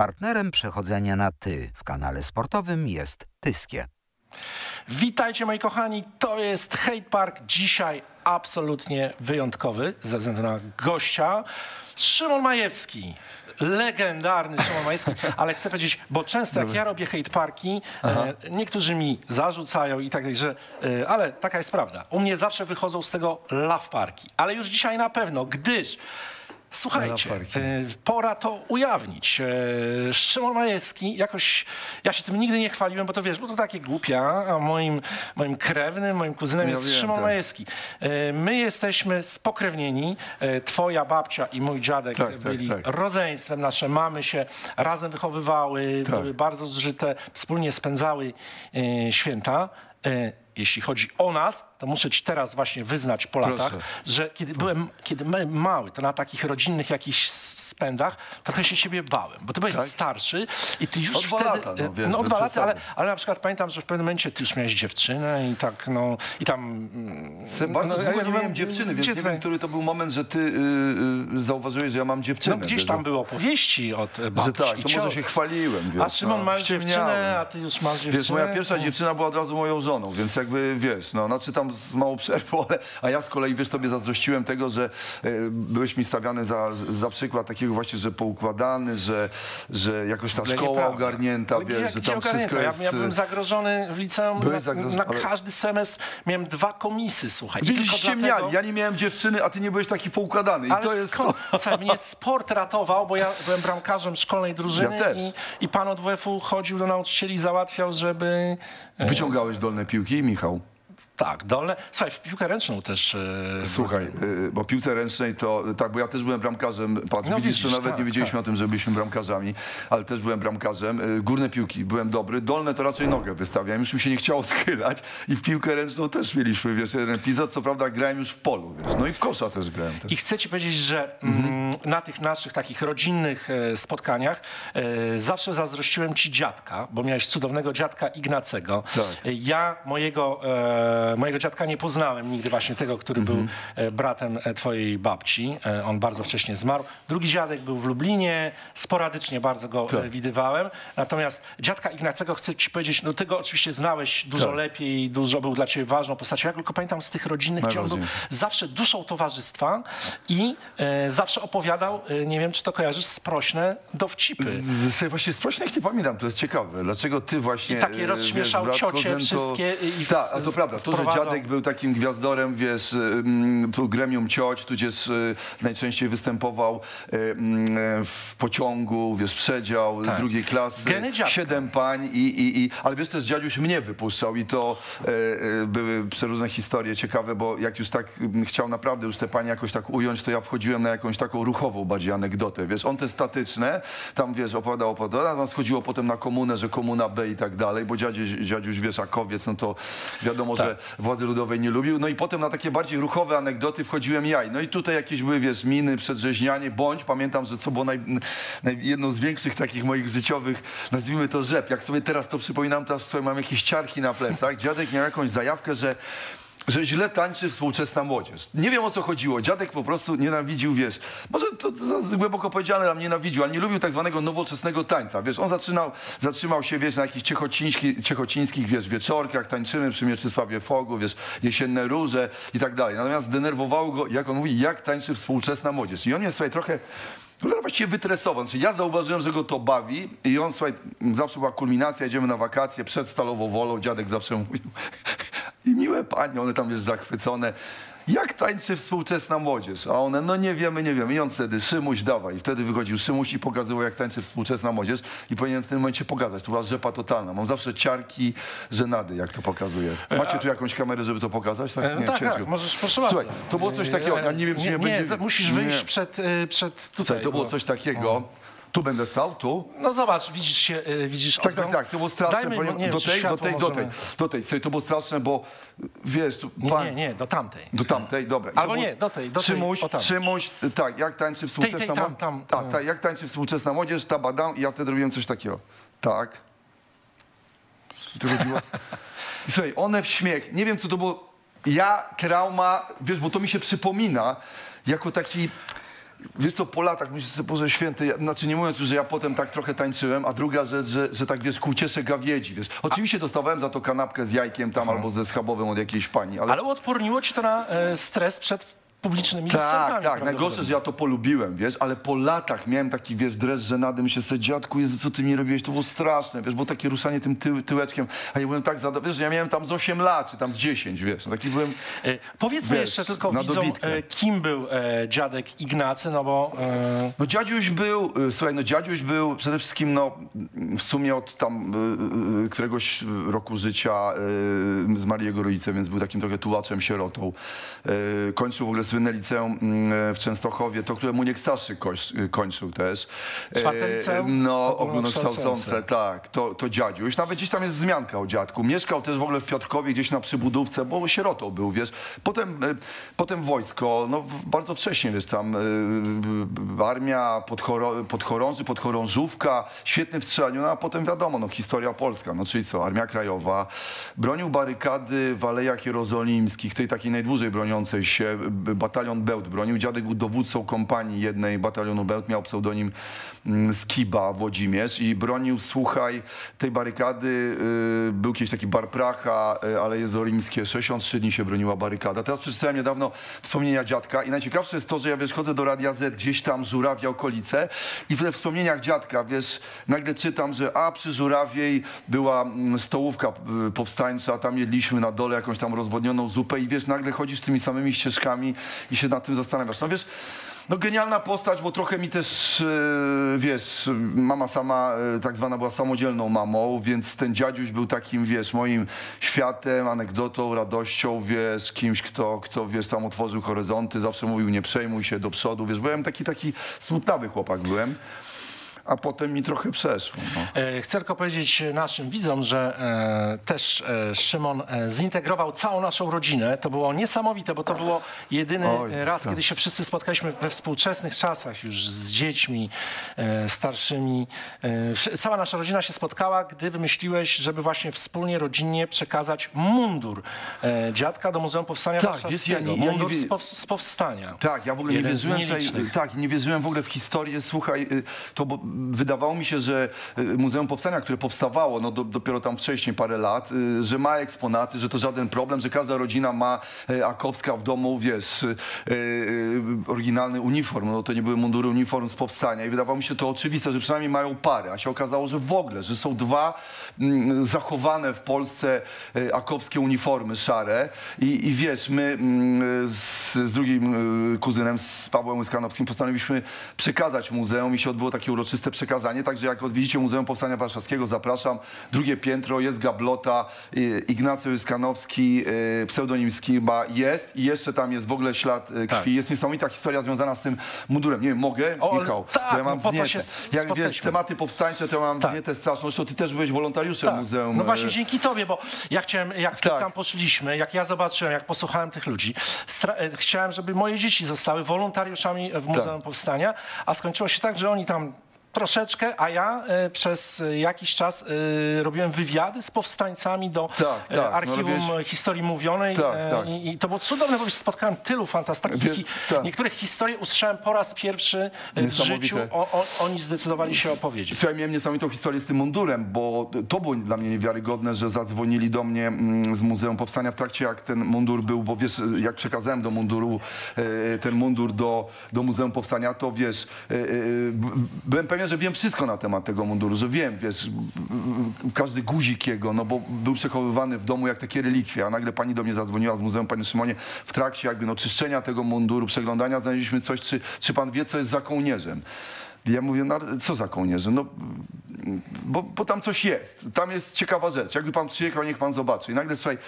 Partnerem przechodzenia na ty w kanale sportowym jest Tyskie. Witajcie moi kochani, to jest Hate Park. Dzisiaj absolutnie wyjątkowy ze względu na gościa. Szymon Majewski, legendarny Szymon Majewski, ale chcę powiedzieć, bo często jak ja robię hate parki, niektórzy mi zarzucają i tak dalej, że, ale taka jest prawda. U mnie zawsze wychodzą z tego love parki, ale już dzisiaj na pewno, gdyż słuchajcie, pora to ujawnić. Szymon Majewski, jakoś ja się tym nigdy nie chwaliłem, bo to wiesz, bo to takie głupia, a moim krewnym, moim kuzynem ja jest Szymon Majewski. My jesteśmy spokrewnieni, twoja babcia i mój dziadek byli rodzeństwem, nasze mamy się razem wychowywały, były bardzo zżyte, wspólnie spędzały święta. Jeśli chodzi o nas, to muszę ci teraz właśnie wyznać po latach, że kiedy byłem mały, to na takich rodzinnych jakichś spędach trochę się ciebie bałem, bo ty byłeś starszy i ty już od dwa lata, ale na przykład pamiętam, że w pewnym momencie ty już miałeś dziewczynę i tak, no i tam... ja nie miałem dziewczyny, więc nie wiem, który to był moment, że ty zauważyłeś, że ja mam dziewczynę. No gdzieś tam były opowieści od babci i to może się chwaliłem, wiesz. A Szymon ma dziewczynę, a ty już masz dziewczynę. Wiesz, moja pierwsza dziewczyna była od razu moją żoną, więc jakby wiesz, no znaczy tam z małą przerwą, ale, a ja z kolei wiesz, tobie zazdrościłem tego, że byłeś mi stawiany za przykład takiego właśnie, że poukładany, że jakoś ta szkoła ogarnięta, ale wiesz, że tam wszystko jest... Ja byłem zagrożony w liceum, na każdy semestr miałem 2 komisy, słuchaj. Byliście miali, ja nie miałem dziewczyny, a ty nie byłeś taki poukładany i ale to jest... Mnie sport ratował, bo ja byłem bramkarzem szkolnej drużyny i pan od WF-u chodził do nauczycieli i załatwiał, żeby... Wyciągałeś dolne piłki, Michał? Tak, dolne. Słuchaj, w piłkę ręczną też... Słuchaj, bo piłce ręcznej to... Tak, bo ja też byłem bramkarzem. Patrz, no widzisz, to nawet nie wiedzieliśmy o tym, że byliśmy bramkarzami, ale też byłem bramkarzem. Górne piłki byłem dobry, dolne to raczej nogę wystawiałem. Już mi się nie chciało schylać i w piłkę ręczną też mieliśmy, wiesz, jeden epizod. Co prawda grałem już w polu, wiesz. No i w kosza też grałem. I chcę ci powiedzieć, że na tych naszych takich rodzinnych spotkaniach zawsze zazdrościłem ci dziadka, bo miałeś cudownego dziadka Ignacego. Tak. Ja mojego dziadka nie poznałem nigdy, właśnie tego, który był bratem twojej babci. On bardzo wcześnie zmarł. Drugi dziadek był w Lublinie, sporadycznie bardzo go widywałem. Natomiast dziadka Ignacego, chcę ci powiedzieć, no ty go oczywiście znałeś dużo lepiej, dużo był dla ciebie ważną postacią. Ja tylko pamiętam z tych rodzinnych, gdzie on był zawsze duszą towarzystwa i zawsze opowiadał, nie wiem, czy to kojarzysz, sprośne dowcipy. Właśnie sprośnych nie pamiętam, to jest ciekawe. Dlaczego ty właśnie... I takie rozśmieszał ciocie wszystkie. Tak, a to prawda. To, że dziadek był takim gwiazdorem, wiesz, tu gremium cioć, tudzież najczęściej występował w pociągu, wiesz, przedział drugiej klasy, 7 pań i... Ale wiesz, też dziadziuś mnie wypuszczał i to były przeróżne historie ciekawe, bo jak już tak chciał naprawdę już te panie jakoś tak ująć, to ja wchodziłem na jakąś taką ruchową bardziej anegdotę, wiesz. On te statyczne, tam wiesz, opowiadał, tam schodziło potem na komunę, że komuna B i tak dalej, bo dziadziuś, wiesz, Akowiec, no to wiadomo, że władzy ludowej nie lubił. No i potem na takie bardziej ruchowe anegdoty wchodziłem ja. No i tutaj jakieś były, wiesz, miny, przedrzeźnianie, bądź pamiętam, że co było jedną z większych takich moich życiowych, nazwijmy to, rzep. Jak sobie teraz to przypominam, teraz sobie mam jakieś ciarki na plecach. Dziadek miał jakąś zajawkę, że źle tańczy współczesna młodzież. Nie wiem, o co chodziło. Dziadek po prostu nienawidził, wiesz, może to za głęboko powiedziane, ale nienawidził, ale nie lubił tak zwanego nowoczesnego tańca. Wiesz, on zatrzymał się, wiesz, na jakichś ciechocińskich, wiesz, wieczorkach, tańczymy przy Mieczysławie Fogu, wiesz, Jesienne róże i tak dalej. Natomiast denerwowało go, jak on mówi, jak tańczy współczesna młodzież. I on mnie, słuchaj, trochę... Właściwie wytresował. Czyli ja zauważyłem, że go to bawi i on, słuchaj, zawsze była kulminacja, jedziemy na wakacje, przed Stalową Wolą, dziadek zawsze mówił i miłe panie, one tam już zachwycone, jak tańczy współczesna młodzież? A one, no nie wiemy, nie wiemy. I on wtedy, Szymuś, dawaj. I wtedy wychodził Szymuś i pokazywał, jak tańczy współczesna młodzież. I powinien w tym momencie pokazać. To była rzepa totalna. Mam zawsze ciarki, żenady, jak to pokazuje. Macie tu jakąś kamerę, żeby to pokazać? Tak, nie, tak, możesz, proszę bardzo. Słuchaj, to było coś takiego. Ja nie wiem, czy nie będzie... Musisz wyjść przed tutaj. Słuchaj, to było coś takiego... Tu będę stał, tu. No zobacz, widzisz. Tak, to było straszne. Dajmy, do tej. To było straszne, bo wiesz... Nie, do tamtej. Do tamtej, dobra. Albo nie, do tej. Szymuś, tak, jak tańczy współczesna młodzież. Tak, jak tańczy współczesna młodzież, tabadam i ja wtedy robiłem coś takiego. Tak. I to chodziło. Słuchaj, one w śmiech. Nie wiem, co to było. Ja, trauma, wiesz, bo to mi się przypomina jako taki... Wiesz co, po latach myślę sobie, Boże Święty, znaczy nie mówiąc już, że ja potem tak trochę tańczyłem, a druga rzecz, że tak wiesz, ku ciesze gawiedzi, wiesz. Oczywiście dostawałem za to kanapkę z jajkiem tam albo ze schabowym od jakiejś pani. Ale uodporniło ci to na stres przed publicznymi występami. Tak, najgorsze, że ja to polubiłem, wiesz, ale po latach miałem taki, wiesz, dres żenady, myślę sobie, dziadku, Jezu, co ty mi robiłeś, to było straszne, wiesz, bo takie ruszanie tym tyłeczkiem, a ja byłem tak zadowolony, wiesz, że ja miałem tam z 8 lat, czy tam z 10, wiesz, taki byłem, powiedzmy wiesz, jeszcze tylko widzom, kim był dziadek Ignacy, no bo... No dziadziuś był, słuchaj, no dziadziuś był przede wszystkim, no, w sumie od tam któregoś roku życia zmarli jego rodzice, więc był takim trochę tułaczem, sierotą. Kończył w ogóle Zbędne liceum w Częstochowie, to, które Muniek Starszy kończył też. Czwarte liceum? No, ogólnokształcące, tak. To dziadziuś. Nawet gdzieś tam jest wzmianka o dziadku. Mieszkał też w ogóle w Piotrkowie, gdzieś na przybudówce, bo sierotą był, wiesz. Potem wojsko, no bardzo wcześnie, wiesz, tam armia, podchorąży, podchorążówka, świetny w strzelaniu, no a potem wiadomo, no historia polska, no czyli co, Armia Krajowa. Bronił barykady w Alejach Jerozolimskich, tej takiej najdłużej broniącej się, batalion Bełt bronił. Dziadek był dowódcą kompanii jednej batalionu Bełt, miał pseudonim Skiba Włodzimierz i bronił, słuchaj, tej barykady. Był kiedyś taki bar Pracha, Aleje Jerozolimskie, 63 dni się broniła barykada. Teraz przeczytałem niedawno wspomnienia dziadka i najciekawsze jest to, że ja, wiesz, chodzę do Radia Z, gdzieś tam Żurawia, okolice i we wspomnieniach dziadka, wiesz, nagle czytam, że przy Żurawiej była stołówka powstańcza, tam jedliśmy na dole jakąś tam rozwodnioną zupę i wiesz, nagle chodzisz tymi samymi ścieżkami i się nad tym zastanawiasz. No wiesz, no genialna postać, bo trochę mi też, wiesz, mama sama tak zwana była samodzielną mamą, więc ten dziadziuś był takim, wiesz, moim światem, anegdotą, radością, wiesz, kimś, kto wiesz, tam otworzył horyzonty, zawsze mówił, nie przejmuj się, do przodu, wiesz, byłem taki smutnawy chłopak byłem. A potem mi trochę przeszło. No. Chcę tylko powiedzieć naszym widzom, że też Szymon zintegrował całą naszą rodzinę. To było niesamowite, bo to było jedyny raz, kiedy się wszyscy spotkaliśmy we współczesnych czasach już z dziećmi starszymi. Cała nasza rodzina się spotkała, gdy wymyśliłeś, żeby właśnie wspólnie, rodzinnie przekazać mundur dziadka do Muzeum Powstania Warszawskiego. Mundur z powstania. Tak, ja w ogóle nie wierzyłem w ogóle w historię, słuchaj, to bo wydawało mi się, że Muzeum Powstania, które powstawało no dopiero tam wcześniej parę lat, że ma eksponaty, że to żaden problem, że każda rodzina ma Akowska w domu, wiesz, oryginalny uniform, no to nie były mundury, uniform z Powstania i wydawało mi się to oczywiste, że przynajmniej mają parę, a się okazało, że w ogóle, że są dwa zachowane w Polsce akowskie uniformy szare i wiesz, my z drugim kuzynem, z Pawłem Łyskanowskim postanowiliśmy przekazać muzeum i się odbyło takie uroczyste przekazanie, także jak odwiedzicie Muzeum Powstania Warszawskiego, zapraszam. Drugie piętro, jest gablota, Ignacy Łyskanowski, pseudonim Skiba jest i jeszcze tam jest w ogóle ślad krwi. Tak. Jest niesamowita historia związana z tym mundurem. Nie wiem, mogę? Michał, tak, bo ja mam znietę. Jak wiesz, tematy powstańcze, to ja mam znietę straszną. Zresztą ty też byłeś wolontariuszem muzeum. No właśnie dzięki tobie, bo ja chciałem, jak tam poszliśmy, jak ja zobaczyłem, jak posłuchałem tych ludzi, chciałem, żeby moje dzieci zostały wolontariuszami w Muzeum Powstania, a skończyło się tak, że oni tam troszeczkę, a ja przez jakiś czas robiłem wywiady z powstańcami do Archiwum Historii Mówionej i to było cudowne, bo spotkałem tylu fantastycznych. Niektórych historii usłyszałem po raz pierwszy w życiu, oni zdecydowali się opowiedzieć. Słuchaj, miałem niesamowitą historię z tym mundurem, bo to było dla mnie niewiarygodne, że zadzwonili do mnie z Muzeum Powstania w trakcie, jak ten mundur był, bo wiesz, jak przekazałem do munduru ten mundur do Muzeum Powstania, to wiesz, byłem pewien, że wiem wszystko na temat tego munduru, że wiem, wiesz, każdy guzik jego, no bo był przechowywany w domu jak takie relikwie, a nagle pani do mnie zadzwoniła z muzeum, panie Szymonie, w trakcie jakby no czyszczenia tego munduru, przeglądania, znaleźliśmy coś, czy pan wie, co jest za kołnierzem? Ja mówię, no, co za kołnierzem? No, bo tam coś jest, tam jest ciekawa rzecz, jakby pan przyjechał, niech pan zobaczy. I nagle, słuchaj,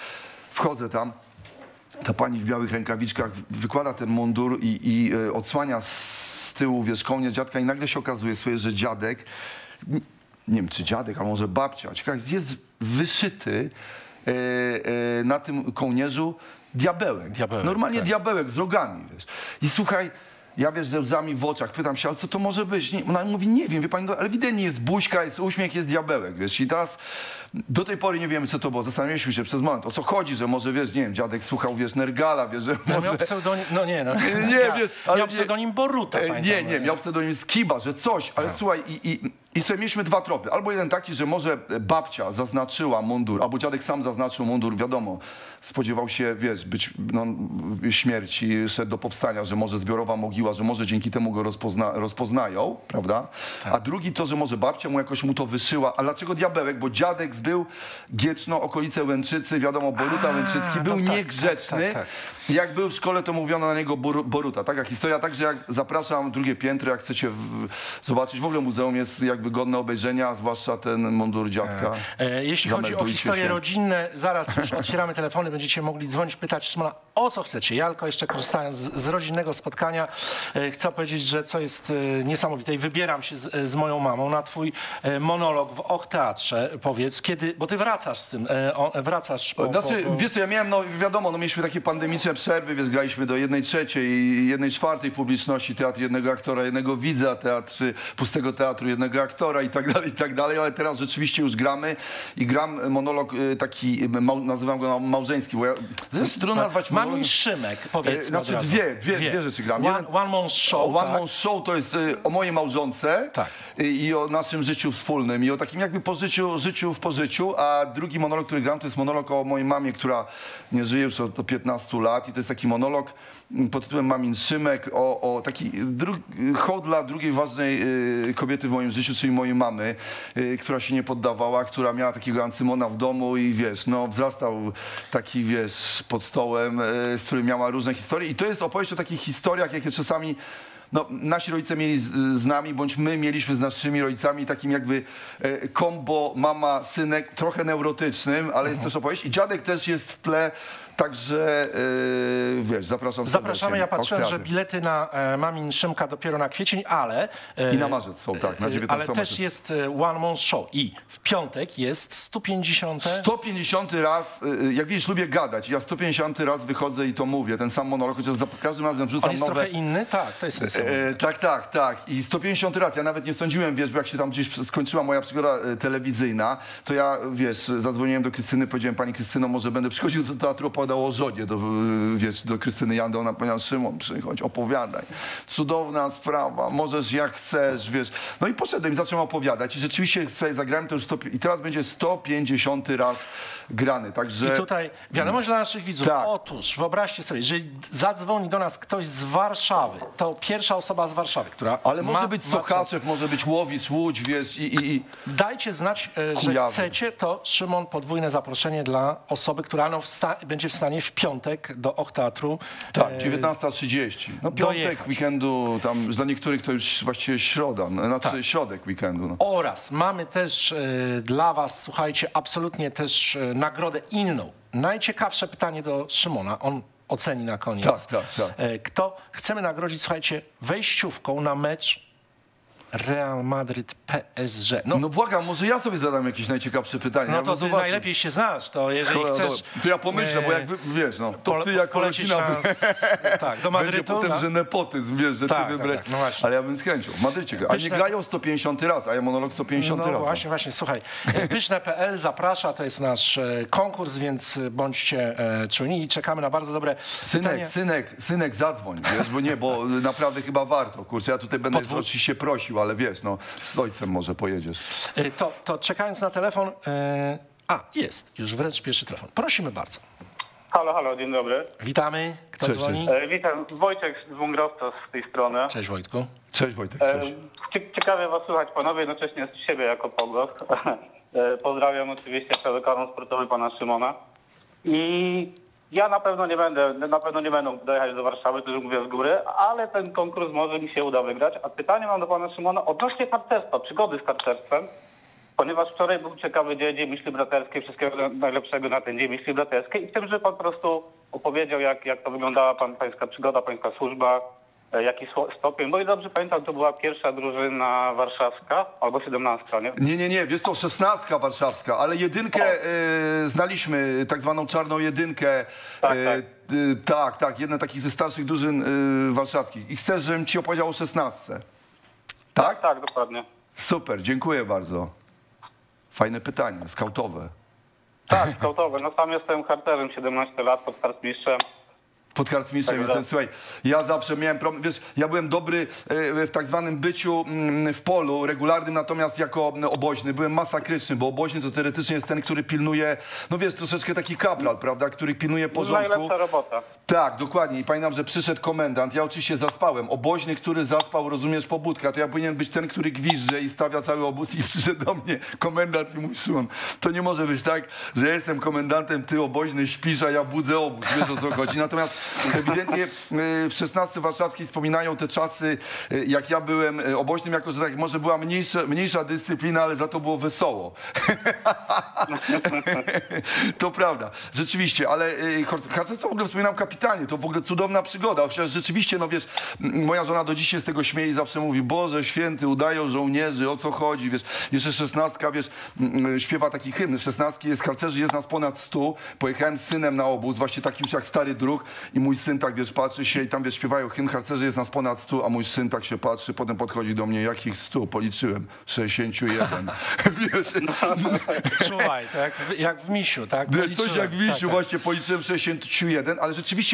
wchodzę tam, ta pani w białych rękawiczkach wykłada ten mundur i odsłania z tyłu, wiesz, kołnierz dziadka i nagle się okazuje, słuchaj, że dziadek, nie wiem czy dziadek, a może babcia, ciekawe, jest wyszyty na tym kołnierzu diabełek. Normalnie diabełek z rogami, wiesz. I słuchaj, Ja, wiesz, ze łzami w oczach pytam się, ale co to może być? Nie, ona mówi, nie wiem, wie pani, ale ewidentnie jest buźka, jest uśmiech, jest diabełek, wiesz. I teraz do tej pory nie wiemy, co to było. Zastanawialiśmy się przez moment, o co chodzi, że może, wiesz, nie wiem, dziadek słuchał, wiesz, Nergala, wiesz, że może... Miał pseudonim, no nie, no. Nie, wiesz, ale... Miał pseudonim Boruta, pamiętam, nie, miał pseudonim Skiba, że coś, ale słuchaj, i sobie mieliśmy dwa tropy. Albo jeden taki, że może babcia zaznaczyła mundur, albo dziadek sam zaznaczył mundur, wiadomo. Spodziewał się, wiesz, śmierci, szedł do powstania, że może zbiorowa mogiła, że może dzięki temu go rozpoznają, prawda? Tak. A drugi to, że może babcia mu jakoś mu to wyszyła. A dlaczego diabełek? Bo dziadek był Gieczno, okolice Łęczycy, wiadomo, Boruta Łęczycki, był niegrzeczny. Tak. Jak był w szkole, to mówiono na niego Boruta. Taka historia, także jak zapraszam, drugie piętro, jak chcecie zobaczyć, w ogóle muzeum jest jakby godne obejrzenia, a zwłaszcza ten mundur dziadka. Jeśli chodzi o historie rodzinne, zaraz już otwieramy telefony, będziecie mogli dzwonić, pytać Szymona, o co chcecie. Ja tylko jeszcze, korzystając z rodzinnego spotkania, chcę powiedzieć, że co jest niesamowite i wybieram się z moją mamą na twój monolog w Och Teatrze. Powiedz, kiedy, bo ty wracasz z tym, wracasz... Znaczy, wiesz co, ja miałem, no wiadomo, no mieliśmy takie pandemiczne przerwy, więc graliśmy do 1/3 i 1/4 publiczności, teatr jednego aktora, jednego widza, teatr pustego teatru, jednego aktora i tak dalej, ale teraz rzeczywiście już gramy i gram monolog taki, nazywam go małżeński, bo ja trudno nazwać monologiem. Mam Szymek, powiedzmy. Znaczy dwie rzeczy gram. One Man Show. One Man Show to jest o mojej małżonce i o naszym życiu wspólnym i o takim jakby życiu w pożyciu, a drugi monolog, który gram, to jest monolog o mojej mamie, która nie żyje już od 15 lat i to jest taki monolog pod tytułem Mamin Szymek o taki hołd dla drugiej ważnej kobiety w moim życiu, czyli mojej mamy, która się nie poddawała, która miała takiego Ancymona w domu i wiesz, no wzrastał taki, wiesz, pod stołem, z którym miała różne historie. I to jest opowieść o takich historiach, jakie czasami no, nasi rodzice mieli z nami, bądź my mieliśmy z naszymi rodzicami, takim jakby kombo mama-synek, trochę neurotycznym, ale jest też opowieść. I dziadek też jest w tle. Także, wiesz, zapraszamy. Ja patrzyłem, że bilety na Mamin Szymka dopiero na kwiecień, ale... I na marzec są, tak, na 19 Ale też marzec. Jest One Man Show i w piątek jest 150... 150 raz, jak widzisz, lubię gadać. Ja 150 raz wychodzę i to mówię, ten sam monolog, chociaż za każdym razem wrzucam nowe... On jest trochę inny? Tak, to jest tak. I 150 raz, ja nawet nie sądziłem, wiesz, bo jak się tam gdzieś skończyła moja przygoda telewizyjna, to ja, wiesz, zadzwoniłem do Krystyny, powiedziałem, pani Krystyno, może będę przychodził do teatru, dało żonie, wiesz, do Krystyny Jandy, ona powiedziała, Szymon, przychodź, opowiadaj. Cudowna sprawa, możesz jak chcesz, wiesz. No i poszedłem i zacząłem opowiadać i rzeczywiście sobie zagrałem to już i teraz będzie 150 raz grany, także... I tutaj wiadomość dla naszych widzów. Tak. Otóż wyobraźcie sobie, jeżeli zadzwoni do nas ktoś z Warszawy, to pierwsza osoba z Warszawy, która... Ale może być Sochaczew, może być Łowicz, Łódź, wiesz, Dajcie znać, że chcecie, to Szymon, podwójne zaproszenie dla osoby, która będzie w stanie w piątek do Och Teatru. Tak, 19:30. No piątek dojechać. Weekendu, tam dla niektórych to już właściwie środa, znaczy środek weekendu. No. Oraz mamy też dla was, słuchajcie, absolutnie też nagrodę inną. Najciekawsze pytanie do Szymona. On oceni na koniec. Kto chcemy nagrodzić, słuchajcie, wejściówką na mecz Real Madrid PSG. No błagam, może ja sobie zadam jakieś najciekawsze pytanie. No to ty najlepiej się znasz, to jeżeli chcesz... To ja pomyślę, bo jak wiesz, no, to ty jako rodzina... Tak, do Madrytu. Będzie potem, że nepotyzm, wiesz, że ty wybrałeś. No ale ja bym z chęcią. W Madrycie nie grają 150 raz, a ja monolog 150 raz. No właśnie, słuchaj. Pyszne.pl zaprasza, to jest nasz konkurs, więc bądźcie czujni i czekamy na bardzo dobre pytania. Synek, zadzwoń, wiesz, bo naprawdę chyba warto, kurczę, ja tutaj będę oczywiście prosił, ale wiesz, no z ojcem może pojedziesz. To czekając na telefon, jest już wręcz pierwszy telefon. Prosimy bardzo. Halo, dzień dobry. Witamy, kto dzwoni? Witam, Wojciech z Wągrosto z tej strony. Cześć Wojtku. Cześć Wojtek, cześć. Ciekawie was słuchać panowie, jednocześnie z siebie jako pogłosk. Pozdrawiam oczywiście szerokaną sportowy pana Szymona. I ja na pewno nie będę dojechać do Warszawy, to już mówię z góry, ale ten konkurs może mi się uda wygrać. A pytanie mam do pana Szymona odnośnie harcerstwa, przygody z harcerstwem, ponieważ wczoraj był ciekawy dzień myśli braterskiej, wszystkiego najlepszego na ten dzień myśli braterskiej i w tym, że pan po prostu opowiedział, jak to wyglądała pańska przygoda, pańska służba jaki stopień, bo i dobrze pamiętam, to była pierwsza drużyna warszawska, albo 17, nie? Nie, wiesz co, 16 warszawska, ale jedynkę znaliśmy, tak zwaną czarną jedynkę. Tak, tak, jedna takich ze starszych drużyn warszawskich. I chcesz, żebym ci opowiedział o 16? Tak? Tak, dokładnie. Super, dziękuję bardzo. Fajne pytanie, skautowe. Tak, skautowe. No sam jestem harcerem, 17 lat, podkartmistrzem. Podkartmistrzem tak, jestem, słuchaj, ja zawsze miałem problem, wiesz, ja byłem dobry w tak zwanym byciu w polu regularnym, natomiast jako oboźny byłem masakryczny, bo oboźny to teoretycznie jest ten, który pilnuje, no wiesz, troszeczkę taki kapral, prawda, który pilnuje porządku. Najlepsza robota. Tak, dokładnie. I pamiętam, że przyszedł komendant, ja oczywiście zaspałem. Oboźny, który zaspał, rozumiesz, pobudka, to ja powinien być ten, który gwizdże i stawia cały obóz, i przyszedł do mnie komendant i mówi: Szymon, to nie może być tak, że ja jestem komendantem, ty oboźny śpisz, a ja budzę obóz, wiesz o co chodzi. Natomiast ewidentnie w 16 warszawskiej wspominają te czasy, jak ja byłem oboźnym, jako że tak może była mniejsza dyscyplina, ale za to było wesoło. To prawda, rzeczywiście, ale harcerstwo w ogóle wspominam kapitalnie, to w ogóle cudowna przygoda. Przecież rzeczywiście, no wiesz, moja żona do dziś się z tego śmieje i zawsze mówi: Boże święty, udają żołnierzy, o co chodzi, wiesz. Jeszcze 16, wiesz, śpiewa taki hymn, 16 jest harcerzy, jest nas ponad 100. Pojechałem z synem na obóz, właśnie taki już jak stary druh, i mój syn tak, wiesz, patrzy się i tam, wiesz, śpiewają hymn, harcerzy jest nas ponad 100, a mój syn tak się patrzy, potem podchodzi do mnie: jakich 100? Policzyłem, 61. Wiesz? Słuchaj, tak jak w misiu, tak? Policzyłem. Coś jak w misiu, tak, właśnie, policzyłem 61, ale rzeczywiście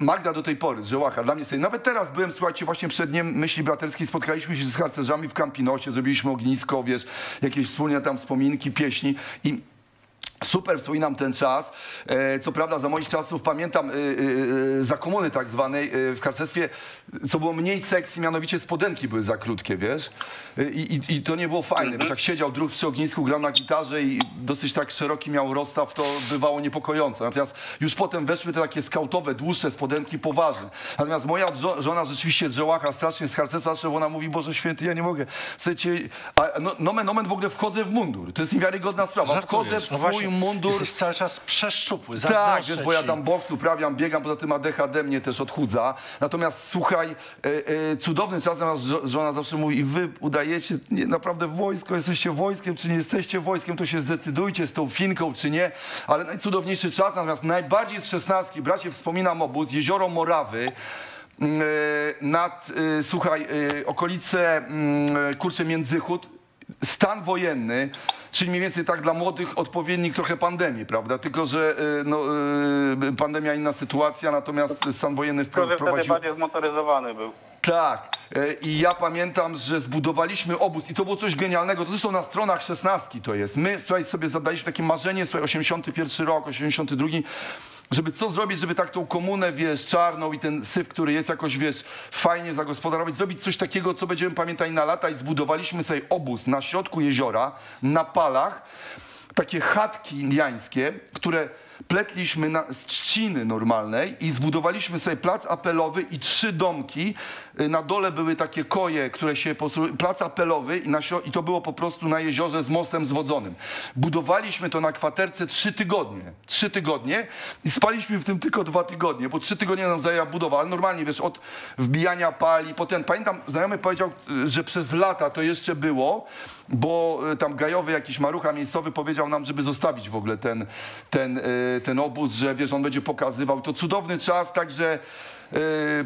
Magda do tej pory, Żełacha, dla mnie sobie, nawet teraz byłem, słuchajcie, właśnie przed Dniem Myśli Braterskiej, spotkaliśmy się z harcerzami w Kampinosie, zrobiliśmy ognisko, wiesz, jakieś wspólnie tam wspominki, pieśni i super wspominam ten czas. Co prawda za moich czasów, pamiętam za komuny tak zwanej w harcerstwie, co było mniej seksji, mianowicie spodenki były za krótkie, wiesz? I to nie było fajne, wiesz, jak siedział druh przy ognisku, grał na gitarze i dosyć tak szeroki miał rozstaw, to bywało niepokojące. Natomiast już potem weszły te takie skautowe, dłuższe spodenki, poważne. Natomiast moja żona rzeczywiście drzełacha strasznie z harcerstwa, że ona mówi: Boże święty, ja nie mogę. Słuchajcie, nomen omen w ogóle wchodzę w mundur. To jest niewiarygodna sprawa. Wchodzę w swój mundur. Jesteś cały czas przeszczupły, tak, wiesz, bo ja tam boks uprawiam, biegam, poza tym ADHD mnie też odchudza. Natomiast słuchaj, cudowny czas, żona zawsze mówi: i wy udajecie naprawdę wojsko, jesteście wojskiem, czy nie jesteście wojskiem, to się zdecydujcie z tą Finką, czy nie. Ale najcudowniejszy czas, natomiast najbardziej z 16, bracie, wspominam obóz, jezioro Morawy, nad, słuchaj, okolice, kurczę, Międzychód, stan wojenny, czyli mniej więcej tak dla młodych odpowiednik trochę pandemii, prawda? Tylko że no, pandemia inna sytuacja, natomiast stan wojenny wprowadził... bardziej zmotoryzowany był. Tak. I ja pamiętam, że zbudowaliśmy obóz i to było coś genialnego. To zresztą na stronach 16 to jest. My, słuchaj, sobie zadaliśmy takie marzenie, słuchaj, 81 rok, 82, żeby co zrobić, żeby tak tą komunę, wiesz, czarną i ten syf, który jest, jakoś, wiesz, fajnie zagospodarować, zrobić coś takiego, co będziemy pamiętać na lata. I zbudowaliśmy sobie obóz na środku jeziora, na palach, takie chatki indiańskie, które pletliśmy z trzciny normalnej i zbudowaliśmy sobie plac apelowy i 3 domki. Na dole były takie koje, które się plac apelowy i to było po prostu na jeziorze z mostem zwodzonym. Budowaliśmy to na kwaterce 3 tygodnie. 3 tygodnie i spaliśmy w tym tylko 2 tygodnie, bo 3 tygodnie nam zajęła budowa. Ale normalnie, wiesz, od wbijania pali, potem pamiętam, znajomy powiedział, że przez lata to jeszcze było, bo tam gajowy jakiś marucha miejscowy powiedział nam, żeby zostawić w ogóle ten obóz, że, wiesz, on będzie pokazywał. To cudowny czas, także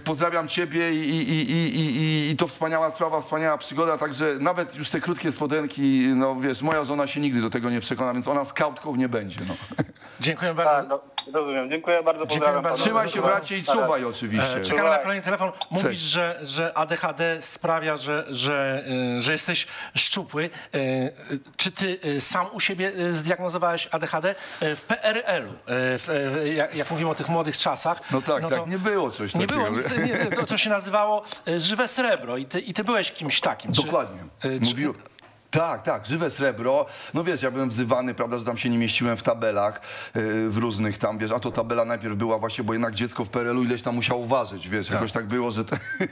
pozdrawiam ciebie i to wspaniała sprawa, wspaniała przygoda, także nawet już te krótkie spodenki, no wiesz, moja żona się nigdy do tego nie przekona, więc ona skautką nie będzie. No. Dziękuję bardzo. Rozumiem, dziękuję bardzo. Pozdrawiam bardzo. Trzymaj się, bracie, i czuwaj oczywiście. Czekamy na kolejny telefon. Mówisz, że ADHD sprawia, że jesteś szczupły. Czy ty sam u siebie zdiagnozowałeś ADHD? W PRL-u, jak mówimy o tych młodych czasach. No tak, no tak, nie było coś takiego. To się nazywało żywe srebro i ty byłeś kimś takim. Dokładnie. Tak, tak, żywe srebro. No wiesz, ja byłem wzywany, prawda, że tam się nie mieściłem w tabelach, w różnych tam, wiesz, a to tabela najpierw była właśnie, bo jednak dziecko w PRL-u ileś tam musiało ważyć, wiesz, tak. Jakoś tak było, że,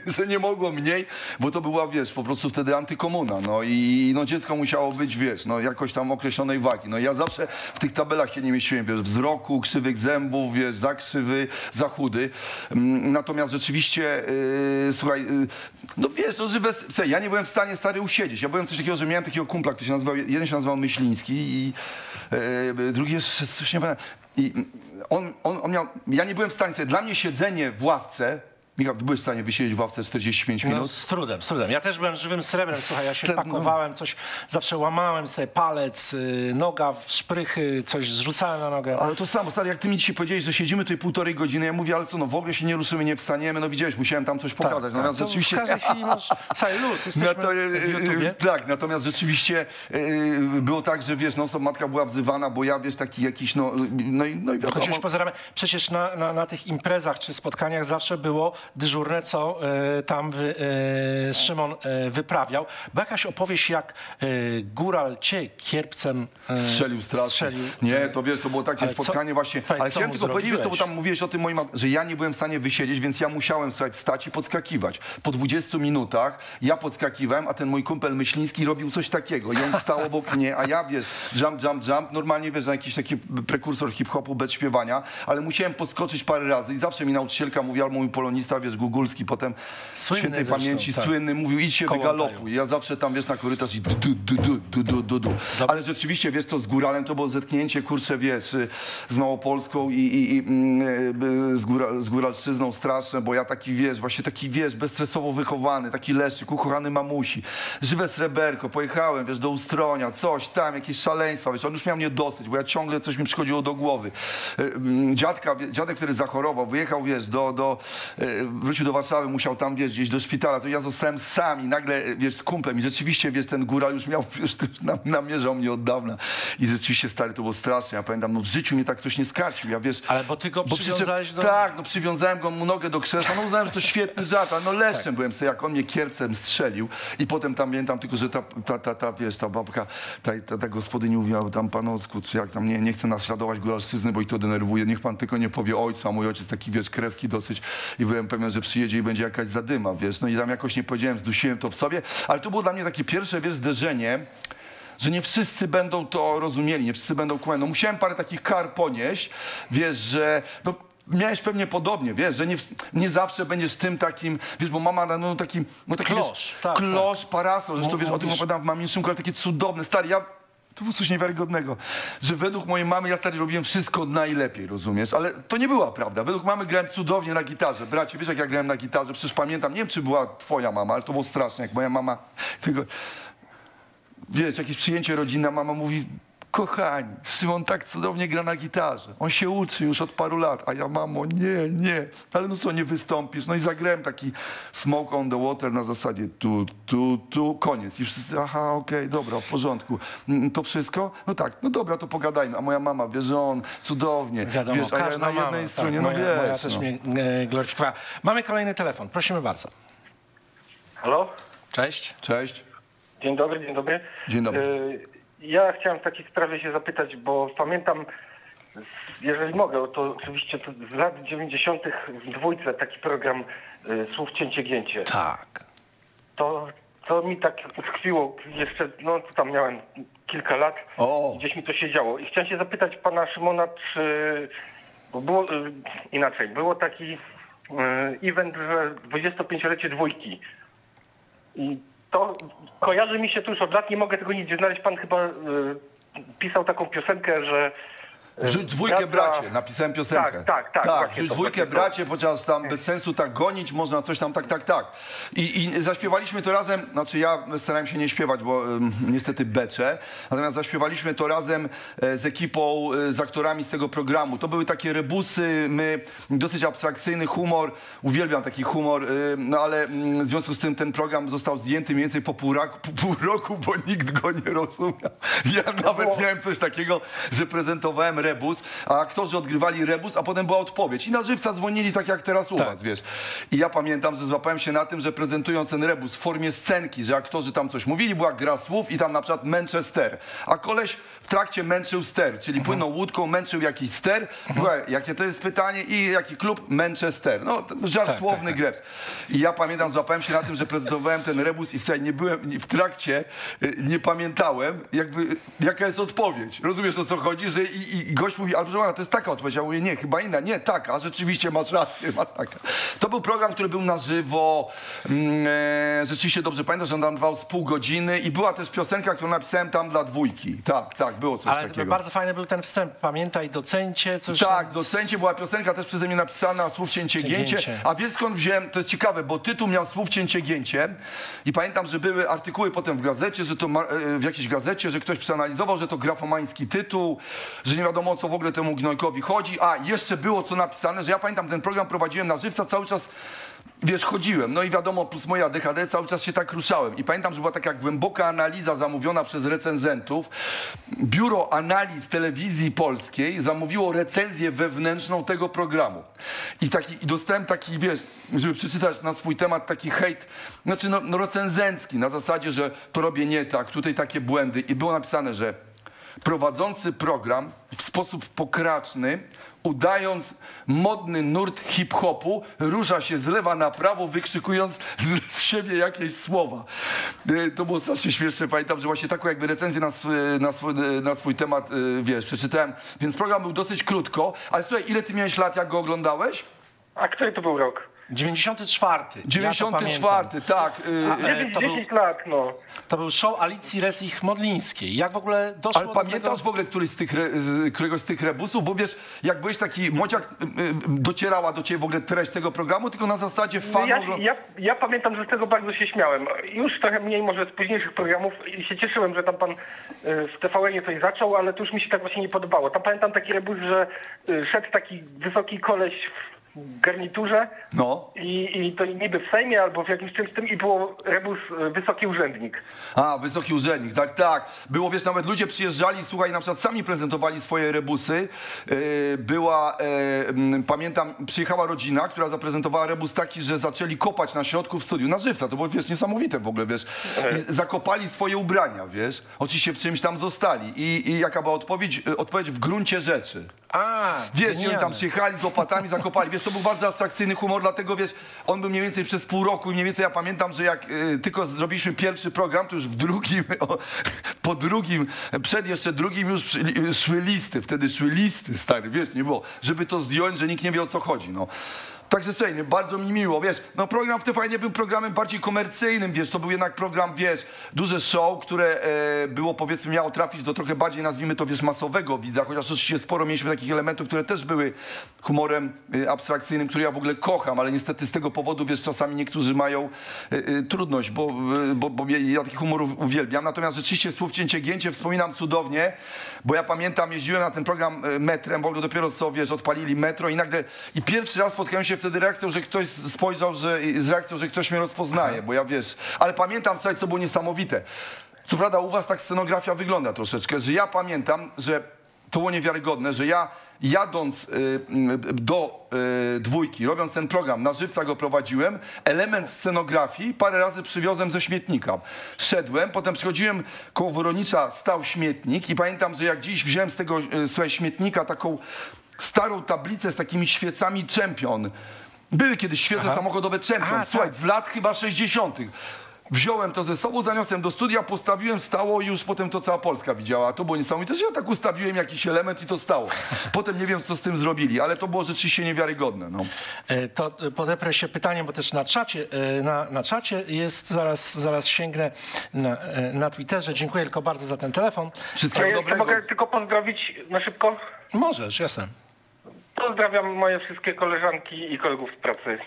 że nie mogło mniej, bo to była, wiesz, po prostu wtedy antykomuna, no i no dziecko musiało być, wiesz, no jakoś tam określonej wagi. No ja zawsze w tych tabelach się nie mieściłem, wiesz, wzroku, krzywych zębów, wiesz, za krzywy, za chudy. Natomiast rzeczywiście, słuchaj, no wiesz, to żywe, ja nie byłem w stanie, stary, usiedzieć. Ja byłem coś takiego, że miałem takiego kumpla, który się nazywał, jeden się nazywał Myśliński i drugi jeszcze coś nie pamiętam. I on miał, ja nie byłem w stanie, dla mnie siedzenie w ławce, Michał, ty byłeś w stanie wysiedzieć w ławce 45 minut? No, z trudem, z trudem. Ja też byłem żywym srebrem, słuchaj, ja się pakowałem, coś zawsze łamałem sobie palec, noga w szprychy, coś zrzucałem na nogę. Ale to samo, stary, jak ty mi dzisiaj powiedziałeś, że siedzimy tutaj półtorej godziny, ja mówię, ale co, no w ogóle się nie ruszymy, nie wstaniemy, no widziałeś, musiałem tam coś pokazać. Tak, natomiast rzeczywiście... W każdej chwili masz cały luz, jesteśmy w YouTubie. Tak, natomiast rzeczywiście było tak, że wiesz, no matka była wzywana, bo ja, wiesz, taki jakiś, no i wiadomo. Choć już pozeramy, przecież na tych imprezach czy spotkaniach zawsze było dyżurne, co tam Szymon wyprawiał. Bo jakaś opowieść, jak góral cię kierpcem strzelił strasznie. Nie, to wiesz, to było takie spotkanie właśnie. Ale chciałem tylko powiedzieć, bo tam mówiłeś o tym moim, że ja nie byłem w stanie wysiedzieć, więc ja musiałem, słuchaj, wstać i podskakiwać. Po 20 minutach ja podskakiwałem, a ten mój kumpel Myśliński robił coś takiego. I on stał obok mnie, a ja, wiesz, jump. Normalnie, wiesz, jakiś taki prekursor hip-hopu bez śpiewania, ale musiałem podskoczyć parę razy i zawsze mi nauczycielka mówiła, mój polonista, wiesz, Gugulski potem świętej pamięci, słynny, mówił, idź się wygalopuj. Ja zawsze tam, wiesz, na korytarz i du. Ale rzeczywiście, wiesz, to z góralem to było zetknięcie, kurczę, wiesz, z Małopolską i z góralszczyzną straszne, bo ja taki, wiesz, właśnie taki, wiesz, bezstresowo wychowany, taki Leszczyk, ukochany mamusi, żywe sreberko, pojechałem, wiesz, do Ustronia, coś tam, jakieś szaleństwa, wiesz, on już miał mnie dosyć, bo ja ciągle coś mi przychodziło do głowy. Dziadek, który zachorował, wyjechał, wiesz, wrócił do Warszawy, musiał tam, wiesz, gdzieś do szpitala, to ja zostałem sam i nagle, wiesz, z kumplem i rzeczywiście, wiesz, ten góral już miał, wiesz, namierzał mnie od dawna i rzeczywiście, stary, to było straszne, ja pamiętam, no w życiu mnie tak ktoś nie skarcił, ja, wiesz... Ale bo ty go przywiązałeś do... Tak, no przywiązałem go mu nogę do krzesła, no uznałem, że to świetny żart, ale no leszczem byłem sobie, jak on mnie kierpcem strzelił i potem tam, pamiętam tylko, że wiesz, ta babka, ta gospodyni mówiła tam, panocku, czy jak tam, nie chcę naśladować góralszczyzny, bo ich to denerwuje, niech pan tylko nie powie ojcu, a mój ojciec taki, wiesz, krewki dosyć. I byłem pewien, że przyjedzie i będzie jakaś zadyma, wiesz. No i tam jakoś nie powiedziałem, zdusiłem to w sobie. Ale to było dla mnie takie pierwsze, wiesz, zderzenie, że nie wszyscy będą to rozumieli, nie wszyscy będą kłędą. Musiałem parę takich kar ponieść, wiesz, że... No, miałeś pewnie podobnie, wiesz, że nie zawsze będziesz tym takim, wiesz, bo mama da taki... No, taki klosz, wiesz, tak, klosz, tak. Parasol, zresztą, wiesz, o tym opowiadam w Mamie Szymku, ale takie cudowne, stary, ja... To było coś niewiarygodnego, że według mojej mamy ja, stary, robiłem wszystko najlepiej, rozumiesz? Ale to nie była prawda. Według mamy grałem cudownie na gitarze. Bracie, wiesz, jak ja grałem na gitarze? Przecież pamiętam, nie wiem, czy była twoja mama, ale to było straszne, jak moja mama... Tego, wiesz, jakieś przyjęcie rodzinne, mama mówi... Kochani, Szymon tak cudownie gra na gitarze. On się uczy już od paru lat. A ja, mamo, nie. Ale no co, nie wystąpisz? No i zagrałem taki Smoke on the Water na zasadzie tu, koniec. I wszyscy, aha, okej, dobra, w porządku. To wszystko? No tak, no dobra, to pogadajmy. A moja mama, wiesz, że on cudownie. Wiadomo, wiesz, a ja na jednej mama, stronie, tak, no wiesz. Moja też mnie gloryfikowała. Mamy kolejny telefon, prosimy bardzo. Halo? Cześć. Cześć. Dzień dobry, dzień dobry. Dzień dobry. Ja chciałem w takiej sprawie się zapytać, bo pamiętam, jeżeli mogę, to oczywiście to z lat 90. w Dwójce taki program Słów Cięcie Gięcie. Tak. To mi tak utkwiło jeszcze, no to tam miałem kilka lat, gdzieś mi to się działo. I chciałem się zapytać pana Szymona, czy... Bo było inaczej, było taki event, że 25-lecie Dwójki. I to kojarzy mi się tu już od lat, nie mogę tego nigdzie znaleźć. Pan chyba pisał taką piosenkę, że... Wrzuć dwójkę, bracie. Napisałem piosenkę. Tak. Wrzuć dwójkę, bracie, chociaż tam bez sensu tak gonić można, coś tam, tak. I zaśpiewaliśmy to razem, znaczy ja starałem się nie śpiewać, bo niestety beczę, natomiast zaśpiewaliśmy to razem z ekipą, z aktorami z tego programu. To były takie rebusy, dosyć abstrakcyjny humor, uwielbiam taki humor, no ale w związku z tym ten program został zdjęty mniej więcej po pół roku, bo nikt go nie rozumiał. Ja nawet miałem coś takiego, że prezentowałem rebus, a aktorzy odgrywali rebus, a potem była odpowiedź. I na żywca dzwonili, tak jak teraz u was, wiesz. I ja pamiętam, że złapałem się na tym, że prezentując ten rebus w formie scenki, że aktorzy tam coś mówili, była gra słów i tam na przykład Manchester. A koleś w trakcie męczył ster, czyli płynął łódką, męczył jakiś ster. Słuchaj, jakie to jest pytanie i jaki klub? Manchester. No, żart słowny greps. I ja pamiętam, złapałem się na tym, że prezentowałem ten rebus i sobie nie byłem w trakcie, nie pamiętałem, jakby, jaka jest odpowiedź. Rozumiesz, o co chodzi? Że i gość mówi, ale proszę, to jest taka odpowiedź. Ja mówię, nie, chyba inna. Nie, taka. Rzeczywiście masz rację, masz taka. To był program, który był na żywo. Rzeczywiście dobrze pamiętam, że on tam trwał z pół godziny i była też piosenka, którą napisałem tam dla dwójki. Tak, tak, było coś takiego. Ale bardzo fajny był ten wstęp. Pamiętaj, docencie, coś tak, docencie, była piosenka też przeze mnie napisana, Słów Cięcie Gięcie. A wiesz skąd wziąłem, to jest ciekawe, bo tytuł miał Słów Cięcie Gięcie i pamiętam, że były artykuły potem w gazecie, że to w jakiejś gazecie, że ktoś przeanalizował, że to grafomański tytuł, że nie wiadomo o co w ogóle temu gnojkowi chodzi. A jeszcze było co napisane, że ja pamiętam, ten program prowadziłem na żywca cały czas. Wiesz, chodziłem, no i wiadomo, plus moja ADHD, cały czas się tak ruszałem. I pamiętam, że była taka głęboka analiza zamówiona przez recenzentów. Biuro Analiz Telewizji Polskiej zamówiło recenzję wewnętrzną tego programu. I dostałem taki, wiesz, żeby przeczytać na swój temat taki hejt, znaczy no recenzencki, na zasadzie, że to robię nie tak, tutaj takie błędy. I było napisane, że prowadzący program w sposób pokraczny, udając modny nurt hip-hopu, rusza się z lewa na prawo, wykrzykując z siebie jakieś słowa. To było strasznie śmieszne. Pamiętam, że właśnie taką jakby recenzję na swój temat, wiesz, przeczytałem. Więc program był dosyć krótko. Ale słuchaj, ile ty miałeś lat, jak go oglądałeś? A który to był rok? 94. 94, ja tak. 10 lat, no. To był show Alicji Resich-Modlińskiej. Jak w ogóle doszło do tego? Ale pamiętasz w ogóle któregoś z tych rebusów? Bo wiesz, jak byłeś taki młodziak, docierała do ciebie w ogóle treść tego programu, tylko na zasadzie fanu... Ja pamiętam, że z tego bardzo się śmiałem. Już trochę mniej może z późniejszych programów i się cieszyłem, że tam pan w TVN-ie coś zaczął, ale to już mi się tak właśnie nie podobało. Tam pamiętam taki rebus, że szedł taki wysoki koleś w garniturze i to niby w Sejmie albo w jakimś czymś tym i było rebus wysoki urzędnik. A, wysoki urzędnik, tak, tak. Było, wiesz, nawet ludzie przyjeżdżali, słuchaj, na przykład sami prezentowali swoje rebusy. Była, pamiętam, przyjechała rodzina, która zaprezentowała rebus taki, że zaczęli kopać na środku w studiu na żywca. To było, wiesz, niesamowite w ogóle, wiesz. I zakopali swoje ubrania, wiesz. Oczywiście w czymś tam zostali. I jaka była odpowiedź? Odpowiedź w gruncie rzeczy. A, wiesz, oni tam przyjechali z łopatami, zakopali, wiesz, to był bardzo abstrakcyjny humor, dlatego wiesz, on był mniej więcej przez pół roku, mniej więcej ja pamiętam, że jak tylko zrobiliśmy pierwszy program, to już w drugim, po drugim, przed jeszcze drugim już szły listy, wtedy szły listy, stary, wiesz, nie było, żeby to zdjąć, że nikt nie wie o co chodzi, no. Także słuchaj, bardzo mi miło, wiesz, no program w TVN był programem bardziej komercyjnym, wiesz, to był jednak program, wiesz, duże show, które było, powiedzmy, miało trafić do trochę bardziej, nazwijmy to, wiesz, masowego widza, chociaż oczywiście sporo mieliśmy takich elementów, które też były humorem abstrakcyjnym, który ja w ogóle kocham, ale niestety z tego powodu, wiesz, czasami niektórzy mają trudność, bo ja takich humorów uwielbiam, natomiast rzeczywiście Słów Cięcie Gięcie wspominam cudownie, bo ja pamiętam, jeździłem na ten program metrem, w ogóle dopiero co, wiesz, odpalili metro i nagle, i pierwszy raz spotkałem się wtedy reakcją, że ktoś spojrzał, z reakcją, że ktoś mnie rozpoznaje, bo ja wiesz, ale pamiętam, słuchaj, co było niesamowite. Co prawda u was tak scenografia wygląda troszeczkę, że ja pamiętam, że to było niewiarygodne, że ja jadąc do dwójki, robiąc ten program, na żywca go prowadziłem, element scenografii parę razy przywiozłem ze śmietnika. Szedłem, potem przychodziłem koło Woronicza, stał śmietnik i pamiętam, że jak dziś wziąłem z tego śmietnika taką starą tablicę z takimi świecami Champion. Były kiedyś świece samochodowe Champion, słuchaj, z lat chyba 60. Wziąłem to ze sobą, zaniosłem do studia, postawiłem, stało i już potem to cała Polska widziała. To było niesamowite, że ja tak ustawiłem jakiś element i to stało. Potem nie wiem, co z tym zrobili, ale to było rzeczywiście niewiarygodne. No. To podeprę się pytaniem, bo też na czacie jest, zaraz sięgnę na Twitterze. Dziękuję tylko bardzo za ten telefon. Wszystkiego dobrego. Mogę tylko pozdrowić na szybko? Możesz, jasne. Pozdrawiam moje wszystkie koleżanki i kolegów z pracy.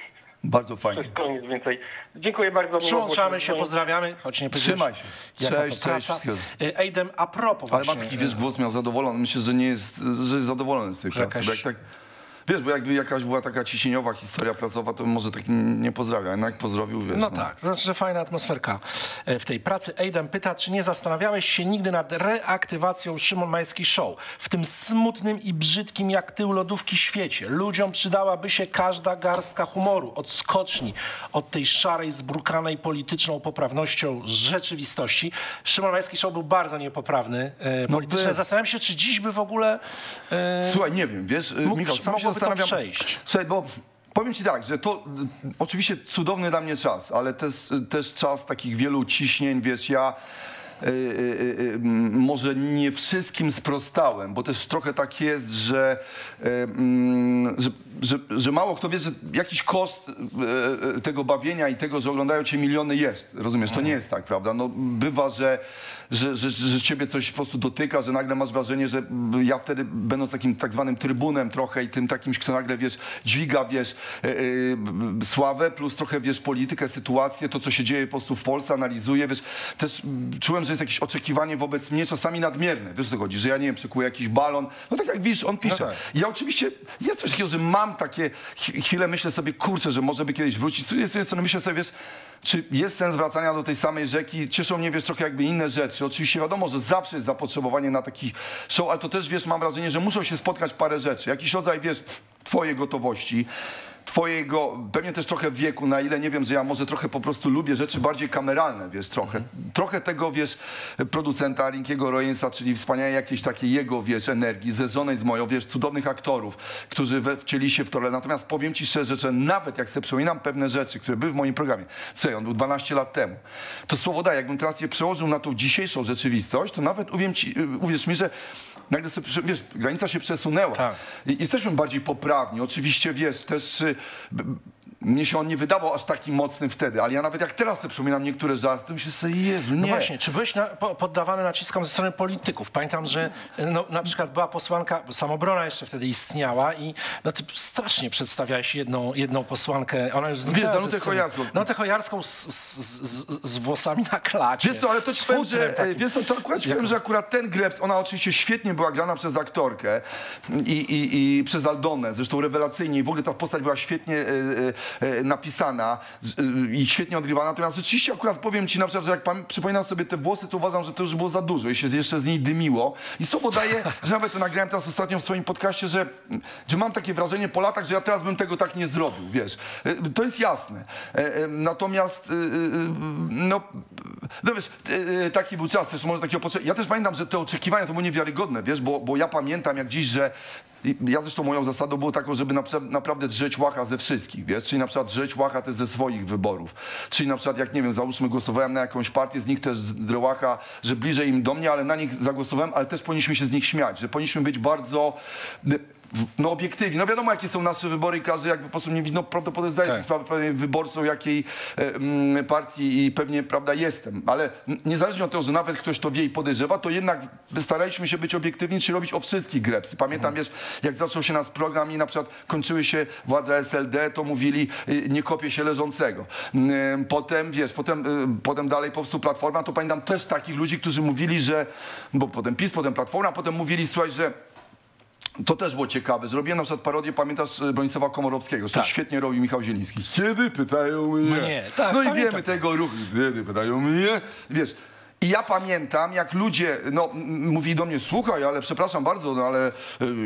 Bardzo fajnie. Wszystko, nic więcej. Dziękuję bardzo. Przyłączamy się, pozdrawiamy. Choć nie trzymaj się. Cześć, cześć. Ejdem, a propos. Ale matki, wiesz, głos miał zadowolony. Myślę, że jest zadowolony z tych czasów. Jak tak Wiesz, bo jakby jakaś była taka ciśnieniowa historia pracowa, to może tak nie pozdrawiał, a jak pozdrowił, wiesz. No tak, to znaczy, że fajna atmosferka w tej pracy. Aiden pyta, czy nie zastanawiałeś się nigdy nad reaktywacją Szymon Majewski Show? W tym smutnym i brzydkim jak tył lodówki świecie ludziom przydałaby się każda garstka humoru, odskoczni od tej szarej, zbrukanej polityczną poprawnością rzeczywistości. Szymon Majewski Show był bardzo niepoprawny politycznie. No, zastanawiam się, czy dziś by w ogóle... Słuchaj, nie wiem, wiesz, Michał, sam się zastanawiam... Słuchaj, bo powiem ci tak, że to oczywiście cudowny dla mnie czas, ale też czas takich wielu ciśnień, wiesz, ja... może nie wszystkim sprostałem, bo też trochę tak jest, że mało kto wie, że jakiś koszt tego bawienia i tego, że oglądają cię miliony jest. Rozumiesz? To nie jest tak, prawda? No, bywa, że ciebie coś po prostu dotyka, że nagle masz wrażenie, że ja wtedy będąc takim tak zwanym trybunem trochę i tym takimś, kto nagle, wiesz, dźwiga, wiesz, sławę plus trochę, wiesz, politykę, sytuację, to co się dzieje po prostu w Polsce, analizuje, wiesz, też czułem, że jest jakieś oczekiwanie wobec mnie czasami nadmierne, wiesz co chodzi, że ja nie wiem, przykuję jakiś balon, no tak jak widzisz, on pisze. No tak. Ja oczywiście, jest coś takiego, że mam takie chwile, myślę sobie, kurczę, że może by kiedyś wrócić, z tej strony myślę sobie, wiesz, czy jest sens wracania do tej samej rzeki? Cieszą mnie, wiesz, trochę jakby inne rzeczy. Oczywiście wiadomo, że zawsze jest zapotrzebowanie na taki show, ale to też, wiesz, mam wrażenie, że muszą się spotkać parę rzeczy. Jakiś rodzaj, wiesz, twojej gotowości, twojego, pewnie też trochę wieku, na ile nie wiem, że ja może trochę po prostu lubię rzeczy bardziej kameralne, wiesz, trochę. Trochę tego, wiesz, producenta Arinkiego Rojensa, czyli wspaniałej jakiejś takiej jego, wiesz, energii, zezrzonej z moją, wiesz, cudownych aktorów, którzy wcieli się w to. Natomiast powiem ci szczerze, że nawet jak sobie przypominam pewne rzeczy, które były w moim programie, co on był 12 lat temu, to słowo daję, jakbym teraz je przełożył na tą dzisiejszą rzeczywistość, to nawet uwierz mi, że nagle sobie, wiesz, granica się przesunęła. Tak. Jesteśmy bardziej poprawni, oczywiście, wiesz, też... Mnie się on nie wydawał aż taki mocny wtedy, ale ja nawet jak teraz sobie przypominam niektóre żarty, myślę sobie, Jezu, nie. No właśnie, czy byłeś poddawany naciskom ze strony polityków? Pamiętam, że no, na przykład była posłanka, bo Samobrona jeszcze wtedy istniała i no, ty strasznie przedstawiałeś jedną posłankę, ona już zniknęła. Danutę Hojarską. Danutę Hojarską z włosami na klacie. Wiesz co, ale to ci powiem, że, wiesz co, to akurat powiem, że akurat ten Grebs, ona oczywiście świetnie była grana przez aktorkę i przez Aldonę, zresztą rewelacyjnie i w ogóle ta postać była świetnie... napisana i świetnie odgrywana. Natomiast rzeczywiście akurat powiem ci na przykład, że jak przypominam sobie te włosy, to uważam, że to już było za dużo i się jeszcze z niej dymiło. I słowo daję, że nawet to nagrałem teraz ostatnio w swoim podcaście, że mam takie wrażenie po latach, że ja teraz bym tego tak nie zrobił, wiesz. To jest jasne. Natomiast no wiesz, taki był czas też, może takiego potrzeby. Ja też pamiętam, że te oczekiwania to były niewiarygodne, wiesz, bo ja pamiętam jak dziś, że ja zresztą moją zasadą było taką, żeby naprawdę drzeć łacha ze wszystkich, wiesz? Czyli na przykład drzeć łacha też ze swoich wyborów. Czyli na przykład, jak nie wiem, załóżmy głosowałem na jakąś partię, z nich też drę łacha, że bliżej im do mnie, ale na nich zagłosowałem, ale też powinniśmy się z nich śmiać, że powinniśmy być bardzo... No obiektywnie, no wiadomo jakie są nasze wybory i każdy jakby po prostu nie widno, prawdopodobnie zdaje sobie sprawę wyborcą jakiej partii i pewnie, prawda, jestem. Ale niezależnie od tego, że nawet ktoś to wie i podejrzewa, to jednak staraliśmy się być obiektywni, czy robić o wszystkich grepsy. Pamiętam, wiesz, jak zaczął się nasz program i na przykład kończyły się władze SLD, to mówili nie kopie się leżącego. Potem, wiesz, potem dalej po prostu Platforma, to pamiętam też takich ludzi, którzy mówili, że, bo potem PiS, potem Platforma, potem mówili, słuchaj, że to też było ciekawe. Zrobiłem na przykład parodię, pamiętasz, Bronisława Komorowskiego, że tak świetnie robił Michał Zieliński. Kiedy pytają mnie? Nie, tak, no i wiemy tego ruchu. Kiedy pytają mnie? Wiesz, i ja pamiętam, jak ludzie, no, mówili do mnie, słuchaj, ale przepraszam bardzo, no ale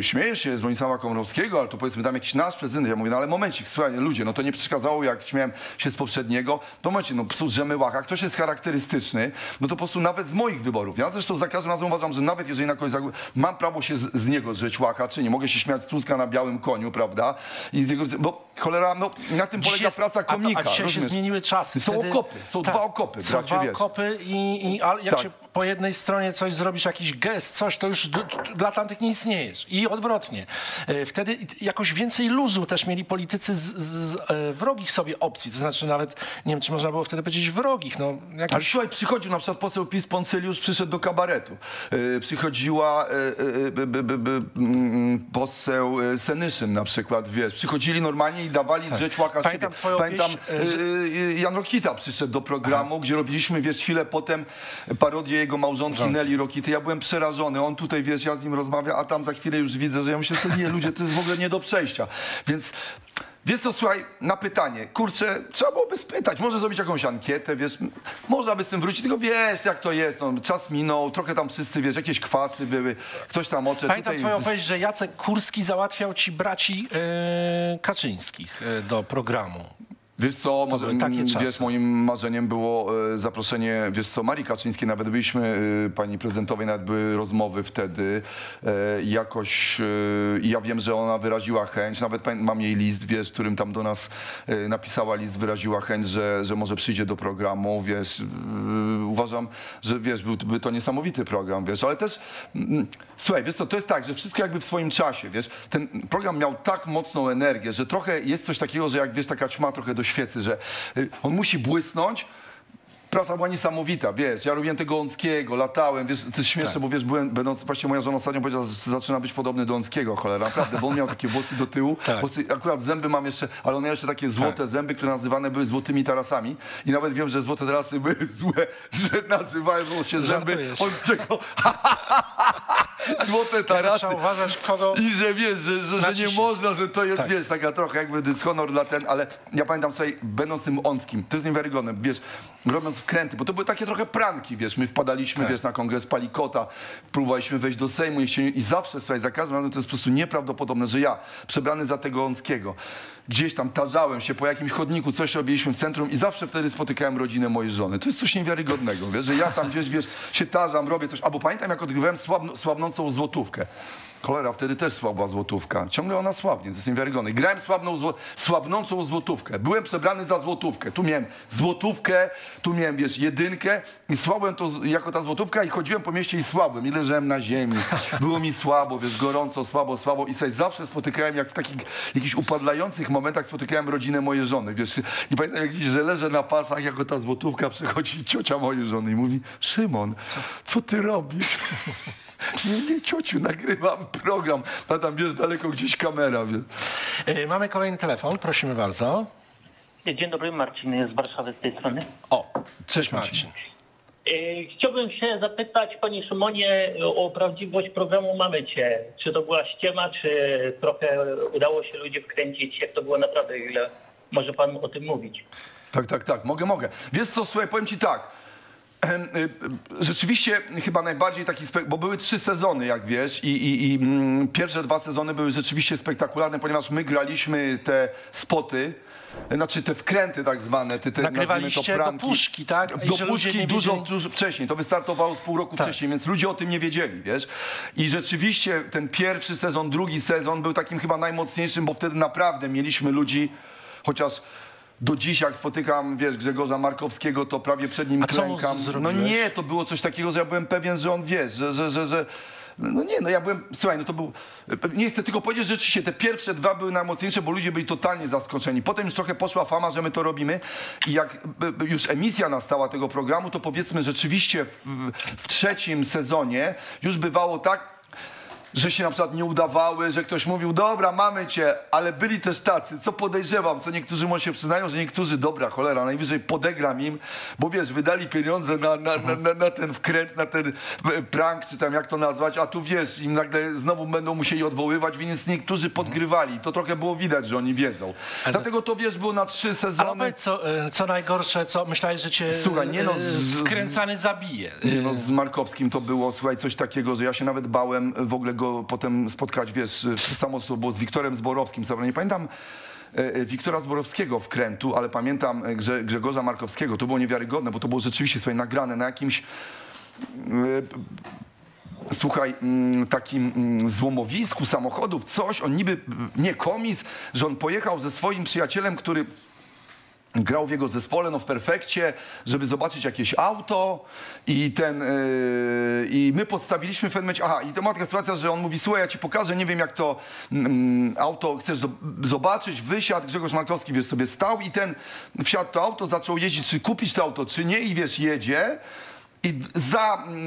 śmiejesz się z Bronisława Komorowskiego, ale to powiedzmy tam jakiś nasz prezydent. Ja mówię, no ale momencik, słuchaj, ludzie, no to nie przeszkadzało, jak śmiałem się z poprzedniego. To momencie, no psu drzemy łacha, ktoś jest charakterystyczny, no to po prostu nawet z moich wyborów. Ja zresztą za każdym razem uważam, że nawet jeżeli na kogoś mam prawo się z niego drzeć łacha, czy nie mogę się śmiać z Tuska na białym koniu, prawda? I z jego, bo cholera, no na tym dziś polega praca komika. A dzisiaj rozumiesz? Się zmieniły czasy. Są wtedy... okopy, są tak, dwa okopy. Są bracie, dwa okopy i ale jak tak się po jednej stronie coś zrobisz, jakiś gest, coś, to już dla tamtych nie istniejesz. I odwrotnie. Wtedy jakoś więcej luzu też mieli politycy z wrogich sobie opcji. To znaczy nawet, nie wiem, czy można było wtedy powiedzieć wrogich. No, jakiś... Ale słuchaj, przychodził na przykład poseł PiS Poncyliusz, przyszedł do kabaretu. Przychodziła poseł Senyszyn na przykład, wiesz. Przychodzili normalnie i dawali tak drzeć łaka. Pamiętam Jan Rokita przyszedł do programu, gdzie robiliśmy, wiesz, chwilę potem parodię jego małżonki Nelly Rokity. Ja byłem przerażony. On tutaj, wiesz, ja z nim rozmawiam, a tam za chwilę już widzę, że ja myślę sobie, nie, ludzie, to jest w ogóle nie do przejścia. Więc... Wiesz co, słuchaj, na pytanie, kurczę, trzeba byłoby spytać, może zrobić jakąś ankietę, wiesz, można by z tym wrócić, tylko wiesz jak to jest, no, czas minął, trochę tam wszyscy, wiesz, jakieś kwasy były, ktoś tam odszedł. Pamiętam tutaj... twoją opowieść, że Jacek Kurski załatwiał ci braci Kaczyńskich do programu. Wiesz co, może, wiesz, moim marzeniem było zaproszenie, wiesz co, Marii Kaczyńskiej, nawet byliśmy, pani prezydentowej, nawet były rozmowy wtedy, jakoś, ja wiem, że ona wyraziła chęć, nawet mam jej list, wiesz, którym tam do nas napisała list, wyraziła chęć, że może przyjdzie do programu, wiesz, uważam, że wiesz, byłby to niesamowity program, wiesz, ale też, słuchaj, wiesz co, to jest tak, że wszystko jakby w swoim czasie, wiesz, ten program miał tak mocną energię, że trochę jest coś takiego, że jak, wiesz, taka ćma trochę do świecy, że on musi błysnąć. Praca była niesamowita, wiesz, ja robiłem tego Łąckiego, latałem, wiesz, to jest śmieszne, bo wiesz, będąc, właśnie moja żona ostatnio powiedziała, że zaczyna być podobny do Łąckiego, cholera, naprawdę, bo on miał takie włosy do tyłu, włosy, akurat zęby mam jeszcze, ale on miał jeszcze takie złote zęby, które nazywane były złotymi tarasami i nawet wiem, że złote tarasy były złe, że nazywają się zęby Łąckiego. Złote tarasy. I że wiesz, że nie można, że to jest, wiesz, taka trochę jakby dyshonor dla ten, ale ja pamiętam sobie, będąc tym Ońskim, to jest niewiarygodne, wiesz, robiąc wkręty, bo to były takie trochę pranki, wiesz, my wpadaliśmy, wiesz, na kongres Palikota, próbowaliśmy wejść do Sejmu i zawsze, słuchaj, za każdym razem to jest po prostu nieprawdopodobne, że ja, przebrany za tego Ońskiego, gdzieś tam tarzałem się po jakimś chodniku, coś robiliśmy w centrum i zawsze wtedy spotykałem rodzinę mojej żony. To jest coś niewiarygodnego, wiesz, że ja tam gdzieś, wiesz, się tarzam, robię coś, albo pamiętam, jak odgrywałem słabnącą złotówkę. Cholera, wtedy też słabła złotówka. Ciągle ona słabnie, to jest niewiarygodne. Grałem słabnącą złotówkę. Byłem przebrany za złotówkę. Tu miałem złotówkę, tu miałem, wiesz, jedynkę i słabłem to jako ta złotówka i chodziłem po mieście i słabłem. I leżałem na ziemi. Było mi słabo, wiesz, gorąco, słabo i sobie zawsze spotykałem, jak w takich jakichś upadlających momentach spotykałem rodzinę mojej żony, wiesz. I pamiętam, jak że leżę na pasach, jako ta złotówka, przychodzi ciocia mojej żony i mówi: Szymon, co ty robisz? Nie, ciociu, nagrywam program, a tam jest daleko gdzieś kamera. Wiesz. Mamy kolejny telefon, prosimy bardzo. Dzień dobry, Marcin jest z Warszawy z tej strony. O, cześć Marcin. Chciałbym się zapytać, panie Szymonie, o prawdziwość programu Mamy Cię. Czy to była ściema, czy trochę udało się ludzi wkręcić, jak to było naprawdę, ile może pan o tym mówić? Tak, mogę. Wiesz co, słuchaj, powiem ci tak. Rzeczywiście chyba najbardziej taki, bo były 3 sezony, jak wiesz, i pierwsze 2 sezony były rzeczywiście spektakularne, ponieważ my graliśmy te spoty, znaczy te wkręty tak zwane, te nagrywaliście to pranki, do puszki, tak? Do puszki dużo wcześniej, to wystartowało z pół roku wcześniej, więc ludzie o tym nie wiedzieli, wiesz. I rzeczywiście ten pierwszy sezon, drugi sezon był takim chyba najmocniejszym, bo wtedy naprawdę mieliśmy ludzi, chociaż... Do dziś, jak spotykam, wiesz, Grzegorza Markowskiego, to prawie przed nim klękam. No nie, to było coś takiego, że ja byłem pewien, że on, wiesz, że no nie, no ja byłem, słuchaj, no to był... Nie chcę tylko powiedzieć, że rzeczywiście te pierwsze 2 były najmocniejsze, bo ludzie byli totalnie zaskoczeni. Potem już trochę poszła fama, że my to robimy i jak już emisja nastała tego programu, to powiedzmy rzeczywiście w 3. sezonie już bywało tak, że się na przykład nie udawały, że ktoś mówił: dobra, mamy cię, ale byli też tacy, co podejrzewam, co niektórzy może się przyznają, że niektórzy, dobra, cholera, najwyżej podegram im, bo wiesz, wydali pieniądze na ten wkręt, na ten prank, czy tam jak to nazwać, a tu wiesz, im nagle znowu będą musieli odwoływać, więc niektórzy podgrywali. To trochę było widać, że oni wiedzą. Ale... Dlatego to, wiesz, było na 3 sezony. Ale co najgorsze, co myślałeś, że cię wkręcany zabije? Nie no, z Markowskim to było, słuchaj, coś takiego, że ja się nawet bałem w ogóle go potem spotkać, wiesz, samo co było z Wiktorem Zborowskim, nie pamiętam Wiktora Zborowskiego wkrętu, ale pamiętam Grzegorza Markowskiego, to było niewiarygodne, bo to było rzeczywiście, słuchaj, nagrane na jakimś, słuchaj, takim złomowisku samochodów, coś, on niby, nie komis, że on pojechał ze swoim przyjacielem, który grał w jego zespole, no w Perfekcie, żeby zobaczyć jakieś auto i ten... I my podstawiliśmy w pewnym momencie... Aha, i to ma taka sytuacja, że on mówi: słuchaj, ja ci pokażę, nie wiem jak to auto chcesz zobaczyć, wysiadł. Grzegorz Markowski, wiesz, sobie stał i ten wsiadł to auto, zaczął jeździć, czy kupić to auto, czy nie, i wiesz, jedzie. I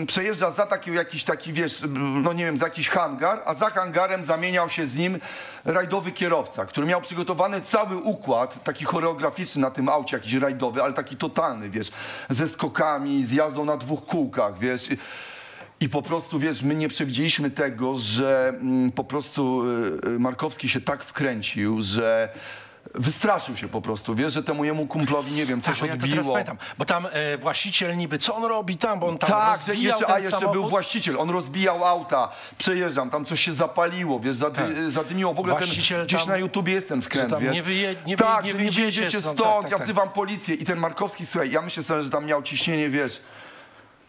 przejeżdża za taki jakiś taki, wiesz, no nie wiem, za jakiś hangar, a za hangarem zamieniał się z nim rajdowy kierowca, który miał przygotowany cały układ, taki choreograficzny na tym aucie, jakiś rajdowy, ale taki totalny, wiesz, ze skokami, z jazdą na dwóch kółkach, wiesz. I po prostu, wiesz, my nie przewidzieliśmy tego, że po prostu Markowski się tak wkręcił, że wystraszył się po prostu, wiesz, że temu jemu kumplowi, nie wiem, coś tak, odbiło. Ja to teraz pamiętam, bo tam właściciel niby, co on robi tam, bo on tam tak, rozbijał jeszcze, ten samochód. Był właściciel, on rozbijał auta, przejeżdżam, tam coś się zapaliło, wiesz, zadymiło, w ogóle ten, gdzieś tam, na YouTubie jest ten wkręt, wiesz. Nie wyjedziecie stąd, ja wzywam policję. I ten Markowski, słuchaj, ja myślę sobie, że tam miał ciśnienie, wiesz,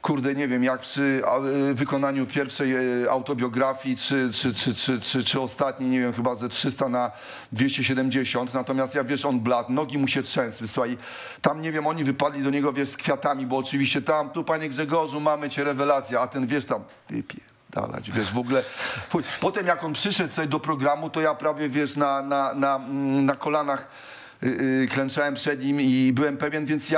kurde, nie wiem, jak przy wykonaniu pierwszej autobiografii, czy ostatniej, nie wiem, chyba ze 300 na 270. Natomiast ja, wiesz, on bladł, nogi mu się trzęsły, słuchaj. Tam, nie wiem, oni wypadli do niego, wiesz, z kwiatami, bo oczywiście tam, tu, panie Grzegorzu, mamy cię, rewelacja, a ten, wiesz, tam, ty pierdalać, wiesz, w ogóle. Potem, jak on przyszedł sobie do programu, to ja prawie, wiesz, na kolanach klęczałem przed nim i byłem pewien, więc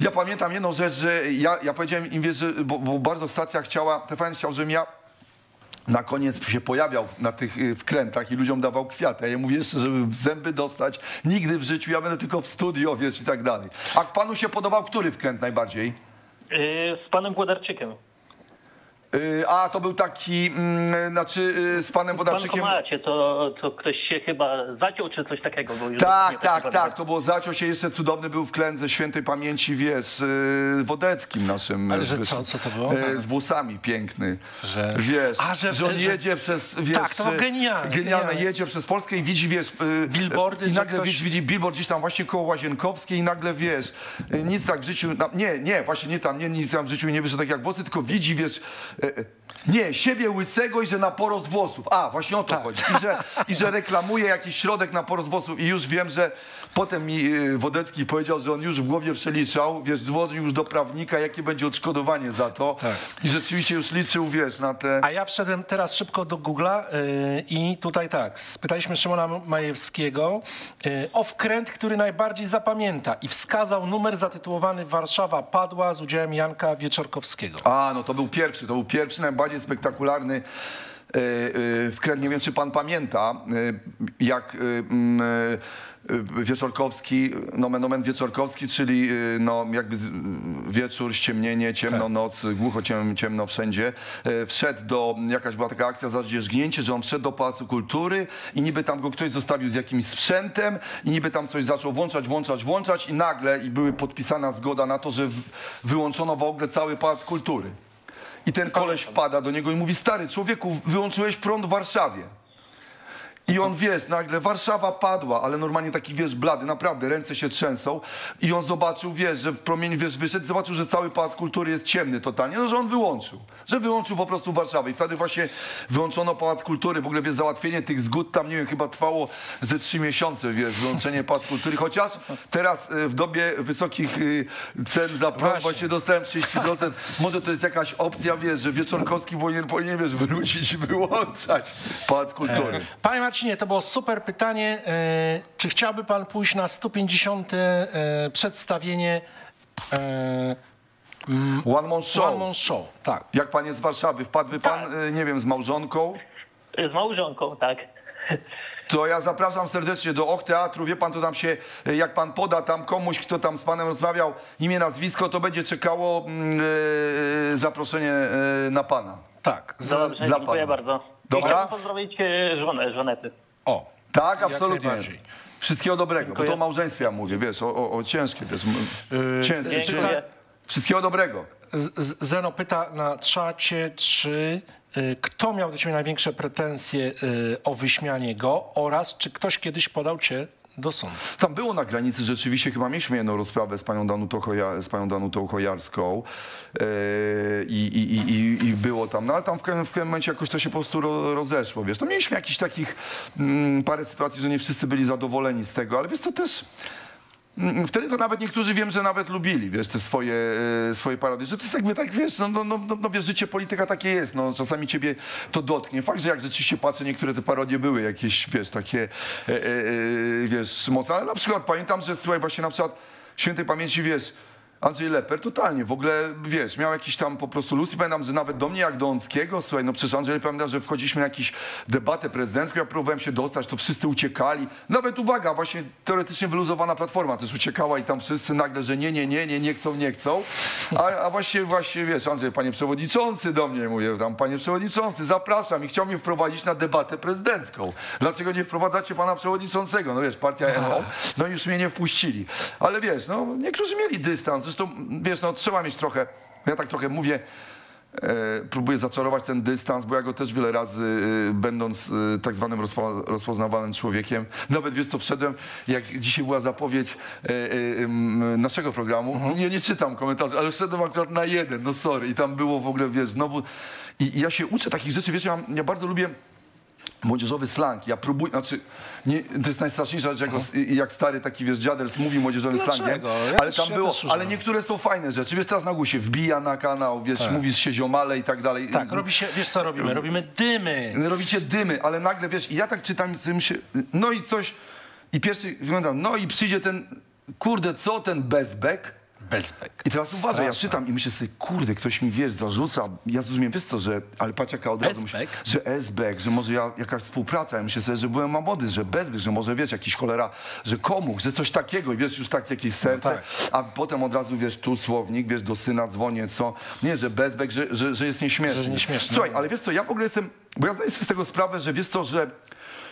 ja pamiętam jedną rzecz, że ja powiedziałem im, wiesz, że, bo bardzo stacja chciała, TVN chciał, żebym ja na koniec się pojawiał na tych wkrętach i ludziom dawał kwiaty. Ja mówię jeszcze, żeby w zęby dostać, nigdy w życiu, ja będę tylko w studio, wiesz, i tak dalej. A panu się podobał który wkręt najbardziej? Z panem Włodarczykiem. A to był taki, znaczy z panem Wodarczykiem. To ktoś się chyba zaciął czy coś takiego. Bo już tak, to było zaciął się, jeszcze cudowny był wklęt ze świętej pamięci, wiesz, Wodeckim naszym. Ale że co to było? Z włosami piękny, że, wiesz, że on jedzie przez, wiesz, tak, to było genialne, jedzie przez Polskę i widzi, wiesz, billboardy, i nagle ktoś widzi billboard gdzieś tam właśnie koło Łazienkowskiej i nagle, wiesz, nic tak w życiu, nic tam w życiu nie wyszło tak jak włosy, tylko widzi, wiesz, nie, siebie łysego i że na porost włosów. A, właśnie o to chodzi. I że reklamuje jakiś środek na porost włosów. I już wiem, że potem mi Wodecki powiedział, że on już w głowie przeliczał, wiesz, dzwonił już do prawnika, jakie będzie odszkodowanie za to. Tak. I rzeczywiście już liczył, wiesz, na te... A ja wszedłem teraz szybko do Google'a i tutaj tak, spytaliśmy Szymona Majewskiego o wkręt, który najbardziej zapamięta i wskazał numer zatytułowany Warszawa padła z udziałem Janka Wieczorkowskiego. A, no to był pierwszy, najbardziej spektakularny wkręt. Nie wiem, czy pan pamięta, jak Wieczorkowski, nomen omen Wieczorkowski, czyli no jakby wieczór, ściemnienie, ciemno, noc, głucho, ciemno wszędzie. Wszedł do, jakaś była taka akcja Zadzierzgnięcie, że on wszedł do Pałacu Kultury i niby tam go ktoś zostawił z jakimś sprzętem i niby tam coś zaczął włączać i nagle była podpisana zgoda na to, że wyłączono w ogóle cały Pałac Kultury. I ten koleś wpada do niego i mówi, stary człowieku, wyłączyłeś prąd w Warszawie. I on, wiesz, nagle Warszawa padła, ale normalnie taki, wiesz, blady, naprawdę, ręce się trzęsą. I on zobaczył, wiesz, że w promieniu, wiesz, wyszedł, zobaczył, że cały Pałac Kultury jest ciemny totalnie, no, że on wyłączył. Że wyłączył po prostu Warszawę. I wtedy właśnie wyłączono Pałac Kultury. W ogóle, wiesz, załatwienie tych zgód tam, nie wiem, chyba trwało ze 3 miesiące, wiesz, wyłączenie Pałac Kultury. Chociaż teraz w dobie wysokich cen za prąd właśnie dostałem 30%. Może to jest jakaś opcja, wiesz, że Wieczorkowski powinien, wiesz, wrócić i wyłączać Pałac Kultury. Marcinie, to było super pytanie. Czy chciałby pan pójść na 150. przedstawienie One Man Show? Tak. Jak pan jest z Warszawy? Wpadłby pan, nie wiem, z małżonką? Z małżonką, tak. To ja zapraszam serdecznie do Och Teatru. Wie pan, to tam się, jak pan poda tam komuś, kto tam z panem rozmawiał, imię, nazwisko, to będzie czekało zaproszenie na pana. Tak, dziękuję bardzo. Dobra. Chciałbym pozdrowić żonę, Żonety. O, tak, absolutnie. Wszystkiego dobrego, dziękuję. Bo to o małżeństwie ja mówię, wiesz, o ciężkie to jest. Ciężkie. Wszystkiego dobrego. Zeno pyta na czacie, czy kto miał do ciebie największe pretensje o wyśmianie go oraz czy ktoś kiedyś podał cię do sądu. Tam było na granicy rzeczywiście, chyba mieliśmy jedną rozprawę z panią Danutą Hojarską i było tam, no ale tam w pewnym momencie jakoś to się po prostu rozeszło, wiesz. No mieliśmy jakichś takich parę sytuacji, że nie wszyscy byli zadowoleni z tego, ale wiesz, to też... Wtedy to nawet niektórzy, wiem, że nawet lubili, wiesz, te swoje parodie, że to jest jakby tak, wiesz, wiesz, życie polityka takie jest, no czasami ciebie to dotknie. Fakt, że jak rzeczywiście patrzę, niektóre te parodie były jakieś, wiesz, takie, wiesz, mocne, ale na przykład pamiętam, że słuchaj, właśnie na przykład świętej pamięci, wiesz, Andrzej Leper totalnie, w ogóle, wiesz, miał jakiś tam po prostu luz i pamiętam, że nawet do mnie jak do Ońskiego, słuchaj, no przecież Andrzej pamięta, że wchodziliśmy na jakąś debatę prezydencką, ja próbowałem się dostać, to wszyscy uciekali. Nawet, uwaga, właśnie teoretycznie wyluzowana Platforma też uciekała i tam wszyscy nagle, że nie chcą. A właśnie, wiesz, Andrzej, panie przewodniczący, do mnie mówię, tam, panie przewodniczący, zapraszam i chciał mnie wprowadzić na debatę prezydencką. Dlaczego nie wprowadzacie pana przewodniczącego? No wiesz, partia MO, no już mnie nie wpuścili. Ale wiesz, no niektórzy mieli dystans. Zresztą, wiesz, no trzeba mieć trochę, ja tak trochę mówię, próbuję zaczarować ten dystans, bo ja go też wiele razy, będąc tak zwanym rozpoznawalnym człowiekiem, nawet wiesz co, wszedłem, jak dzisiaj była zapowiedź naszego programu, nie czytam komentarzy, ale wszedłem akurat na jeden, no sorry, i tam było w ogóle, wiesz, znowu, i ja się uczę takich rzeczy, wiesz, ja bardzo lubię młodzieżowy slang, ja próbuję, znaczy, nie, to jest najstraszniejsza rzecz, jak stary taki, wiesz, dziadels mówi młodzieżowy slangiem, ale tam było, ale niektóre są fajne rzeczy, wiesz, teraz na gusie wbija na kanał, wiesz, tak. Mówisz się ziomale i tak dalej. Tak, robi się, wiesz co robimy? Robimy dymy. Robicie dymy, ale nagle, wiesz, i ja tak czytam, się, no i coś, i pierwszy wyglądam, no i przyjdzie ten, kurde, co ten bezbek? Bezbek. I teraz uważaj, straszne. Ja czytam i myślę sobie, kurde, ktoś mi, wiesz, zarzuca. Ja zrozumiem, wiesz co, że, ale patrz jaka od razu myślę, że Esbek, że może jakaś współpraca. Ja myślę sobie, że byłem młody, że Bezbek, że może, wiesz, jakiś cholera, że komuś, że coś takiego i wiesz, już tak jakieś serce, no tak. A potem od razu, wiesz, tu słownik, wiesz, do syna dzwonię, co? Nie, że Bezbek, że jest nieśmieszny. Że nieśmieszny. Słuchaj, ale wiesz co, ja w ogóle jestem, bo ja zdaję sobie z tego sprawę, że wiesz co, że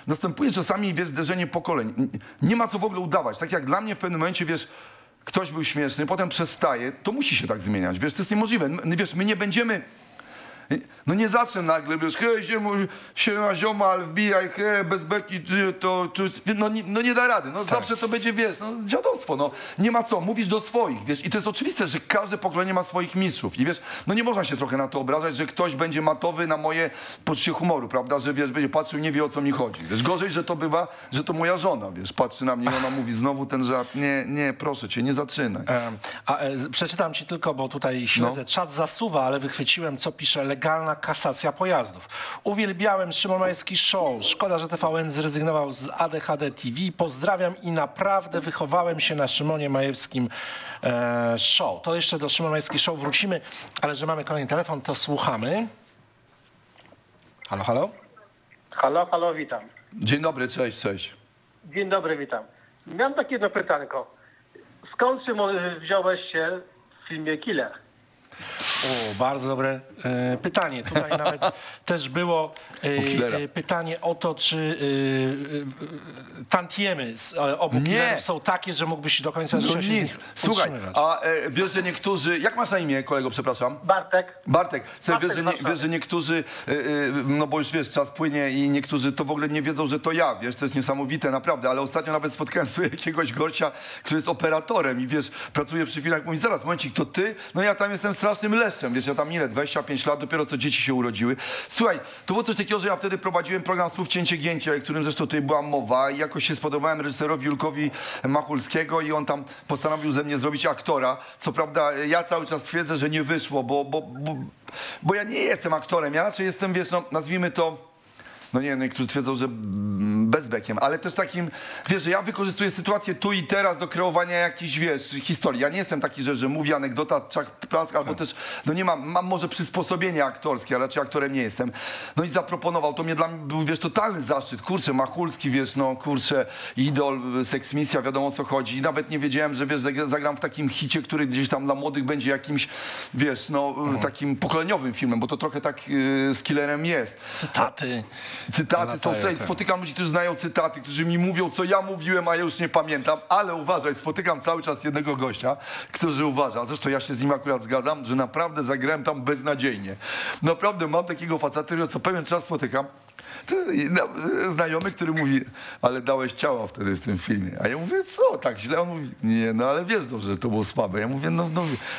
następuje czasami, wiesz, zderzenie pokoleń. Nie ma co w ogóle udawać. Tak jak dla mnie w pewnym momencie, wiesz, ktoś był śmieszny, potem przestaje, to musi się tak zmieniać, wiesz, to jest niemożliwe, wiesz, my nie będziemy, no nie zacznę nagle, wiesz, hej, siema ziomal, wbijaj, hej, bez beki, to no nie da rady, no tak. Zawsze to będzie, wiesz, no dziadostwo, no nie ma co, mówisz do swoich, wiesz, i to jest oczywiste, że każde pokolenie ma swoich mistrzów i wiesz, no nie można się trochę na to obrażać, że ktoś będzie matowy na moje poczucie humoru, prawda, że wiesz, będzie patrzył, nie wie o co mi chodzi, wiesz, gorzej, że to bywa, że to moja żona, wiesz, patrzy na mnie, ona mówi, znowu ten żart, nie, proszę cię, nie zaczynaj. Przeczytam ci tylko, bo tutaj śledzę, no. Czat zasuwa, ale wychwyciłem, co pisze legalna kasacja pojazdów. Uwielbiałem Szymon Majewski Show. Szkoda, że TVN zrezygnował z ADHD TV. Pozdrawiam i naprawdę wychowałem się na Szymonie Majewskim Show. To jeszcze do Szymona Majewski Show wrócimy, ale że mamy kolejny telefon, to słuchamy. Halo, halo? Halo, halo, witam. Dzień dobry, cześć. Dzień dobry, witam. Miałem takie jedno pytanko. Skąd, Szymon, wziąłeś się w filmie Killer? O, bardzo dobre pytanie. Tutaj nawet też było pytanie o to, czy tantiemy z obu killerów są takie, że mógłbyś do końca życia się nic. Słuchaj, a wiesz, że niektórzy... Jak masz na imię, kolego, przepraszam? Bartek. Wiesz, że niektórzy, no bo już wiesz, czas płynie i niektórzy to w ogóle nie wiedzą, że to ja, wiesz, to jest niesamowite, naprawdę, ale ostatnio nawet spotkałem sobie jakiegoś gościa, który jest operatorem i wiesz, pracuje przy filmach, mówi, zaraz, momencik, to ty? No ja tam jestem strasznym lesem, wiesz, ja tam ile, 25 lat, dopiero co dzieci się urodziły. Słuchaj, to było coś takiego, że ja wtedy prowadziłem program Słów Cięcie Gięcie, o którym zresztą tutaj była mowa i jakoś się spodobałem reżyserowi Julkowi Machulskiego i on tam postanowił ze mnie zrobić aktora. Co prawda ja cały czas twierdzę, że nie wyszło, bo ja nie jestem aktorem, ja raczej jestem, wiesz, no, nazwijmy to... No nie, niektórzy twierdzą, że bezbekiem, ale też takim, wiesz, że ja wykorzystuję sytuację tu i teraz do kreowania jakichś, wiesz, historii. Ja nie jestem taki, że mówi anegdota, czak, prask, albo też, no nie mam może przysposobienie aktorskie, ale raczej aktorem nie jestem. No i zaproponował, to mnie dla mnie był, wiesz, totalny zaszczyt. Kurczę, Machulski, wiesz, no kurczę, idol, seksmisja, wiadomo o co chodzi. I nawet nie wiedziałem, że, wiesz, zagram w takim hicie, który gdzieś tam dla młodych będzie jakimś, wiesz, no takim pokoleniowym filmem, bo to trochę tak z Killerem jest. Cytaty są, słuchaj, spotykam ludzi, którzy znają cytaty, którzy mi mówią, co ja mówiłem, a ja już nie pamiętam, ale uważaj, spotykam cały czas jednego gościa, który uważa, zresztą ja się z nim akurat zgadzam, że naprawdę zagrałem tam beznadziejnie. Naprawdę mam takiego faceta, którego co pewien czas spotykam, znajomy, który mówi, ale dałeś ciała wtedy w tym filmie. A ja mówię, co, tak źle? On mówi, nie, no ale wiesz dobrze, że to było słabe. Ja mówię, no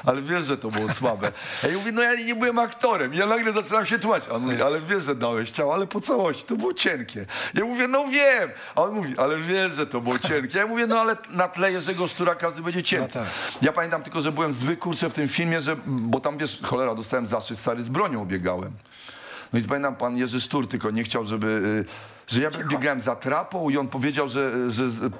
ale wiesz, że to było słabe. A ja mówię, no ja nie byłem aktorem. Ja nagle zaczynam się tłumaczyć. A on mówi, ale wiesz, że dałeś ciała, ale po całości, to było cienkie. Ja mówię, no wiem. A on mówi, ale wiesz, że to było cienkie. Ja mówię, no ale na tle Jerzego Sztura każdy będzie cienki. No tak. Ja pamiętam tylko, że byłem zły, kurczę, w tym filmie, że, bo tam, wiesz, cholera, dostałem zaszczyt, stary, z bronią obiegałem. No i pamiętam, pan Jerzy Sztur tylko nie chciał, żeby że ja biegałem za trapą i on powiedział, że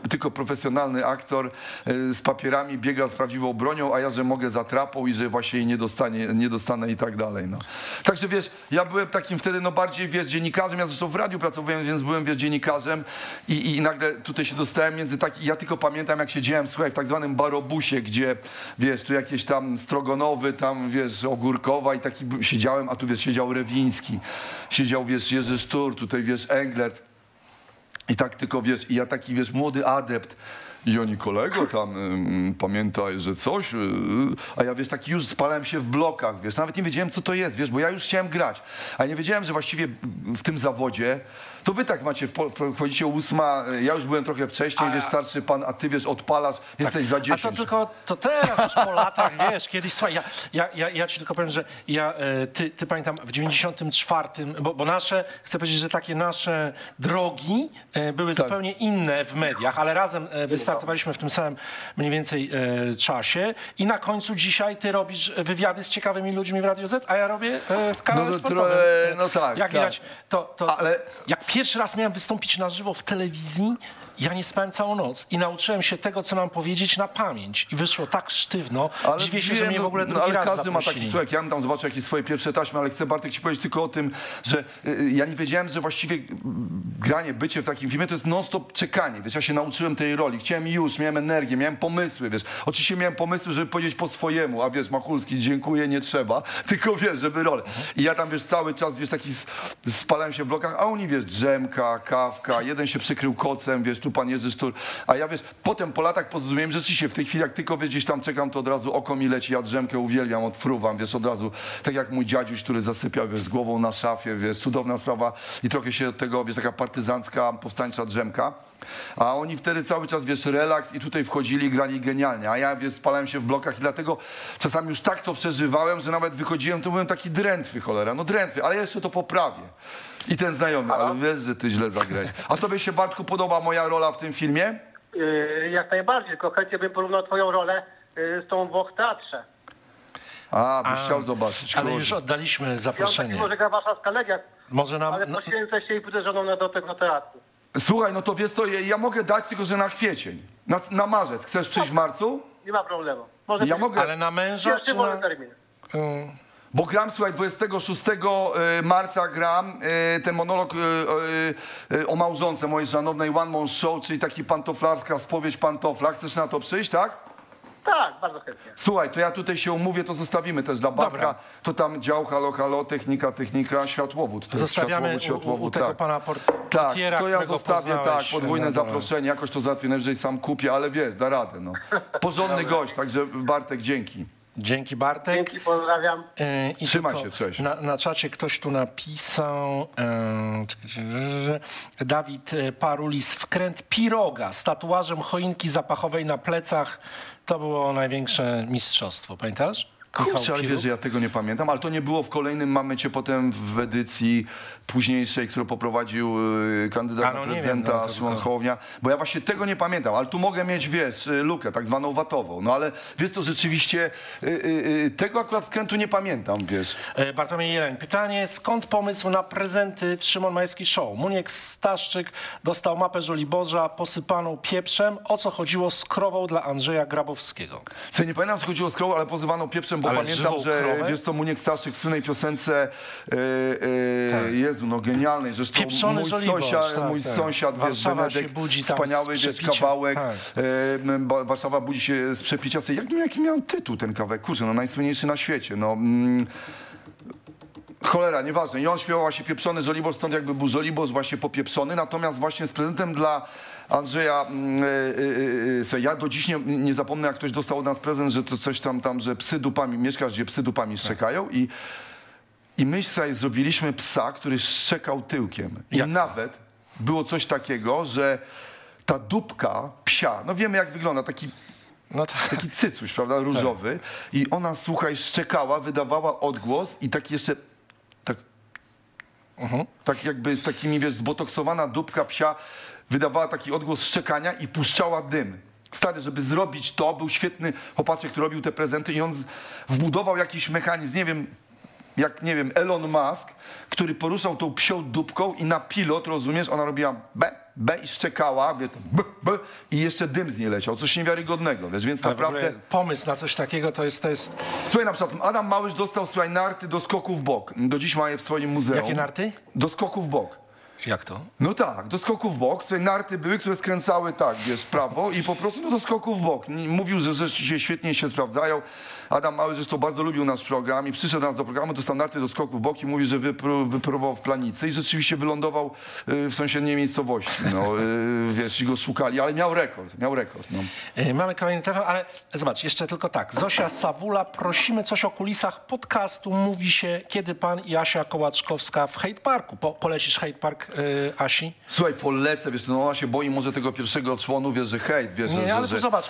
tylko profesjonalny aktor z papierami biega z prawdziwą bronią, a ja, że mogę za trapą i że właśnie jej nie dostanę i tak dalej. No. Także wiesz, ja byłem takim wtedy no bardziej, wiesz, dziennikarzem, ja zresztą w radiu pracowałem, więc byłem, wiesz, dziennikarzem i nagle tutaj się dostałem między taki, ja tylko pamiętam jak siedziałem, słuchaj, w tak zwanym barobusie, gdzie, wiesz, tu jakieś tam strogonowy, tam, wiesz, ogórkowa i taki siedziałem, a tu, wiesz, siedział Rewiński, siedział, wiesz, Jerzy Sztur, tutaj, wiesz, Englert. I tak tylko, wiesz, i ja taki, wiesz, młody adept. I oni, kolego, tam pamiętaj, że coś, a ja, wiesz, taki już spalałem się w blokach, wiesz, nawet nie wiedziałem, co to jest, wiesz, bo ja już chciałem grać, a nie wiedziałem, że właściwie w tym zawodzie, to wy tak macie, wchodzicie 8, ja już byłem trochę wcześniej, wiesz, starszy pan, a ty, wiesz, odpalasz, jesteś tak, za 10. A to tylko, to teraz już po latach, wiesz, kiedyś, słuchaj, ja ci tylko powiem, że ja, ty pamiętam w 94, bo nasze, chcę powiedzieć, że takie nasze drogi były tak zupełnie inne w mediach, ale razem wystartowaliśmy w tym samym mniej więcej czasie i na końcu dzisiaj ty robisz wywiady z ciekawymi ludźmi w Radio Z, a ja robię w kanale sportowym. No tak, jak widać, to ale... jak pierwszy raz miałem wystąpić na żywo w telewizji, ja nie spałem całą noc i nauczyłem się tego, co mam powiedzieć na pamięć i wyszło tak sztywno, ale dziwię się, że mnie w ogóle drugi raz każdy zaprosili. Ma taki, słuchaj, ja bym tam zobaczył jakieś swoje pierwsze taśmy, ale chcę, Bartek, ci powiedzieć tylko o tym, że ja nie wiedziałem, że właściwie granie, bycie w takim filmie to jest non-stop czekanie, wiesz, ja się nauczyłem tej roli, chciałem już, miałem energię, miałem pomysły, wiesz, oczywiście miałem pomysły, żeby powiedzieć po swojemu, a wiesz, Makulski, dziękuję, nie trzeba, tylko wiesz, żeby rolę. I ja tam, wiesz, cały czas, wiesz, taki spalałem się w blokach, a oni, wiesz, drzemka, kawka, jeden się przykrył kocem, wiesz, tu pan Jerzy Sztur, a ja, wiesz, potem po latach pozrozumiałem, że rzeczywiście w tej chwili, jak tylko, wiesz, gdzieś tam czekam, to od razu oko mi leci, ja drzemkę uwielbiam, odfruwam, wiesz, od razu, tak jak mój dziadziuś, który zasypiał, wiesz, z głową na szafie, wiesz, cudowna sprawa i trochę się od tego, wiesz, taka partyzancka, powstańcza drzemka, a oni wtedy cały czas, wiesz, relaks i tutaj wchodzili, grali genialnie, a ja, wiesz, spalałem się w blokach i dlatego czasami już tak to przeżywałem, że nawet wychodziłem, to byłem taki drętwy, cholera, no drętwy, ale ja jeszcze to poprawię. I ten znajomy, ale wiesz, że ty źle zagrałeś. A tobie się, Bartku, podoba moja rola w tym filmie? Jak najbardziej, tylko chętnie bym porównał twoją rolę z tą w Och Teatrze. A, byś chciał zobaczyć. Ale już oddaliśmy zaproszenie. Ja może taka wasza skalegia, może nam, ale prosiłem też się i pójdę żoną na dotek do teatru. Słuchaj, no to wiesz co, ja mogę dać, tylko że na kwiecień. Na marzec. Chcesz przyjść w marcu? Nie ma problemu. Może ja mogę. Ale na męża czy na... termin. Bo gram, słuchaj, 26 marca gram ten monolog o małżonce mojej szanownej One Man Show, czyli taki pantoflarska spowiedź pantofla. Chcesz na to przyjść, tak? Tak, bardzo chętnie. Słuchaj, to ja tutaj się umówię, to zostawimy też dla Bartka. To tam dział, halo, halo, technika, światłowód. To zostawiamy światłowód, u tego tak. Pana portiera, tak, to ja zostawię, tak, podwójne zaproszenie, jakoś to załatwię, najwyżej sam kupię, ale wiesz, da radę, no. Porządny gość, także Bartek, dzięki. Dzięki, Bartek. Dzięki, pozdrawiam. Trzymaj się, cześć. Na czacie ktoś tu napisał, Dawid Parulis, wkręt piroga z tatuażem choinki zapachowej na plecach. To było największe mistrzostwo, pamiętasz? Kurczę, ale wiesz, że ja tego nie pamiętam, ale to nie było w kolejnym Mamy Cię potem w edycji późniejszej, którą poprowadził kandydat na prezydenta Szymon Hołownia, bo ja właśnie tego nie pamiętam, ale tu mogę mieć, wiesz, lukę, tak zwaną watową, no ale wiesz co, rzeczywiście tego akurat wkrętu nie pamiętam, wiesz. Bartłomiej Jeleń, pytanie, skąd pomysł na prezenty w Szymon Majewski Show? Muniek Staszczyk dostał mapę Żoliborza posypaną pieprzem, o co chodziło z krową dla Andrzeja Grabowskiego? Co, nie pamiętam, co chodziło z krową, ale posypaną pieprzem, bo ale pamiętam, że krowę? Wiesz co, Muniek Starszy w słynnej piosence tak. Jezu, no genialnej, że mój sąsiad, tak, mój sąsiad, tak. Wiesz, Benedek, wspaniały, wiesz, kawałek, tak. Warszawa budzi się z przepicia. Jaki miał tytuł ten kawałek? Kurczę, no najsłynniejszy na świecie, no... Cholera, nieważne. I on śpiewał właśnie pieprzony Żoliborz, stąd jakby był Żoliborz właśnie popieprzony, natomiast właśnie z prezentem dla Andrzeja, ja do dziś nie zapomnę, jak ktoś dostał od nas prezent, że to coś tam, że psy dupami, mieszkasz, gdzie psy dupami szczekają i my sobie zrobiliśmy psa, który szczekał tyłkiem. I nawet było coś takiego, że ta dupka psia, no wiemy jak wygląda, taki... No tak. Taki cycuś, prawda, różowy. Tak. I ona, słuchaj, szczekała, wydawała odgłos i tak jeszcze... Tak, tak jakby z takimi, wiesz, zbotoksowana dupka psia wydawała taki odgłos szczekania i puszczała dym. Stary, żeby zrobić to, był świetny chłopaczek, który robił te prezenty i on wbudował jakiś mechanizm, nie wiem... jak, nie wiem, Elon Musk, który poruszał tą psią dupką i na pilot, rozumiesz, ona robiła B i szczekała, wie, B, i jeszcze dym z niej leciał, coś niewiarygodnego, wiesz, więc ale naprawdę... Pomysł na coś takiego to jest... Słuchaj, na przykład Adam Małysz dostał, słuchaj, narty do skoku w bok, do dziś ma je w swoim muzeum. Jakie narty? Do skoku w bok. Jak to? No tak, do skoku w bok, słuchaj, narty były, które skręcały tak, wiesz, w prawo i po prostu no, do skoku w bok. Mówił, że rzeczy się świetnie się sprawdzają. Adam Małysz zresztą bardzo lubił nasz program i przyszedł do nas do programu, dostał narty do skoku w bok i mówi, że wypróbował w Planicy i rzeczywiście wylądował w sąsiedniej miejscowości. No, wiesz, i go szukali, ale miał rekord. No. Mamy kolejny telefon, ale zobacz, jeszcze tylko tak. Zosia Sawula, prosimy coś o kulisach podcastu Mówi się, kiedy pan i Asia Kołaczkowska w Hate Parku. Polecisz Hate Park Asi? Słuchaj, polecę, wiesz, no ona się boi może tego pierwszego członu, wiesz, że hejt, wiesz, nie, że... ale tu zobacz,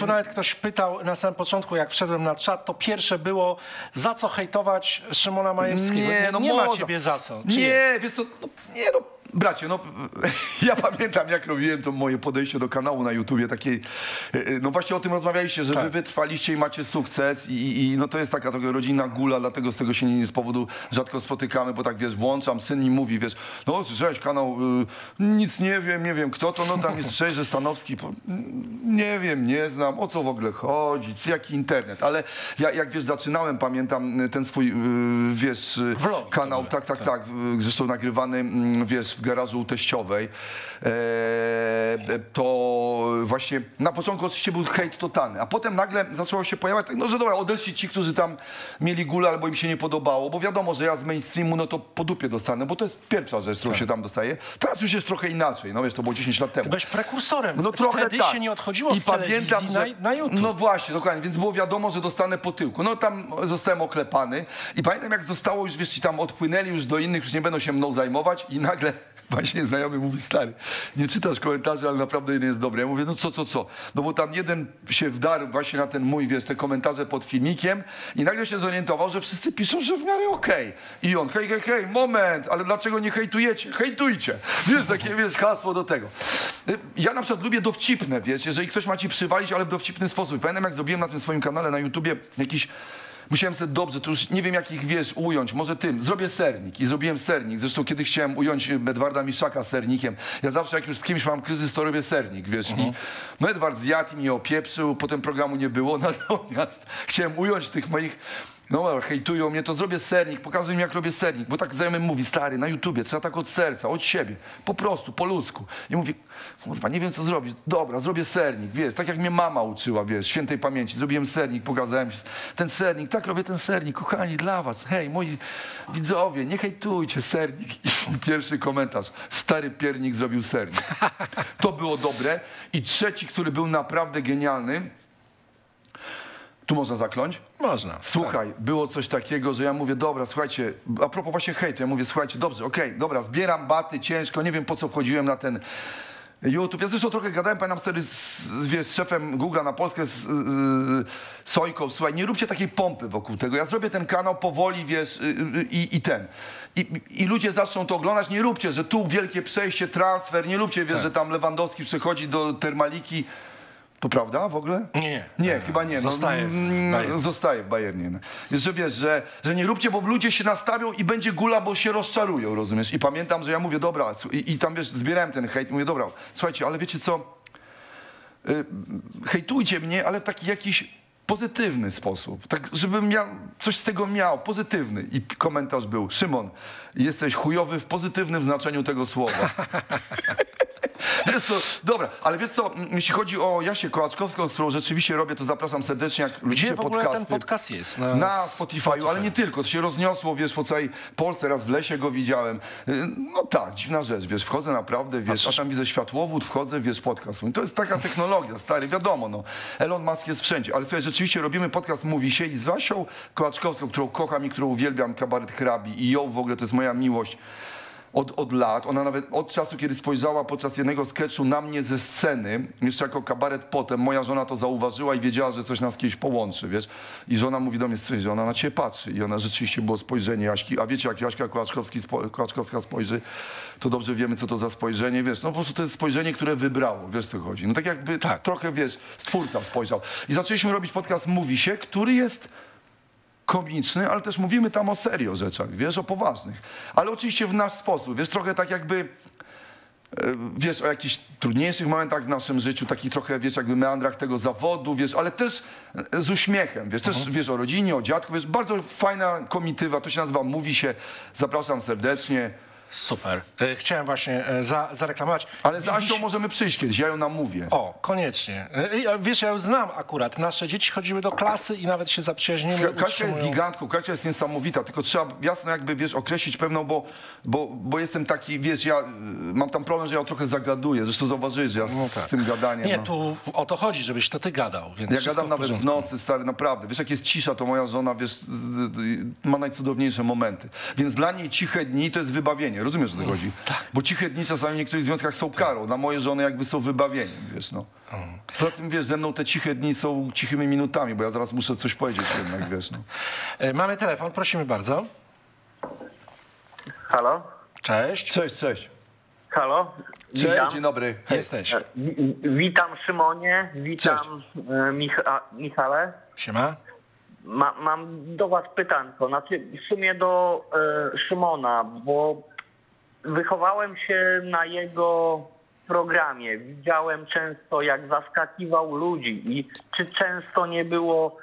tu nawet ktoś pytał na samym początku, jak wszedłem na czat, to pierwsze było, za co hejtować Szymona Majewskiego. Nie, no nie ma ciebie za co. Czy nie, jest? Wiesz co, no, nie no. Bracie, no ja pamiętam, jak robiłem to moje podejście do kanału na YouTubie, takiej, no właśnie o tym rozmawialiście, że tak. Wy wytrwaliście i macie sukces i no to jest taka rodzinna gula, dlatego z tego się nie, z powodu rzadko spotykamy, bo tak wiesz, włączam, syn mi mówi, wiesz, no słyszałeś kanał, nic nie wiem kto to, no tam jest 6, że Stanowski, nie znam, o co w ogóle chodzi, jaki internet, ale ja, jak wiesz, zaczynałem, pamiętam ten swój, wiesz, vlog, kanał, tak, zresztą nagrywany, wiesz, w garażu teściowej, to właśnie na początku oczywiście był hejt totalny, a potem nagle zaczęło się pojawiać, tak, no że dobra, odeszli ci, którzy tam mieli gulę albo im się nie podobało, bo wiadomo, że ja z mainstreamu no to po dupie dostanę, bo to jest pierwsza rzecz, którą się tam dostaje. Teraz już jest trochę inaczej, no wiesz, to było 10 lat temu. Ty byłeś prekursorem, no, trochę wtedy tak. Się nie odchodziło i z telewizji na YouTube. No właśnie, dokładnie, więc było wiadomo, że dostanę po tyłku. No tam zostałem oklepany i pamiętam, jak zostało już, wiesz, ci tam odpłynęli już do innych, już nie będą się mną zajmować i nagle właśnie znajomy mówi, stary, nie czytasz komentarzy, ale naprawdę jeden jest dobry. Ja mówię, no co? No bo tam jeden się wdarł właśnie na ten mój, wiesz, te komentarze pod filmikiem i nagle się zorientował, że wszyscy piszą, że w miarę okej. I on, hej, moment, ale dlaczego nie hejtujecie? Hejtujcie. Wiesz, takie, wiesz, hasło do tego. Ja na przykład lubię dowcipne, wiesz, jeżeli ktoś ma ci przywalić, ale w dowcipny sposób. Pamiętam, jak zrobiłem na tym swoim kanale na YouTubie jakiś... Musiałem sobie dobrze, to już nie wiem, jak ich, wiesz, ująć, może tym, zrobię sernik i zrobiłem sernik, zresztą kiedy chciałem ująć Edwarda Miszaka sernikiem, ja zawsze jak już z kimś mam kryzys, to robię sernik, wiesz, i no Edward zjadł i mnie opieprzył, potem programu nie było, natomiast chciałem ująć tych moich, no hejtują mnie, to zrobię sernik, pokażę im, jak robię sernik, bo tak znajomy mówi, stary, na YouTubie trzeba tak od serca, od siebie, po prostu, po ludzku. I mówię, kurwa, nie wiem, co zrobić, dobra, zrobię sernik, wiesz, tak jak mnie mama uczyła, wiesz, świętej pamięci, zrobiłem sernik, pokazałem się, ten sernik, tak robię ten sernik, kochani, dla was, hej, moi widzowie, nie hejtujcie, sernik. I pierwszy komentarz, stary piernik zrobił sernik. To było dobre. I trzeci, który był naprawdę genialny, tu można zakląć? Można. Słuchaj, tak. Było coś takiego, że ja mówię, dobra, słuchajcie, a propos właśnie hejtu, ja mówię, słuchajcie, dobrze, okej, dobra, zbieram baty ciężko, nie wiem, po co wchodziłem na ten YouTube. Ja zresztą trochę gadałem, pamiętam wtedy z szefem Google'a na Polskę, z Sojką, słuchaj, nie róbcie takiej pompy wokół tego, ja zrobię ten kanał powoli, wiesz, i ludzie zaczną to oglądać, nie róbcie, że tu wielkie przejście, transfer, nie róbcie, wiesz, tak, że tam Lewandowski przechodzi do Termaliki. To prawda w ogóle? Nie, chyba nie. No, zostaje w Bayernie. Że wiesz, że nie róbcie, bo ludzie się nastawią i będzie gula, bo się rozczarują, rozumiesz? I pamiętam, że ja mówię, dobra, i tam, wiesz, zbierałem ten hejt, mówię, dobra, słuchajcie, ale wiecie co? Hejtujcie mnie, ale w taki jakiś pozytywny sposób, tak żebym ja coś z tego miał, pozytywny. I komentarz był, Szymon, jesteś chujowy w pozytywnym znaczeniu tego słowa. Jest to, dobra, ale wiesz co, jeśli chodzi o Jasię Kołaczkowską, którą rzeczywiście robię, to zapraszam serdecznie, jak lubicie podcasty. Gdzie w ogóle ten podcast jest? Na Spotify, ale nie tylko, to się rozniosło, wiesz, po całej Polsce, raz w lesie go widziałem. No tak, dziwna rzecz, wiesz, wchodzę naprawdę, wiesz, a tam widzę światłowód, wchodzę, wiesz, podcast. To jest taka technologia, stary, wiadomo, no. Elon Musk jest wszędzie, ale słuchaj, rzeczywiście robimy podcast Mówi się i z Asią Kołaczkowską, którą kocham i którą uwielbiam, Kabaret hrabi i ją w ogóle, to jest moja miłość. Od lat, ona nawet od czasu, kiedy spojrzała podczas jednego sketchu na mnie ze sceny, jeszcze jako kabaret potem, moja żona to zauważyła i wiedziała, że coś nas kiedyś połączy, wiesz. I żona mówi do mnie, słuchaj, że ona na ciebie patrzy. I ona rzeczywiście było spojrzenie Jaśki, a wiecie, jak Jaśka Kołaczkowska spojrzy, to dobrze wiemy, co to za spojrzenie, wiesz. No po prostu to jest spojrzenie, które wybrało, wiesz, co chodzi. No tak jakby trochę, wiesz, stwórca spojrzał. I zaczęliśmy robić podcast Mówi się, który jest... komiczny, ale też mówimy tam o serio rzeczach, wiesz, o poważnych. Ale oczywiście w nasz sposób, wiesz, trochę tak jakby, wiesz, o jakichś trudniejszych momentach w naszym życiu, takich trochę, wiesz, jakby meandrach tego zawodu, wiesz, ale też z uśmiechem, wiesz, też, wiesz, o rodzinie, o dziadku, wiesz, bardzo fajna komitywa, to się nazywa Mówi się, zapraszam serdecznie. Super. Chciałem właśnie zareklamować. Ale za Asią możemy przyjść kiedyś, ja ją namówię. O, koniecznie. Wiesz, ja ją znam akurat. Nasze dzieci chodziły do klasy i nawet się zaprzyjaźniły. Kasia jest gigantką, Kasia jest niesamowita, tylko trzeba jasno jakby, wiesz, określić pewną, bo jestem taki, wiesz, ja mam tam problem, że ja trochę zagaduję. Zresztą zauważyłeś, że ja z tym gadaniem... Nie, tu o to chodzi, żebyś to ty gadał. Więc ja gadam nawet w nocy, stary, naprawdę. Wiesz, jak jest cisza, to moja żona, wiesz, ma najcudowniejsze momenty. Więc dla niej ciche dni to jest wybawienie. Rozumiesz, o co chodzi? Tak. Bo ciche dni czasami w niektórych związkach są karą. Dla mojej żony jakby są wybawieniem, wiesz, no. Poza tym, wiesz, ze mną te ciche dni są cichymi minutami, bo ja zaraz muszę coś powiedzieć jednak, wiesz, no. Mamy telefon, prosimy bardzo. Halo? Cześć. Cześć, cześć. Halo? Cześć, witam. Dzień dobry. Hej. Jesteś. Witam Szymonie, witam Michale. Siema. Mam do was pytanko, znaczy w sumie do Szymona, bo wychowałem się na jego programie. Widziałem często, jak zaskakiwał ludzi i czy często nie było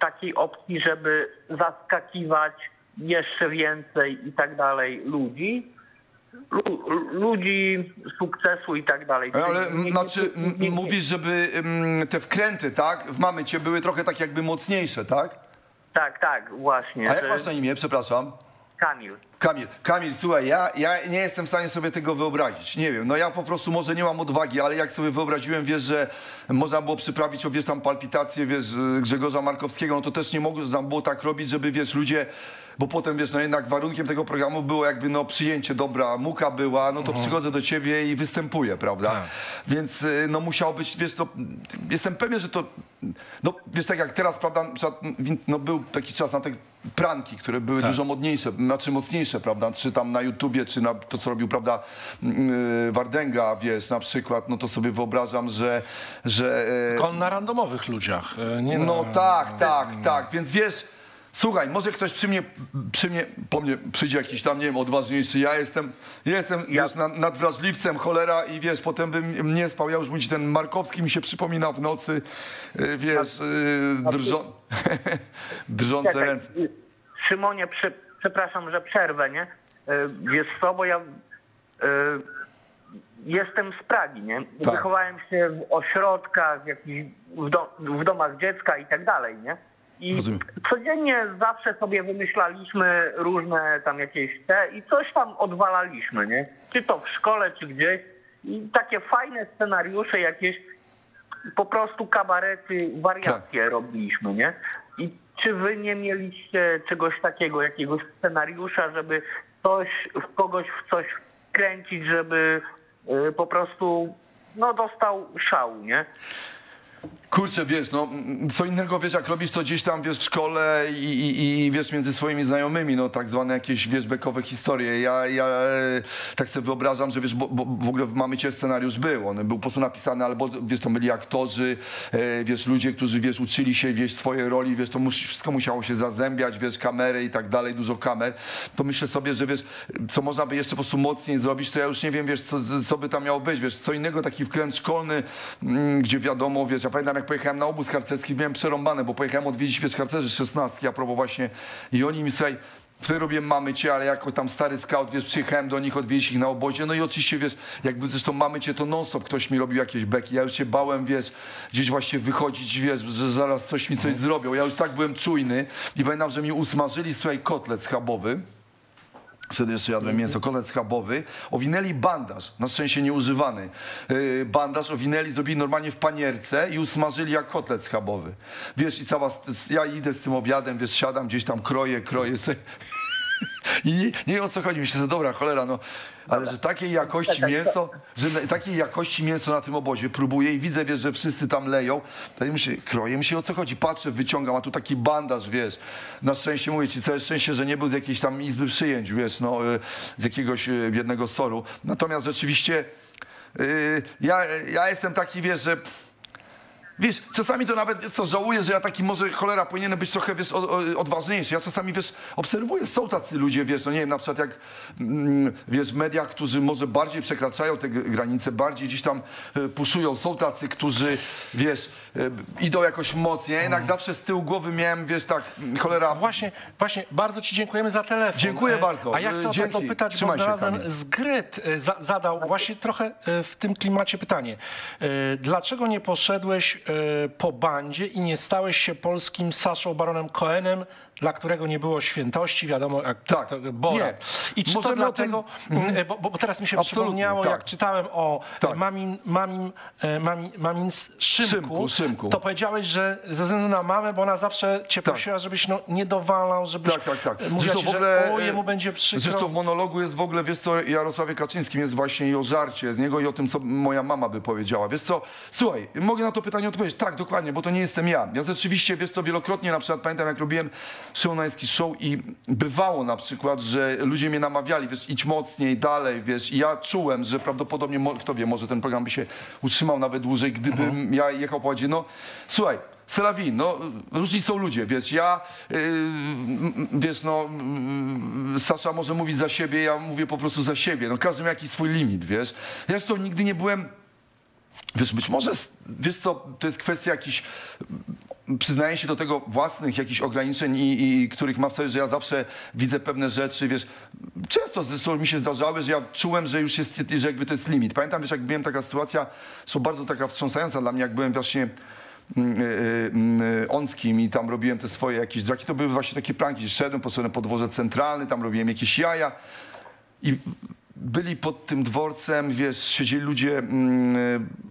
takiej opcji, żeby zaskakiwać jeszcze więcej i tak dalej ludzi? Ludzi sukcesu i tak dalej. Ale znaczy mówisz, żeby te wkręty, tak, w Mamy Cię były trochę tak jakby mocniejsze, tak? Tak, tak, właśnie. A jak masz na imię, przepraszam? Kamil. Kamil, słuchaj, ja nie jestem w stanie sobie tego wyobrazić. Nie wiem, no ja po prostu może nie mam odwagi, ale jak sobie wyobraziłem, wiesz, że można było przyprawić o, wiesz, tam palpitację, wiesz, Grzegorza Markowskiego, no to też nie można było tak robić, żeby, wiesz, ludzie, bo potem, wiesz, no jednak warunkiem tego programu było jakby, no, przyjęcie, dobra, muka była, no to przychodzę do ciebie i występuję, prawda? Tak. Więc, no, musiało być, wiesz, to, jestem pewien, że to, no, wiesz, tak jak teraz, prawda, no, był taki czas na te pranki, które były dużo modniejsze, znaczy mocniejsze, prawda, czy tam na YouTubie, czy na to, co robił, prawda, Wardęga, wiesz, na przykład, no to sobie wyobrażam, że on na randomowych ludziach, nie? No na... tak, więc wiesz, słuchaj, może ktoś po mnie przyjdzie jakiś tam, nie wiem, odważniejszy, ja jestem wiesz, nadwrażliwcem, cholera, i wiesz, potem bym nie spał, ja już mówię, ten Markowski mi się przypomina w nocy, wiesz, drżące ręce. Szymonie, przepraszam, że przerwę, nie? Wiesz co, bo ja jestem z Pragi, nie? Tak. Wychowałem się w ośrodkach, w domach dziecka i tak dalej, nie? I codziennie zawsze sobie wymyślaliśmy różne tam jakieś i coś tam odwalaliśmy, nie? Czy to w szkole, czy gdzieś. I takie fajne scenariusze jakieś, po prostu kabarety, wariacje robiliśmy, nie? I czy wy nie mieliście czegoś takiego, jakiegoś scenariusza, żeby coś, w kogoś w coś wkręcić, żeby po prostu, no, dostał szału, nie? Kurczę, wiesz, no, co innego, wiesz, jak robisz to gdzieś tam, wiesz, w szkole i wiesz, między swoimi znajomymi, no, tak zwane jakieś, wiesz, bekowe historie. Ja tak sobie wyobrażam, że, wiesz, bo w ogóle w Mamy Cię scenariusz był, on był po prostu napisany, albo, wiesz, to byli aktorzy, wiesz, ludzie, którzy, wiesz, uczyli się, wiesz, swoje roli, wiesz, to wszystko musiało się zazębiać, wiesz, kamery i tak dalej, dużo kamer. To myślę sobie, że, wiesz, co można by jeszcze po prostu mocniej zrobić, to ja już nie wiem, wiesz, co by tam miało być, wiesz, co innego, taki wkręt szkolny, gdzie wiadomo, wiesz, ja pamiętam, jak pojechałem na obóz harcerski, miałem przerąbane, bo pojechałem odwiedzić, wiesz, harcerzy 16, a propos właśnie, i oni mi sobie, wtedy robiłem Mamy Cię, ale jako tam stary scout, wiesz, przyjechałem do nich, odwiedzić ich na obozie, no i oczywiście, wiesz, jakby zresztą Mamy Cię to non-stop, ktoś mi robił jakieś beki, ja już się bałem, wiesz, gdzieś właśnie wychodzić, wiesz, że zaraz coś mi coś zrobią, ja już tak byłem czujny i pamiętam, że mi usmażyli, słuchaj, kotlet schabowy. Wtedy jeszcze jadłem mięso, kotlet schabowy, owinęli bandaż, na szczęście nieużywany. Bandaż owinęli, zrobili normalnie w panierce i usmażyli jak kotlet schabowy. Wiesz, i cała, ja idę z tym obiadem, wiesz, siadam gdzieś tam, kroję sobie. I nie wiem, o co chodzi, myślę, że dobra, cholera, no, ale że takiej jakości mięso, że takiej jakości mięso na tym obozie próbuję i widzę, wiesz, że wszyscy tam leją, to ja myślę, kroję mi się, o co chodzi, patrzę, wyciągam, a tu taki bandaż, wiesz, na szczęście, mówię ci, całe szczęście, że nie był z jakiejś tam izby przyjęć, wiesz, no, z jakiegoś biednego soru, natomiast rzeczywiście ja jestem taki, wiesz, że Wiesz, czasami to nawet, wiesz co, żałuję, że ja taki może cholera powinienem być trochę, wiesz, odważniejszy. Ja czasami, wiesz, obserwuję, są tacy ludzie, wiesz, no nie wiem, na przykład jak, wiesz, w mediach, którzy może bardziej przekraczają te granice, bardziej gdzieś tam puszują. Są tacy, którzy, wiesz, idą jakoś mocniej. Ja jednak zawsze z tyłu głowy miałem, wiesz, tak, cholera. Właśnie, bardzo ci dziękujemy za telefon. Dziękuję bardzo. A ja chcę o to pytać, bo znalazłem zgryt, zadał właśnie trochę w tym klimacie pytanie. Dlaczego nie poszedłeś po bandzie i nie stałeś się polskim Saszą Baronem Cohenem, dla którego nie było świętości, wiadomo, jak tak, to Bora. I czy to dlatego, ten... bo teraz mi się przypomniało, tak, jak czytałem o tak. mamin Szymku, to powiedziałeś, że ze względu na mamę, bo ona zawsze cię tak. prosiła, żebyś no, nie dowalał, żebyś mówiła ci, że o, jemu będzie przykro. Zresztą w monologu jest w ogóle, wiesz co, Jarosławie Kaczyńskim jest właśnie i o żarcie z niego i o tym, co moja mama by powiedziała. Wiesz co, słuchaj, mogę na to pytanie odpowiedzieć? Tak, dokładnie, bo to nie jestem ja. Ja rzeczywiście, wiesz co, wielokrotnie, na przykład pamiętam, jak robiłem Szymon Majewski Show i bywało na przykład, że ludzie mnie namawiali, wiesz, idź mocniej, dalej, wiesz, i ja czułem, że prawdopodobnie, kto wie, może ten program by się utrzymał nawet dłużej, gdybym ja jechał po ładzie. No, słuchaj, Serawi, no, różni są ludzie, wiesz, ja, wiesz, no, Sasza może mówić za siebie, ja mówię po prostu za siebie, no, każdy ma jakiś swój limit, wiesz. Ja zresztą nigdy nie byłem, wiesz, być może, wiesz co, to jest kwestia jakichś, przyznaję się do tego, własnych jakichś ograniczeń i których mam w sobie, że ja zawsze widzę pewne rzeczy, wiesz, często zresztą mi się zdarzały, że ja czułem, że już jest, że jakby to jest limit. Pamiętam, wiesz, jak byłem, taka sytuacja, zresztą bardzo taka wstrząsająca dla mnie, jak byłem właśnie Ońskim i tam robiłem te swoje jakieś draki, to były właśnie takie pranki, szedłem, poszedłem po dworze centralny, tam robiłem jakieś jaja i byli pod tym dworcem, wiesz, siedzieli ludzie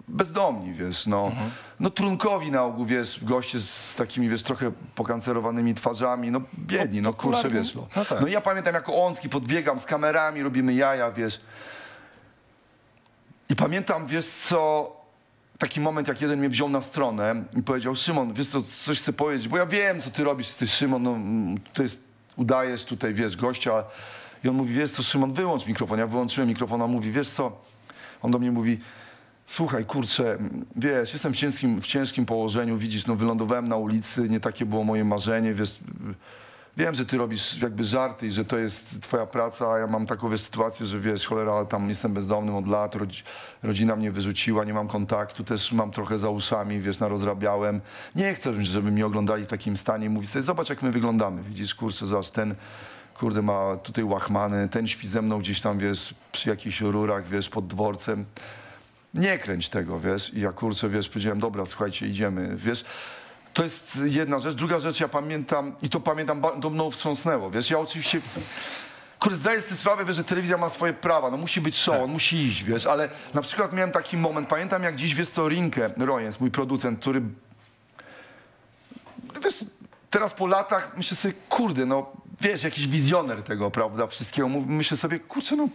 bezdomni, wiesz, no. No trunkowi na ogół, wiesz, goście z takimi, wiesz, trochę pokancerowanymi twarzami, no biedni, no kurczę, wiesz. No, no ja pamiętam, jako Łącki podbiegam z kamerami, robimy jaja, wiesz. I pamiętam, wiesz co, taki moment, jak jeden mnie wziął na stronę i powiedział: Szymon, wiesz co, coś chcę powiedzieć, bo ja wiem, co ty robisz, ty, Szymon, no to jest, udajesz tutaj, wiesz, gościa. I on mówi: wiesz co, Szymon, wyłącz mikrofon. Ja wyłączyłem mikrofon, a on mówi: wiesz co, on do mnie mówi: słuchaj, kurczę, wiesz, jestem w ciężkim położeniu, widzisz, no wylądowałem na ulicy, nie takie było moje marzenie, wiesz, wiem, że ty robisz jakby żarty i że to jest twoja praca, a ja mam taką, wiesz, sytuację, że wiesz, cholera, tam jestem bezdomnym od lat, rodzina mnie wyrzuciła, nie mam kontaktu, też mam trochę za uszami, wiesz, narozrabiałem, nie chcę, żeby mnie oglądali w takim stanie i mówi sobie: zobacz, jak my wyglądamy, widzisz, kurczę, zobacz, ten, kurde, ma tutaj łachmany, ten śpi ze mną gdzieś tam, wiesz, przy jakichś rurach, wiesz, pod dworcem. Nie kręć tego, wiesz. I ja, kurczę, wiesz, powiedziałem: dobra, słuchajcie, idziemy, wiesz. To jest jedna rzecz. Druga rzecz, ja pamiętam, i to pamiętam, do mną wstrząsnęło, wiesz. Ja oczywiście, kurde, zdaję sobie sprawę, wiesz, że telewizja ma swoje prawa, no musi być show, on musi iść, wiesz. Ale na przykład miałem taki moment, pamiętam, jak dziś, wiesz co, Rinkę Rojens, mój producent, który, wiesz, teraz po latach myślę sobie: kurde, no, wiesz, jakiś wizjoner tego, prawda, wszystkiego. Myślę sobie: kurczę, no,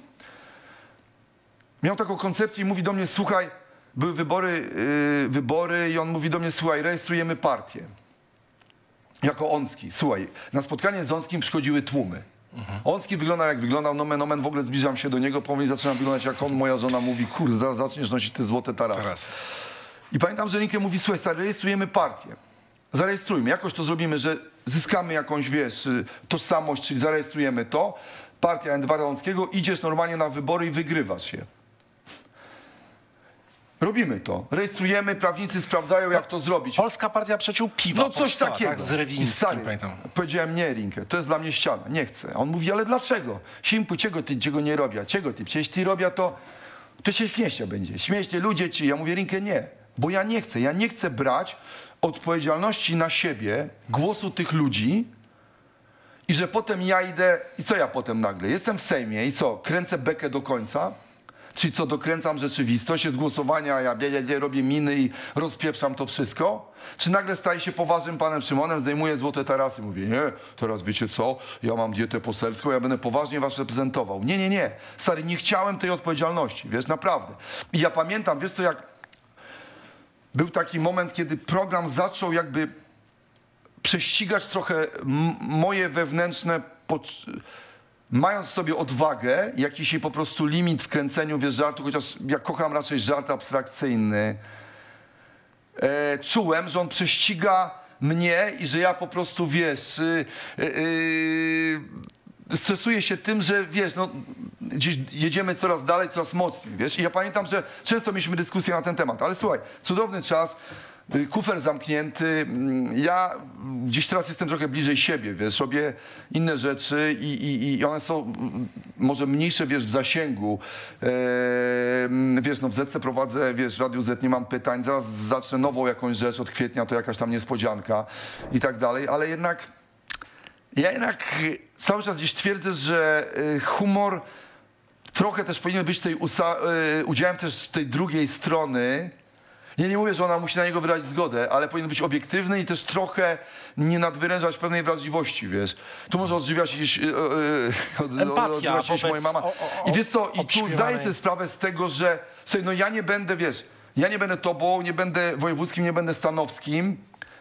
miał taką koncepcję i mówi do mnie: słuchaj, były wybory i on mówi do mnie: słuchaj, rejestrujemy partię. Jako Oński. Słuchaj, na spotkanie z Ońskim przychodziły tłumy. Oński wyglądał, jak wyglądał, nomen omen, w ogóle zbliżam się do niego, powoli zaczynam wyglądać jak on. Moja żona mówi: kurde, zaraz zaczniesz nosić te złote tarasy. I pamiętam, że Rinkę mówi: słuchaj, stary, rejestrujemy partię. Zarejestrujmy, jakoś to zrobimy, że zyskamy jakąś, wiesz, tożsamość, czyli zarejestrujemy to. Partia Edwarda Ońskiego, idziesz normalnie na wybory i wygrywasz je. Robimy to. Rejestrujemy, prawnicy sprawdzają, jak to zrobić. Polska Partia Przeciw Piwa. No coś powstała, takiego. Tak, z Rewińskim, pamiętam. Powiedziałem: nie, Rinkę, to jest dla mnie ściana, nie chcę. A on mówi: ale dlaczego? Simpu, czego nie robię? Czego ty? Przecież ty robię to się śmiesznie będzie. Śmiesznie ludzie ci. Ja mówię: Rinkę, nie. Bo ja nie chcę. Ja nie chcę brać odpowiedzialności na siebie, głosu tych ludzi, i że potem ja idę, i co ja potem nagle? Jestem w Sejmie i co? Kręcę bekę do końca? Czyli co, dokręcam rzeczywistość, jest głosowania, ja robię miny i rozpieprzam to wszystko? Czy nagle staję się poważnym panem Szymonem, zdejmuję złote tarasy, mówię: nie, teraz wiecie co, ja mam dietę poselską, ja będę poważnie was reprezentował. Nie, nie, nie, stary, nie chciałem tej odpowiedzialności, wiesz, naprawdę. I ja pamiętam, wiesz co, jak był taki moment, kiedy program zaczął jakby prześcigać trochę moje wewnętrzne poczucie, mając sobie odwagę, jakiś jej po prostu limit w kręceniu, wiesz, żartu, chociaż ja kocham raczej żart abstrakcyjny. czułem, że on prześciga mnie i że ja po prostu, wiesz, stresuję się tym, że wiesz, no, gdzieś jedziemy coraz dalej, coraz mocniej, wiesz. I ja pamiętam, że często mieliśmy dyskusję na ten temat, ale słuchaj, cudowny czas, kufer zamknięty, ja gdzieś teraz jestem trochę bliżej siebie, wiesz, robię inne rzeczy i one są może mniejsze, wiesz, w zasięgu. Wiesz, no w Zetce prowadzę, wiesz, w Radiu Z nie mam pytań, zaraz zacznę nową jakąś rzecz od kwietnia, to jakaś tam niespodzianka i tak dalej, ale jednak ja cały czas gdzieś twierdzę, że humor trochę też powinien być tej udziałem też tej drugiej strony. Ja nie mówię, że ona musi na niego wyrazić zgodę, ale powinien być obiektywny i też trochę nie nadwyrężać pewnej wrażliwości, wiesz. Tu może odżywia się gdzieś moja mama. I wiesz co, i tu zdaję sobie sprawę z tego, że sobie, no ja nie będę, wiesz, ja nie będę Tobą, nie będę Wojewódzkim, nie będę Stanowskim.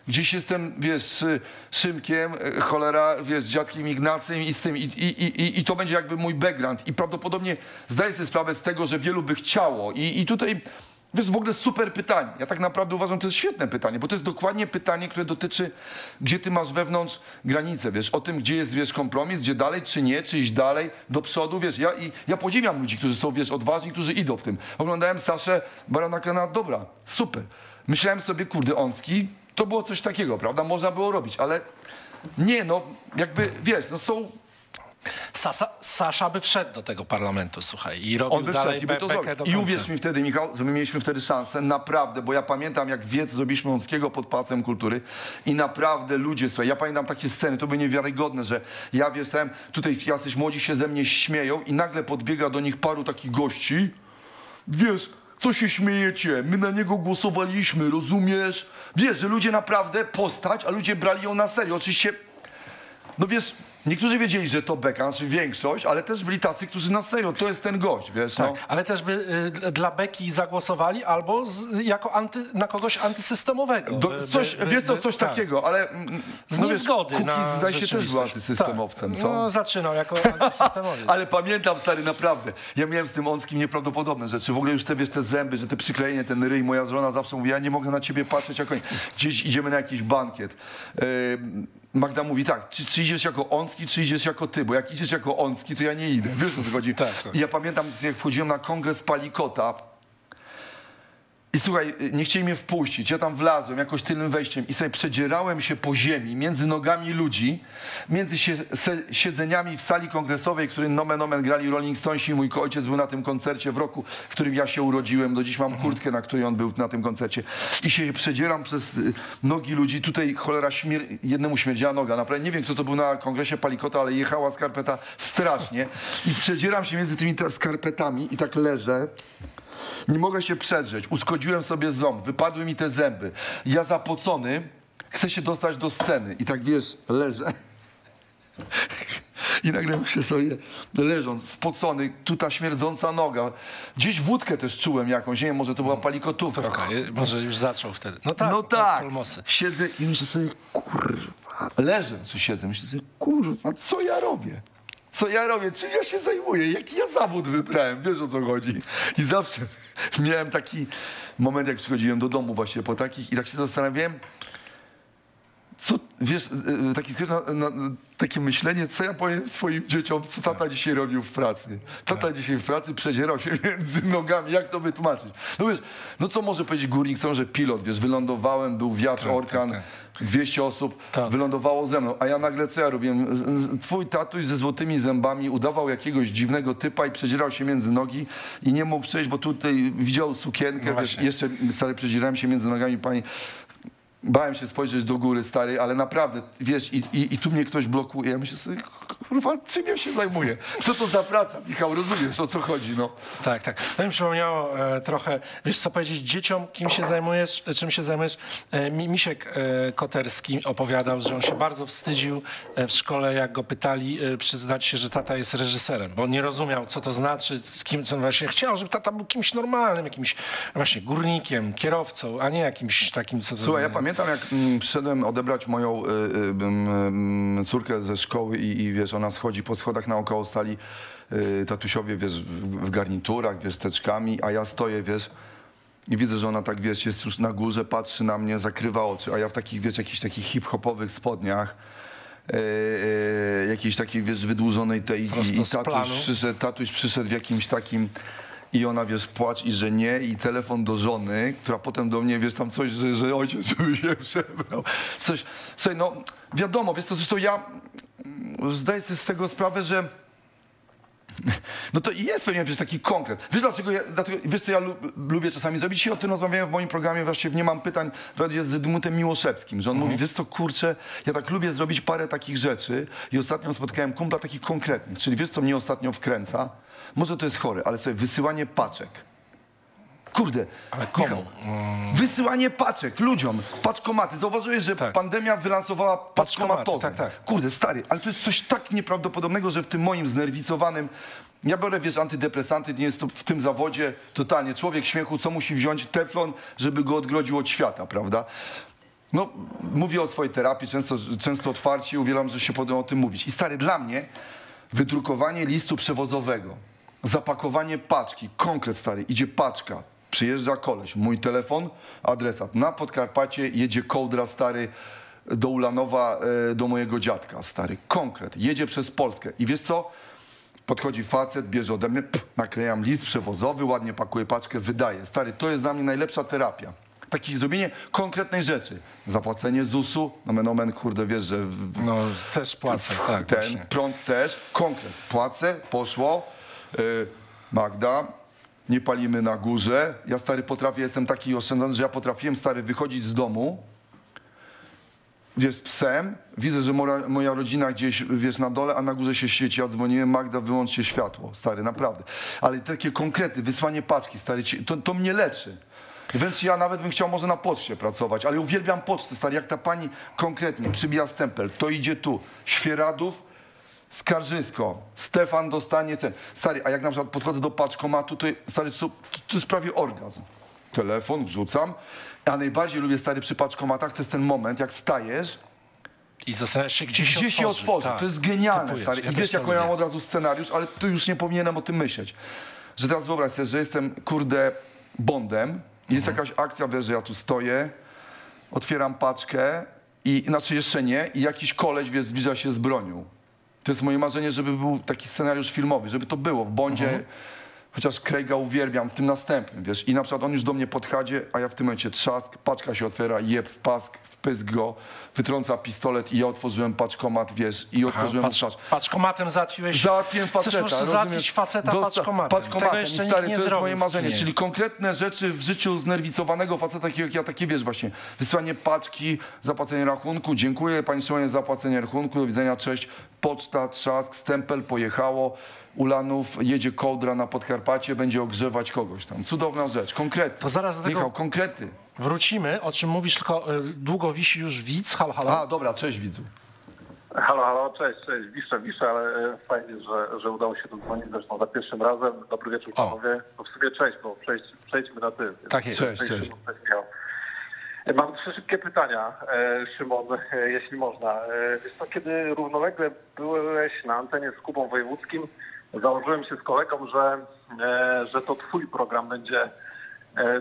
Gdzieś jestem, wiesz, Szymkiem, cholera, wiesz, z dziadkiem Ignacym i z tym. I to będzie jakby mój background. I prawdopodobnie zdaję sobie sprawę z tego, że wielu by chciało. I tutaj... Wiesz, w ogóle super pytanie. Ja tak naprawdę uważam, że to jest świetne pytanie, bo to jest dokładnie pytanie, które dotyczy, gdzie ty masz wewnątrz granicę, wiesz, o tym, gdzie jest, wiesz, kompromis, gdzie dalej, czy nie, czy iść dalej, do przodu, wiesz. Ja podziwiam ludzi, którzy są, wiesz, odważni, którzy idą w tym. Oglądałem Saszę Baranaka na dobra, super. Myślałem sobie, kurde, Oński, to było coś takiego, prawda, można było robić, ale nie, no, jakby, wiesz, no są... Sasza by wszedł do tego parlamentu, słuchaj, i robił dalej bekę do końca. I uwierz mi wtedy, Michał, że my mieliśmy wtedy szansę, naprawdę, bo ja pamiętam, jak wiec zrobiliśmy Łąckiego pod Pałacem Kultury i naprawdę ludzie, słuchaj, ja pamiętam takie sceny, to były niewiarygodne, że ja wstałem, tutaj jacyś młodzi się ze mnie śmieją i nagle podbiega do nich paru takich gości, wiesz... Co się śmiejecie? My na niego głosowaliśmy, rozumiesz? Wiesz, że ludzie naprawdę postać, a ludzie brali ją na serio. Oczywiście, no wiesz, niektórzy wiedzieli, że to beka, znaczy większość, ale też byli tacy, którzy na serio, to jest ten gość, wiesz. Tak, no. Ale też by dla beki zagłosowali albo jako na kogoś antysystemowego. Coś takiego, ale... Z niezgody no, Kukiz zdaje się też był antysystemowcem, tak. No, zaczynał jako antysystemowiec. Ale pamiętam, stary, naprawdę, ja miałem z tym Ońskim nieprawdopodobne rzeczy. W ogóle już te, wiesz, te zęby, że te przyklejenie, ten ryj, moja żona zawsze mówi, ja nie mogę na ciebie patrzeć jako... Gdzieś idziemy na jakiś bankiet. Magda mówi tak, czy idziesz jako Oński, czy idziesz jako ty, bo jak idziesz jako Oński, to ja nie idę, wiesz o co chodzi. Tak, tak. I ja pamiętam, jak wchodziłem na kongres Palikota i słuchaj, nie chcieli mnie wpuścić, ja tam wlazłem jakoś tylnym wejściem i sobie przedzierałem się po ziemi, między nogami ludzi, między siedzeniami w sali kongresowej, w której nomen omen grali Rolling Stonesi i mój ojciec był na tym koncercie w roku, w którym ja się urodziłem, do dziś mam kurtkę, na której on był na tym koncercie i się przedzieram przez nogi ludzi, tutaj cholera jednemu śmierdziała noga, naprawdę nie wiem, kto to był na kongresie Palikota, ale jechała skarpeta strasznie i przedzieram się między tymi skarpetami i tak leżę. Nie mogę się przedrzeć, uszkodziłem sobie ząb, wypadły mi te zęby. Ja zapocony chcę się dostać do sceny i tak wiesz, leżę. I nagle się sobie leżąc, spocony, tu ta śmierdząca noga. Gdzieś wódkę też czułem jakąś, nie wiem, może to była palikotówka. Może już zaczął wtedy. No tak. Siedzę i myślę sobie, kurwa, leżę, co siedzę, myślę sobie, kurwa, co ja robię? Co ja robię? Czym ja się zajmuję? Jaki ja zawód wybrałem? Wiesz, o co chodzi? I zawsze miałem taki moment, jak przychodziłem do domu właśnie po takich i tak się zastanawiałem, co, wiesz, takie myślenie, co ja powiem swoim dzieciom, co tata dzisiaj robił w pracy. Tata dzisiaj w pracy przedzierał się między nogami, jak to wytłumaczyć? No wiesz, no co może powiedzieć górnik, co może pilot, wiesz, wylądowałem, był wiatr, orkan, 200 osób wylądowało ze mną, a ja nagle co ja robiłem? Twój tatuś ze złotymi zębami udawał jakiegoś dziwnego typa i przedzierał się między nogi i nie mógł przejść, bo tutaj widział sukienkę, no wiesz, jeszcze stary, przedzierałem się między nogami pani. Bałem się spojrzeć do góry, stary, ale naprawdę, wiesz, i tu mnie ktoś blokuje. Ja myślę sobie, kurwa, czym ja się zajmuję? Co to za praca, Michał? Rozumiesz, o co chodzi, no. Tak, tak. To mi przypomniało trochę, wiesz, co powiedzieć dzieciom, kim się zajmujesz, czym się zajmujesz. Misiek Koterski opowiadał, że on się bardzo wstydził w szkole, jak go pytali, przyznać się, że tata jest reżyserem, bo on nie rozumiał, co to znaczy, z kim, co on właśnie chciał, żeby tata był kimś normalnym, jakimś właśnie górnikiem, kierowcą, a nie jakimś takim, co... Słuchaj, ja pamiętam, jak przyszedłem odebrać moją córkę ze szkoły i wiesz, ona schodzi po schodach naokoło stali tatusiowie, wiesz, w garniturach, wiesz, z teczkami, a ja stoję, wiesz, I widzę, że ona tak, wiesz, jest już na górze, patrzy na mnie, zakrywa oczy, a ja w takich, wiesz, jakichś takich hip-hopowych spodniach, jakiejś takiej, wiesz, wydłużonej tej, i tatuś przyszedł w jakimś takim, i ona, wiesz, płacz i że nie, i telefon do żony, która potem do mnie, wiesz, tam coś, że ojciec się przebrał, coś, słuchaj, no wiadomo, wiesz co, zresztą ja zdaję sobie z tego sprawę, że no to i jest pewnie, wiesz, taki konkret. Wiesz, dlaczego ja, wiesz co ja lubię czasami zrobić? Dzisiaj o tym rozmawiałem w moim programie, właśnie w Nie mam pytań, w radiu z Dmutem Miłoszewskim, że on mówi, wiesz co, kurczę, ja tak lubię zrobić parę takich rzeczy i ostatnio spotkałem kumpla takich konkretnych, czyli wiesz co mnie ostatnio wkręca? Może to jest chory, ale sobie wysyłanie paczek. Kurde, ale komu? Wysyłanie paczek ludziom, paczkomaty. Zauważyłeś, że tak, pandemia wylansowała paczkomatozę. Tak, tak. Kurde, stary, ale to jest coś tak nieprawdopodobnego, że w tym moim znerwicowanym... Ja biorę, wiesz, antydepresanty, nie jest to w tym zawodzie totalnie. Człowiek śmiechu, co musi wziąć? Teflon, żeby go odgrodził od świata, prawda? No, mówię o swojej terapii, często otwarcie, uwielbiam, że się potem o tym mówić. I stary, dla mnie wydrukowanie listu przewozowego, zapakowanie paczki, konkret, stary, idzie paczka, przyjeżdża koleś, mój telefon, adresat. Na Podkarpacie jedzie kołdra, stary, do Ulanowa, do mojego dziadka, stary. Konkret. Jedzie przez Polskę. I wiesz co? Podchodzi facet, bierze ode mnie, naklejam list przewozowy, ładnie pakuje paczkę, wydaje. Stary, to jest dla mnie najlepsza terapia. Takie zrobienie konkretnej rzeczy. Zapłacenie ZUS-u, nomen omen, kurde, wiesz, że... No, też płacę, tak. Ten właśnie. Prąd też, konkret. Płacę, poszło, Magda... Nie palimy na górze. Ja, stary, potrafię, jestem taki oszczędzany, że ja potrafiłem, stary, wychodzić z domu, wiesz, z psem. Widzę, że moja rodzina gdzieś, wiesz, na dole, a na górze się świeci. Ja dzwoniłem, Magda, wyłączcie światło, stary, naprawdę. Ale takie konkrety, wysłanie paczki, stary, to mnie leczy. Wręcz ja nawet bym chciał może na poczcie pracować, ale uwielbiam pocztę, stary, jak ta pani konkretnie przybija stempel. To idzie tu, Świeradów, Skarżysko, Stefan dostanie ten. Stary, a jak na przykład podchodzę do paczkomatu, to, stary, to jest prawie orgazm. Telefon wrzucam. A najbardziej lubię, stary, przy paczkomatach, to jest ten moment, jak stajesz i zastanawiasz się, gdzie się otworzy. Tak. To jest genialne, typujesz, stary. I ja wiesz, jaką ja mam od razu scenariusz, ale tu już nie powinienem o tym myśleć. Że teraz wyobraź sobie, że jestem, kurde, Bondem. Jest jakaś akcja, wiesz, że ja tu stoję, otwieram paczkę, i znaczy jeszcze nie, i jakiś koleś, wiesz, zbliża się z bronią. To jest moje marzenie, żeby był taki scenariusz filmowy, żeby to było w Bondzie, chociaż Craig'a uwielbiam, w tym następnym, wiesz. I na przykład on już do mnie podchodzi, a ja w tym momencie trzask, paczka się otwiera, jeb w pask, wpysk go, wytrąca pistolet i ja otworzyłem paczkomat, wiesz, i otworzyłem paczkomat. Paczkomatem załatwiłeś? Załatwiłem faceta. Chcesz po prostu załatwić faceta paczkomatem. Tego jeszcze nikt nie zrobił. To jest moje marzenie, czyli konkretne rzeczy w życiu znerwicowanego faceta, takiego jak ja, takie, wiesz, właśnie, wysłanie paczki, zapłacenie rachunku, dziękuję, pani Szymonie, za zapłacenie rachunku, do widzenia, cześć, poczta, trzask, stempel, pojechało, Ulanów, jedzie kołdra na Podkarpacie, będzie ogrzewać kogoś tam. Cudowna rzecz, konkrety. To zaraz do tego, Michał, konkrety. Wrócimy, o czym mówisz, tylko długo wisi już widz. Halo, halo. A, dobra, cześć widzu. Halo, halo, cześć, wiszę, ale fajnie, że udało się dodzwonić, zresztą za pierwszym razem. Dobry wieczór, panowie. No w sumie cześć, bo przejdźmy na ty. Tak jest, cześć. Mam trzy szybkie pytania, Szymon, jeśli można. Wiesz co, kiedy równolegle byłeś na antenie z Kubą Wojewódzkim, założyłem się z kolegą, że to twój program będzie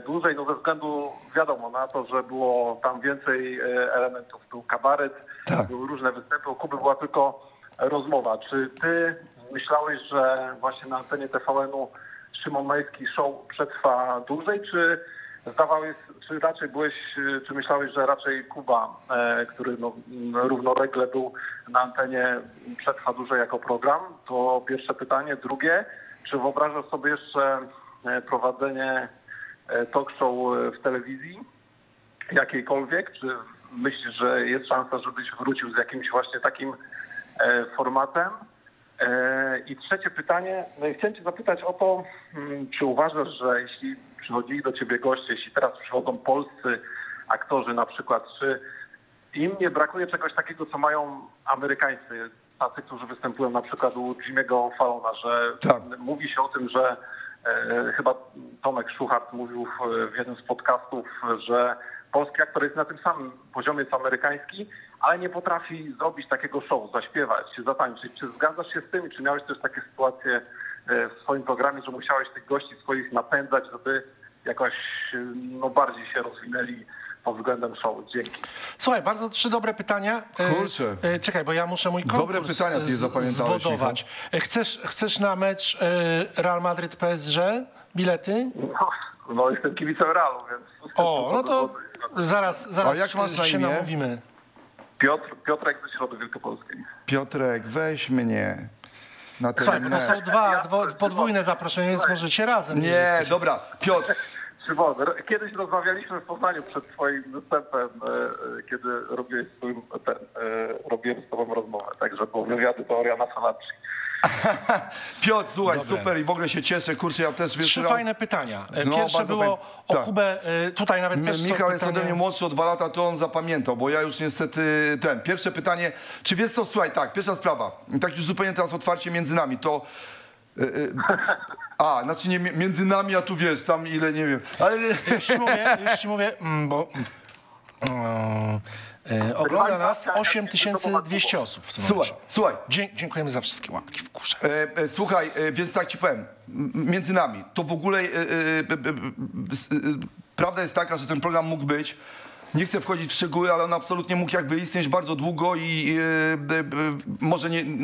dłużej, no ze względu, wiadomo, na to, że było tam więcej elementów. Był kabaret, tak, były różne występy, u Kuby była tylko rozmowa. Czy ty myślałeś, że właśnie na antenie TVN-u Szymon Majewski Show przetrwa dłużej, czy myślałeś, że raczej Kuba, który no, równolegle był na antenie, przetrwa dłużej jako program? To pierwsze pytanie. Drugie, czy wyobrażasz sobie jeszcze prowadzenie talk show w telewizji jakiejkolwiek? Czy myślisz, że jest szansa, żebyś wrócił z jakimś właśnie takim formatem? I trzecie pytanie. No i chciałem cię zapytać o to, czy uważasz, że jeśli przychodzili do ciebie goście, jeśli teraz przychodzą polscy aktorzy na przykład, czy im nie brakuje czegoś takiego, co mają amerykańscy, tacy, którzy występują na przykład u Jimmy'ego Fallona, że tak, mówi się o tym, że chyba Tomek Szuchart mówił w jednym z podcastów, że polski aktor jest na tym samym poziomie co amerykański, ale nie potrafi zrobić takiego show, zaśpiewać, zatańczyć. Czy zgadzasz się z tym? Czy miałeś też takie sytuacje w swoim programie, że musiałeś tych gości swoich napędzać, żeby jakoś no, bardziej się rozwinęli pod względem show. Dzięki. Słuchaj, bardzo trzy dobre pytania. Kurczę. Czekaj, bo ja muszę mój konkurs dobre pytania ty zapamiętałeś, zwodować. Chcesz na mecz Real Madrid PSG bilety? No jestem kibicem Realu, więc... O, no to zaraz się namówimy. Piotrek ze Środy Wielkopolskiej. Piotrek, weź mnie. Na ten... Słuchaj, bo to są podwójne zaproszenia, więc możecie razem. Nie, dobra, Piotr. Szymon, kiedyś rozmawialiśmy w Poznaniu przed twoim występem, kiedy robiłem z tobą rozmowę, także po wywiady teoria na Salacji. Piotr, słuchaj, dobre. Super i w ogóle się cieszę, kurczę, ja też wiesz... Trzy fajne pytania. Pierwsze no, było o tak. Kubę, tutaj nawet też Michał jest ode mnie młodszy o 2 lata, to on zapamiętał, bo ja już niestety ten... Pierwsze pytanie, czy wiesz co, słuchaj, tak, pierwsza sprawa, tak już zupełnie teraz otwarcie między nami, to... znaczy nie, między nami, a tu wiesz, tam ile, nie wiem, ale... Już ci mówię, bo... ogląda nas 8200 osób w tym momencie. Słuchaj. Dziękujemy za wszystkie łapki w górze. Słuchaj, więc tak ci powiem, między nami, to w ogóle prawda jest taka, że ten program mógł być, nie chcę wchodzić w szczegóły, ale on absolutnie mógł jakby istnieć bardzo długo i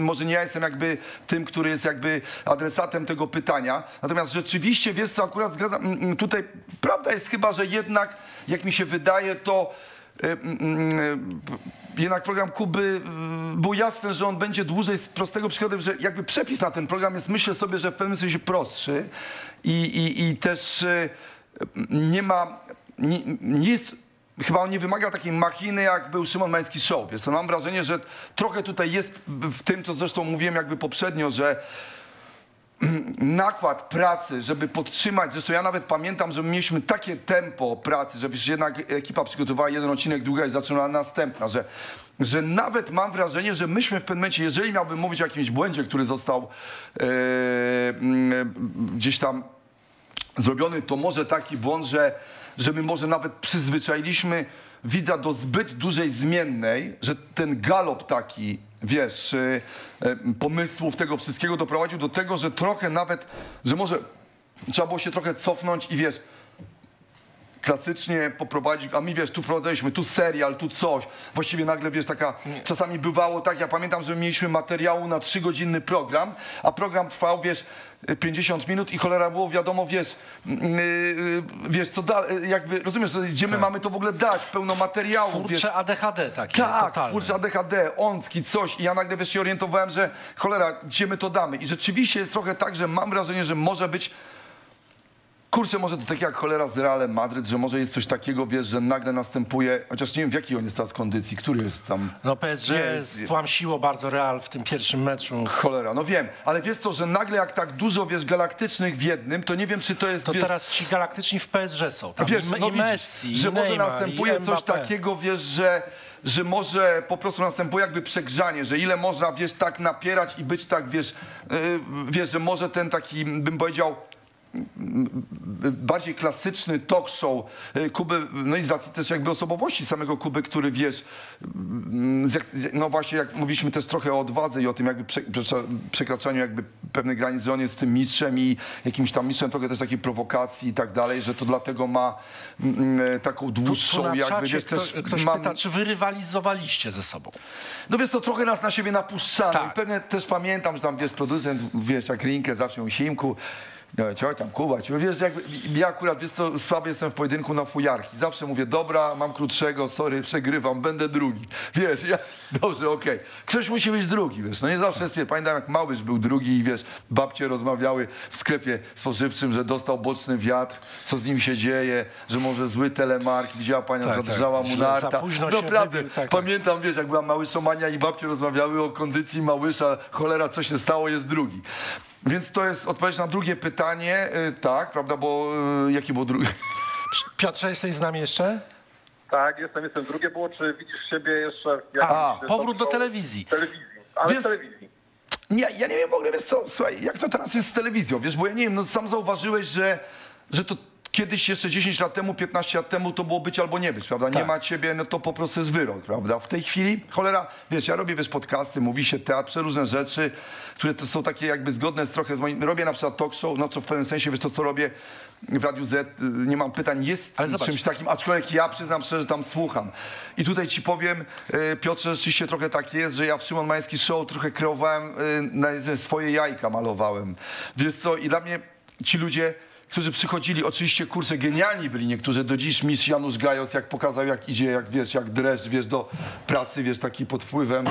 może nie ja jestem jakby tym, który jest jakby adresatem tego pytania. Natomiast rzeczywiście, wiesz co, akurat zgadzam, tutaj prawda jest chyba, że jednak, jak mi się wydaje, to jednak program Kuby był jasny, że on będzie dłużej z prostego przykładu, że jakby przepis na ten program jest, myślę sobie, że w pewnym sensie prostszy i też nie ma, nie jest, chyba on nie wymaga takiej machiny, jak był Szymon Majewski Show. Więc mam wrażenie, że trochę tutaj jest w tym, co zresztą mówiłem jakby poprzednio, że nakład pracy, żeby podtrzymać, zresztą ja nawet pamiętam, że mieliśmy takie tempo pracy, że wiesz, jednak ekipa przygotowała jeden odcinek, druga i zaczynała następna, że nawet mam wrażenie, że myśmy w pewnym momencie, jeżeli miałbym mówić o jakimś błędzie, który został gdzieś tam zrobiony, to może taki błąd, że my może nawet przyzwyczailiśmy widza do zbyt dużej zmiennej, że ten galop taki, wiesz, pomysłów tego wszystkiego doprowadził do tego, że trochę nawet, że może trzeba było się trochę cofnąć i wiesz, klasycznie poprowadzić, a my wiesz, tu wprowadzaliśmy, tu serial, tu coś, właściwie nagle wiesz, taka, czasami bywało tak, ja pamiętam, że mieliśmy materiału na 3-godzinny program, a program trwał, wiesz, 50 minut i cholera było wiadomo, wiesz co dalej, jakby, rozumiesz, gdzie my mamy to w ogóle dać, pełno materiału, twórcze wiesz. ADHD takie, tak, twórcze ADHD, Oński, coś i ja nagle, wiesz, się orientowałem, że cholera, gdzie my to damy i rzeczywiście jest trochę tak, że mam wrażenie, że może być, kurczę, może to tak jak cholera z Realem Madryt, że może jest coś takiego, wiesz, że nagle następuje, chociaż nie wiem, w jakiej on jest teraz kondycji, który jest tam... No PSG stłamsiło bardzo Real w tym pierwszym meczu. Cholera, no wiem, ale wiesz co, że nagle jak tak dużo, wiesz, galaktycznych w jednym, to nie wiem, czy to jest... To wiesz, teraz ci galaktyczni w PSG są, tam wiesz, no i Messi, widzisz, że może Neymar, następuje coś takiego, wiesz, że może po prostu następuje jakby przegrzanie, że ile można, wiesz, tak napierać i być tak, wiesz, że może ten taki, bym powiedział, bardziej klasyczny talk show Kuby, no i z racji też jakby osobowości samego Kuby, który wiesz, no właśnie jak mówiliśmy też trochę o odwadze i o tym jakby przekraczaniu jakby pewnych granic, że on jest tym mistrzem i jakimś tam mistrzem trochę też takiej prowokacji i tak dalej, że to dlatego ma taką dłuższą tu na jakby czacie, wiesz, też ktoś pyta, czy wy rywalizowaliście ze sobą? No wiesz, to trochę nas na siebie napuszczano tak. I pewnie też pamiętam, że tam wiesz, producent, wiesz, jak Rinkę zawsze u Simku, no, tam Kuba, wiesz, jakby, ja akurat, wiesz co, słaby jestem w pojedynku na fujarki. Zawsze mówię, dobra, mam krótszego, sorry, przegrywam, będę drugi. Wiesz, ja, dobrze, okej. Okay. Ktoś musi być drugi, wiesz, no nie zawsze jest, pamiętam jak Małysz był drugi i wiesz, babcie rozmawiały w sklepie spożywczym, że dostał boczny wiatr, co z nim się dzieje, że może zły telemark, widziała pani, tak, zadrżała mu narta. Naprawdę, tak, pamiętam, tak. Wiesz, jak była Małyszomania i babcie rozmawiały o kondycji Małysza, cholera, co się stało, jest drugi. Więc to jest odpowiedź na drugie pytanie, tak, prawda, bo jakie było drugie? Piotrze, jesteś z nami jeszcze? Tak, jestem. Drugie było, czy widzisz siebie jeszcze... powrót do telewizji. Telewizji. Nie, ja nie wiem w ogóle, wiesz co, słuchaj, jak to teraz jest z telewizją, wiesz, bo ja nie wiem, no sam zauważyłeś, że to... Kiedyś jeszcze 10 lat temu, 15 lat temu to było być albo nie być, prawda? Tak. Nie ma ciebie, no to po prostu jest wyrok, prawda? W tej chwili, cholera, wiesz, ja robię, wiesz, podcasty, mówi się, teatr, przeróżne rzeczy, które to są takie jakby zgodne z trochę z moim... Robię na przykład talk show, no co w pewnym sensie, wiesz, to co robię w Radiu Z, nie mam pytań, jest czymś takim, aczkolwiek ja przyznam szczerze, tam słucham. I tutaj ci powiem, Piotrze, rzeczywiście trochę tak jest, że ja w Szymon Majewski Show trochę kreowałem, swoje jajka malowałem. Wiesz co, i dla mnie ci ludzie... którzy przychodzili, oczywiście kurczę, genialni byli niektórzy, do dziś mistrz Janusz Gajos, jak pokazał, jak idzie, jak wiesz, jak dreszcz, wiesz, do pracy, wiesz, taki pod wpływem.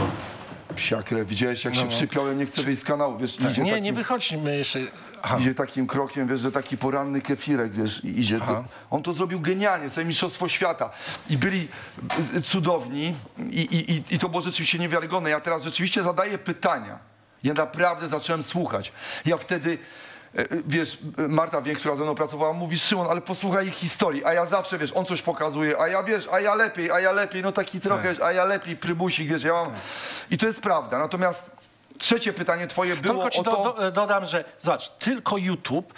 Psiakre, widziałeś, jak się przypiąłem, nie chcę wyjść z kanału, wiesz. Tak. Idzie nie, takim, nie wychodźmy jeszcze. Aha. Idzie takim krokiem, wiesz, że taki poranny kefirek, wiesz, idzie. Aha. On to zrobił genialnie, sobie mistrzostwo świata. I byli cudowni i to było rzeczywiście niewiarygodne. Ja teraz rzeczywiście zadaję pytania. Ja naprawdę zacząłem słuchać. Ja wtedy... Wiesz, Marta Wiech, która ze mną pracowała, mówi: Szymon, ale posłuchaj ich historii, a ja zawsze, wiesz, on coś pokazuje, a ja, wiesz, a ja lepiej, no taki trochę, a ja lepiej, prybusik, wiesz, ja mam... I to jest prawda, natomiast trzecie pytanie twoje było tylko ci o to... dodam, że zobacz, tylko YouTube,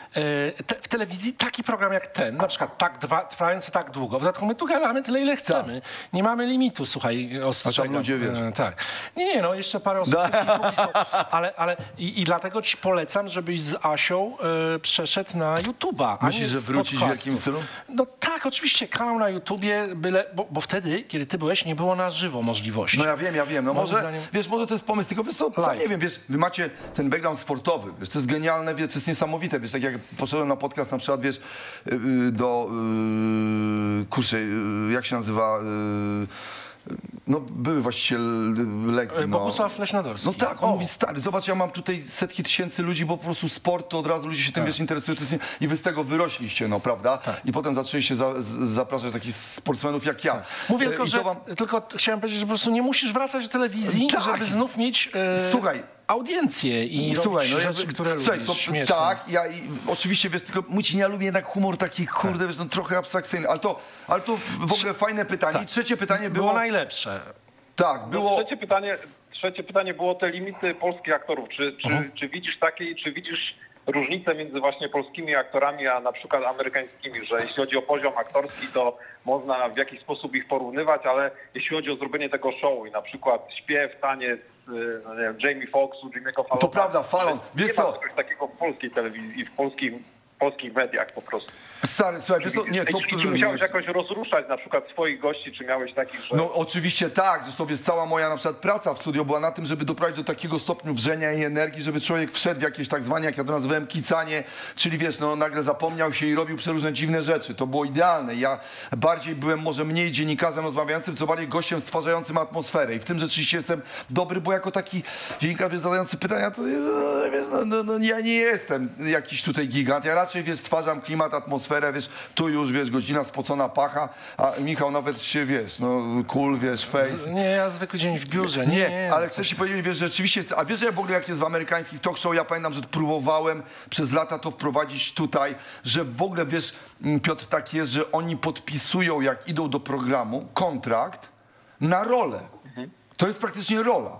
w telewizji taki program jak ten, na przykład trwający tak długo, w dodatku my tu gadamy tyle, ile chcemy, tak. Nie mamy limitu, słuchaj, ostrzegam. A ludzie, wiesz. Tak. Nie, no jeszcze parę osób, ale dlatego ci polecam, żebyś z Asią przeszedł na YouTuba. Myślisz, że wrócić w jakim stylu? No tak, oczywiście, kanał na YouTubie, bo wtedy, kiedy ty byłeś, nie było na żywo możliwości. No ja wiem, no może, zdaniem... wiesz, może to jest pomysł, tylko wiesz co, nie wiem, wiesz, wy macie ten background sportowy, wiesz, to jest genialne, wiesz, to jest niesamowite, wiesz, tak jak poszedłem na podcast na przykład, wiesz, do, kurczę, jak się nazywa, no były właściciel Legii, Bogusław Leśnodorski. No tak, on mówi: stary, zobacz, ja mam tutaj setki tysięcy ludzi, bo po prostu sport to od razu ludzie się tym, wiesz, interesują, i wy z tego wyrośliście, no prawda? Tak. I potem zaczęliście zapraszać takich sportsmenów jak ja. Tak. Mówię tylko, że wam... tylko chciałem powiedzieć, że po prostu nie musisz wracać do telewizji, tak, żeby znów mieć... Słuchaj. Audiencję i słuchaj, no, rzeczy, które lubisz. Tak, ja oczywiście, wiesz, tylko mój, ja lubię jednak humor taki, kurde, wiesz, no, trochę abstrakcyjny, ale to w ogóle fajne pytanie. Tak. Trzecie pytanie było... najlepsze. Tak, było... No, trzecie pytanie było te limity polskich aktorów. Czy widzisz takie, czy widzisz różnicę między właśnie polskimi aktorami, a na przykład amerykańskimi, że jeśli chodzi o poziom aktorski, to można w jakiś sposób ich porównywać, ale jeśli chodzi o zrobienie tego show i na przykład śpiew, taniec, no nie wiem, Jamie Foxxu, Jimmy'ego Fallona. To prawda, Fallon. Wiesz co? Nie ma czegoś takiego w polskiej telewizji, w polskich mediach po prostu. Stary, słuchaj, wiesz co? Nie, to... Czy musiałeś jakoś rozruszać na przykład swoich gości, czy miałeś takich, że... No oczywiście tak, zresztą wiesz, cała moja na przykład praca w studio była na tym, żeby doprowadzić do takiego stopnia wrzenia i energii, żeby człowiek wszedł w jakieś tak zwane, jak ja to nazywałem, kicanie, czyli wiesz, no nagle zapomniał się i robił przeróżne dziwne rzeczy. To było idealne. Ja bardziej byłem może mniej dziennikarzem rozmawiającym, co bardziej gościem stwarzającym atmosferę. I w tym rzeczywiście jestem dobry, bo jako taki dziennikarz, wiesz, zadający pytania, to wiesz, ja nie jestem jakiś tutaj gigant. Ja raczej, wiesz, stwarzam klimat, atmosferę, wiesz, tu już, wiesz, godzina, spocona pacha, a Michał nawet się, wiesz, no cool, wiesz, face. Nie, ja zwykły dzień w biurze. Nie, ale chcę ci powiedzieć, wiesz, że rzeczywiście jest, a wiesz, że w ogóle jak jest w amerykańskich talk show, ja pamiętam, że próbowałem przez lata to wprowadzić tutaj, że w ogóle, wiesz, Piotr, tak jest, że oni podpisują, jak idą do programu, kontrakt na rolę. To jest praktycznie rola,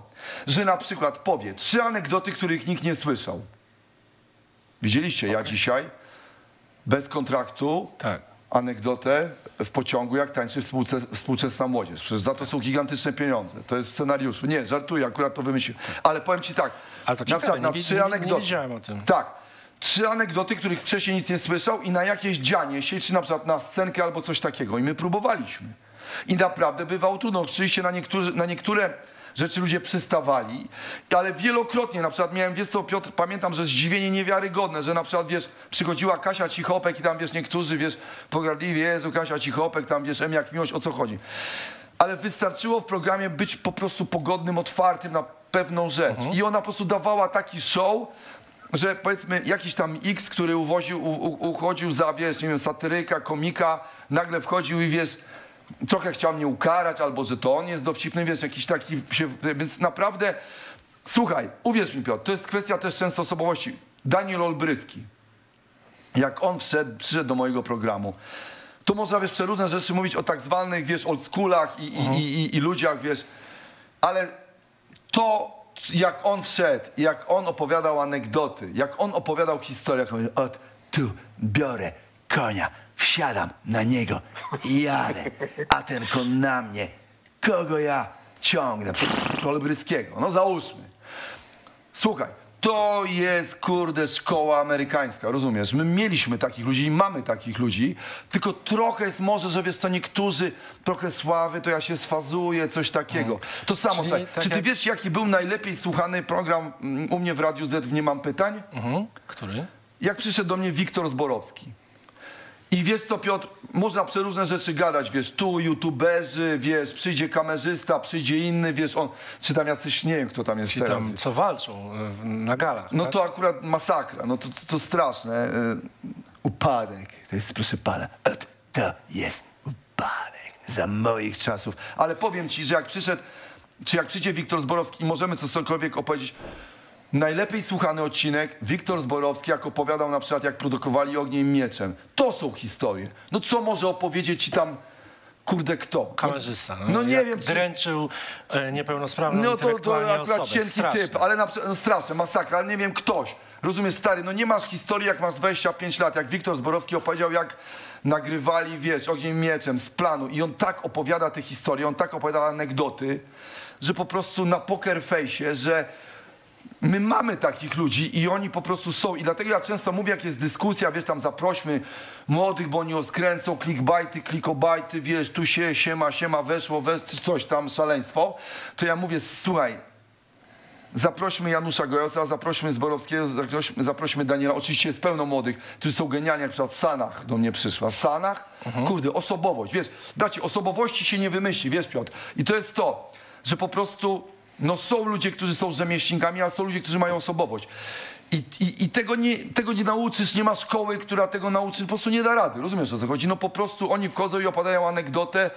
że na przykład powie 3 anegdoty, których nikt nie słyszał. Widzieliście, ja dzisiaj bez kontraktu, tak, anegdotę w pociągu, jak tańczy współczesna młodzież. Przecież za to są gigantyczne pieniądze. To jest w scenariuszu. Nie, żartuję, akurat to wymyśliłem. Ale powiem ci tak, ale to ciekawe, na przykład na 3 anegdoty. Nie wiedziałem o tym. Tak, 3 anegdoty, których wcześniej nic nie słyszał, i na jakieś dzianie się, czy na przykład na scenkę albo coś takiego. I my próbowaliśmy. I naprawdę bywało trudno. Oczywiście na niektóre rzeczy ludzie przystawali, ale wielokrotnie, na przykład miałem, wiesz co, Piotr, pamiętam, że zdziwienie niewiarygodne, że na przykład, wiesz, przychodziła Kasia Cichopek i tam, wiesz, niektórzy, wiesz, pogardliwie: Jezu, Kasia Cichopek, tam, wiesz, jak miłość, o co chodzi. Ale wystarczyło w programie być po prostu pogodnym, otwartym na pewną rzecz. I ona po prostu dawała taki show, że powiedzmy jakiś tam X, który uchodził za, wiesz, nie wiem, satyryka, komika, nagle wchodził i, wiesz, trochę chciał mnie ukarać, albo że to on jest dowcipny, wiesz, jakiś taki się... Więc naprawdę, słuchaj, uwierz mi, Piotr, to jest kwestia też często osobowości. Daniel Olbryski, jak on przyszedł do mojego programu, to można, wiesz, przeróżne rzeczy mówić o tak zwanych, wiesz, oldschoolach i ludziach, wiesz, ale to, jak on wszedł, jak on opowiadał anegdoty, jak on opowiadał historię, jak on mówił: od tu biorę konia, Siadam na niego i jadę, a ten koń na mnie. Kogo ja ciągnę? Kolbryskiego, no załóżmy. Słuchaj, to jest, kurde, szkoła amerykańska, rozumiesz? My mieliśmy takich ludzi i mamy takich ludzi, tylko trochę jest może, że wiesz co, niektórzy trochę sławy, to ja się sfazuję, coś takiego. To samo, słuchaj, tak czy ty wiesz, jaki był najlepiej słuchany program u mnie w Radiu Z w Nie Mam Pytań? Który? Jak przyszedł do mnie Wiktor Zborowski. I wiesz co, Piotr, można przeróżne rzeczy gadać, wiesz, tu youtuberzy, wiesz, przyjdzie kamerzysta, przyjdzie inny, wiesz, on, czy tam jacyś, nie wiem, kto tam jest teraz. Tam, co walczą na galach, no tak? To akurat masakra, no to straszne. Upadek, to jest, proszę pana, to jest upadek za moich czasów. Ale powiem ci, że jak przyszedł, czy jak przyjdzie Wiktor Zborowski i możemy cokolwiek opowiedzieć, najlepiej słuchany odcinek, Wiktor Zborowski, jak opowiadał na przykład, jak produkowali Ogniem Mieczem. To są historie. No co może opowiedzieć ci tam, kurde, kto? Kamerzysta. No nie wiem, dręczył niepełnosprawną intelektualnie osobę. No to akurat cienki typ, ale na przykład, no straszne, masakra, ale nie wiem, ktoś. Rozumiesz, stary, no nie masz historii, jak masz 25 lat, jak Wiktor Zborowski opowiedział, jak nagrywali, wiesz, Ogniem Mieczem z planu i on tak opowiada te historie, on tak opowiada anegdoty, że po prostu na poker fejsie, że my mamy takich ludzi i oni po prostu są. I dlatego ja często mówię, jak jest dyskusja, wiesz, tam zaprośmy młodych, bo oni oskręcą, clickbaity, klikobajty, wiesz, tu się, siema, weszło, coś tam, szaleństwo. To ja mówię, słuchaj, zaprośmy Janusza Gojosa, zaprośmy Zborowskiego, zaprośmy Daniela. Oczywiście jest pełno młodych, którzy są genialni, jak przykład Sanach do mnie przyszła. Sanach? Kurde, osobowość, wiesz, bracie, osobowości się nie wymyśli, wiesz, Piotr. I to jest to, że po prostu... No są ludzie, którzy są rzemieślnikami, a są ludzie, którzy mają osobowość. I tego nie nauczysz, nie ma szkoły, która tego nauczy, po prostu nie da rady, rozumiesz, o co chodzi? No po prostu oni wchodzą i opadają anegdotę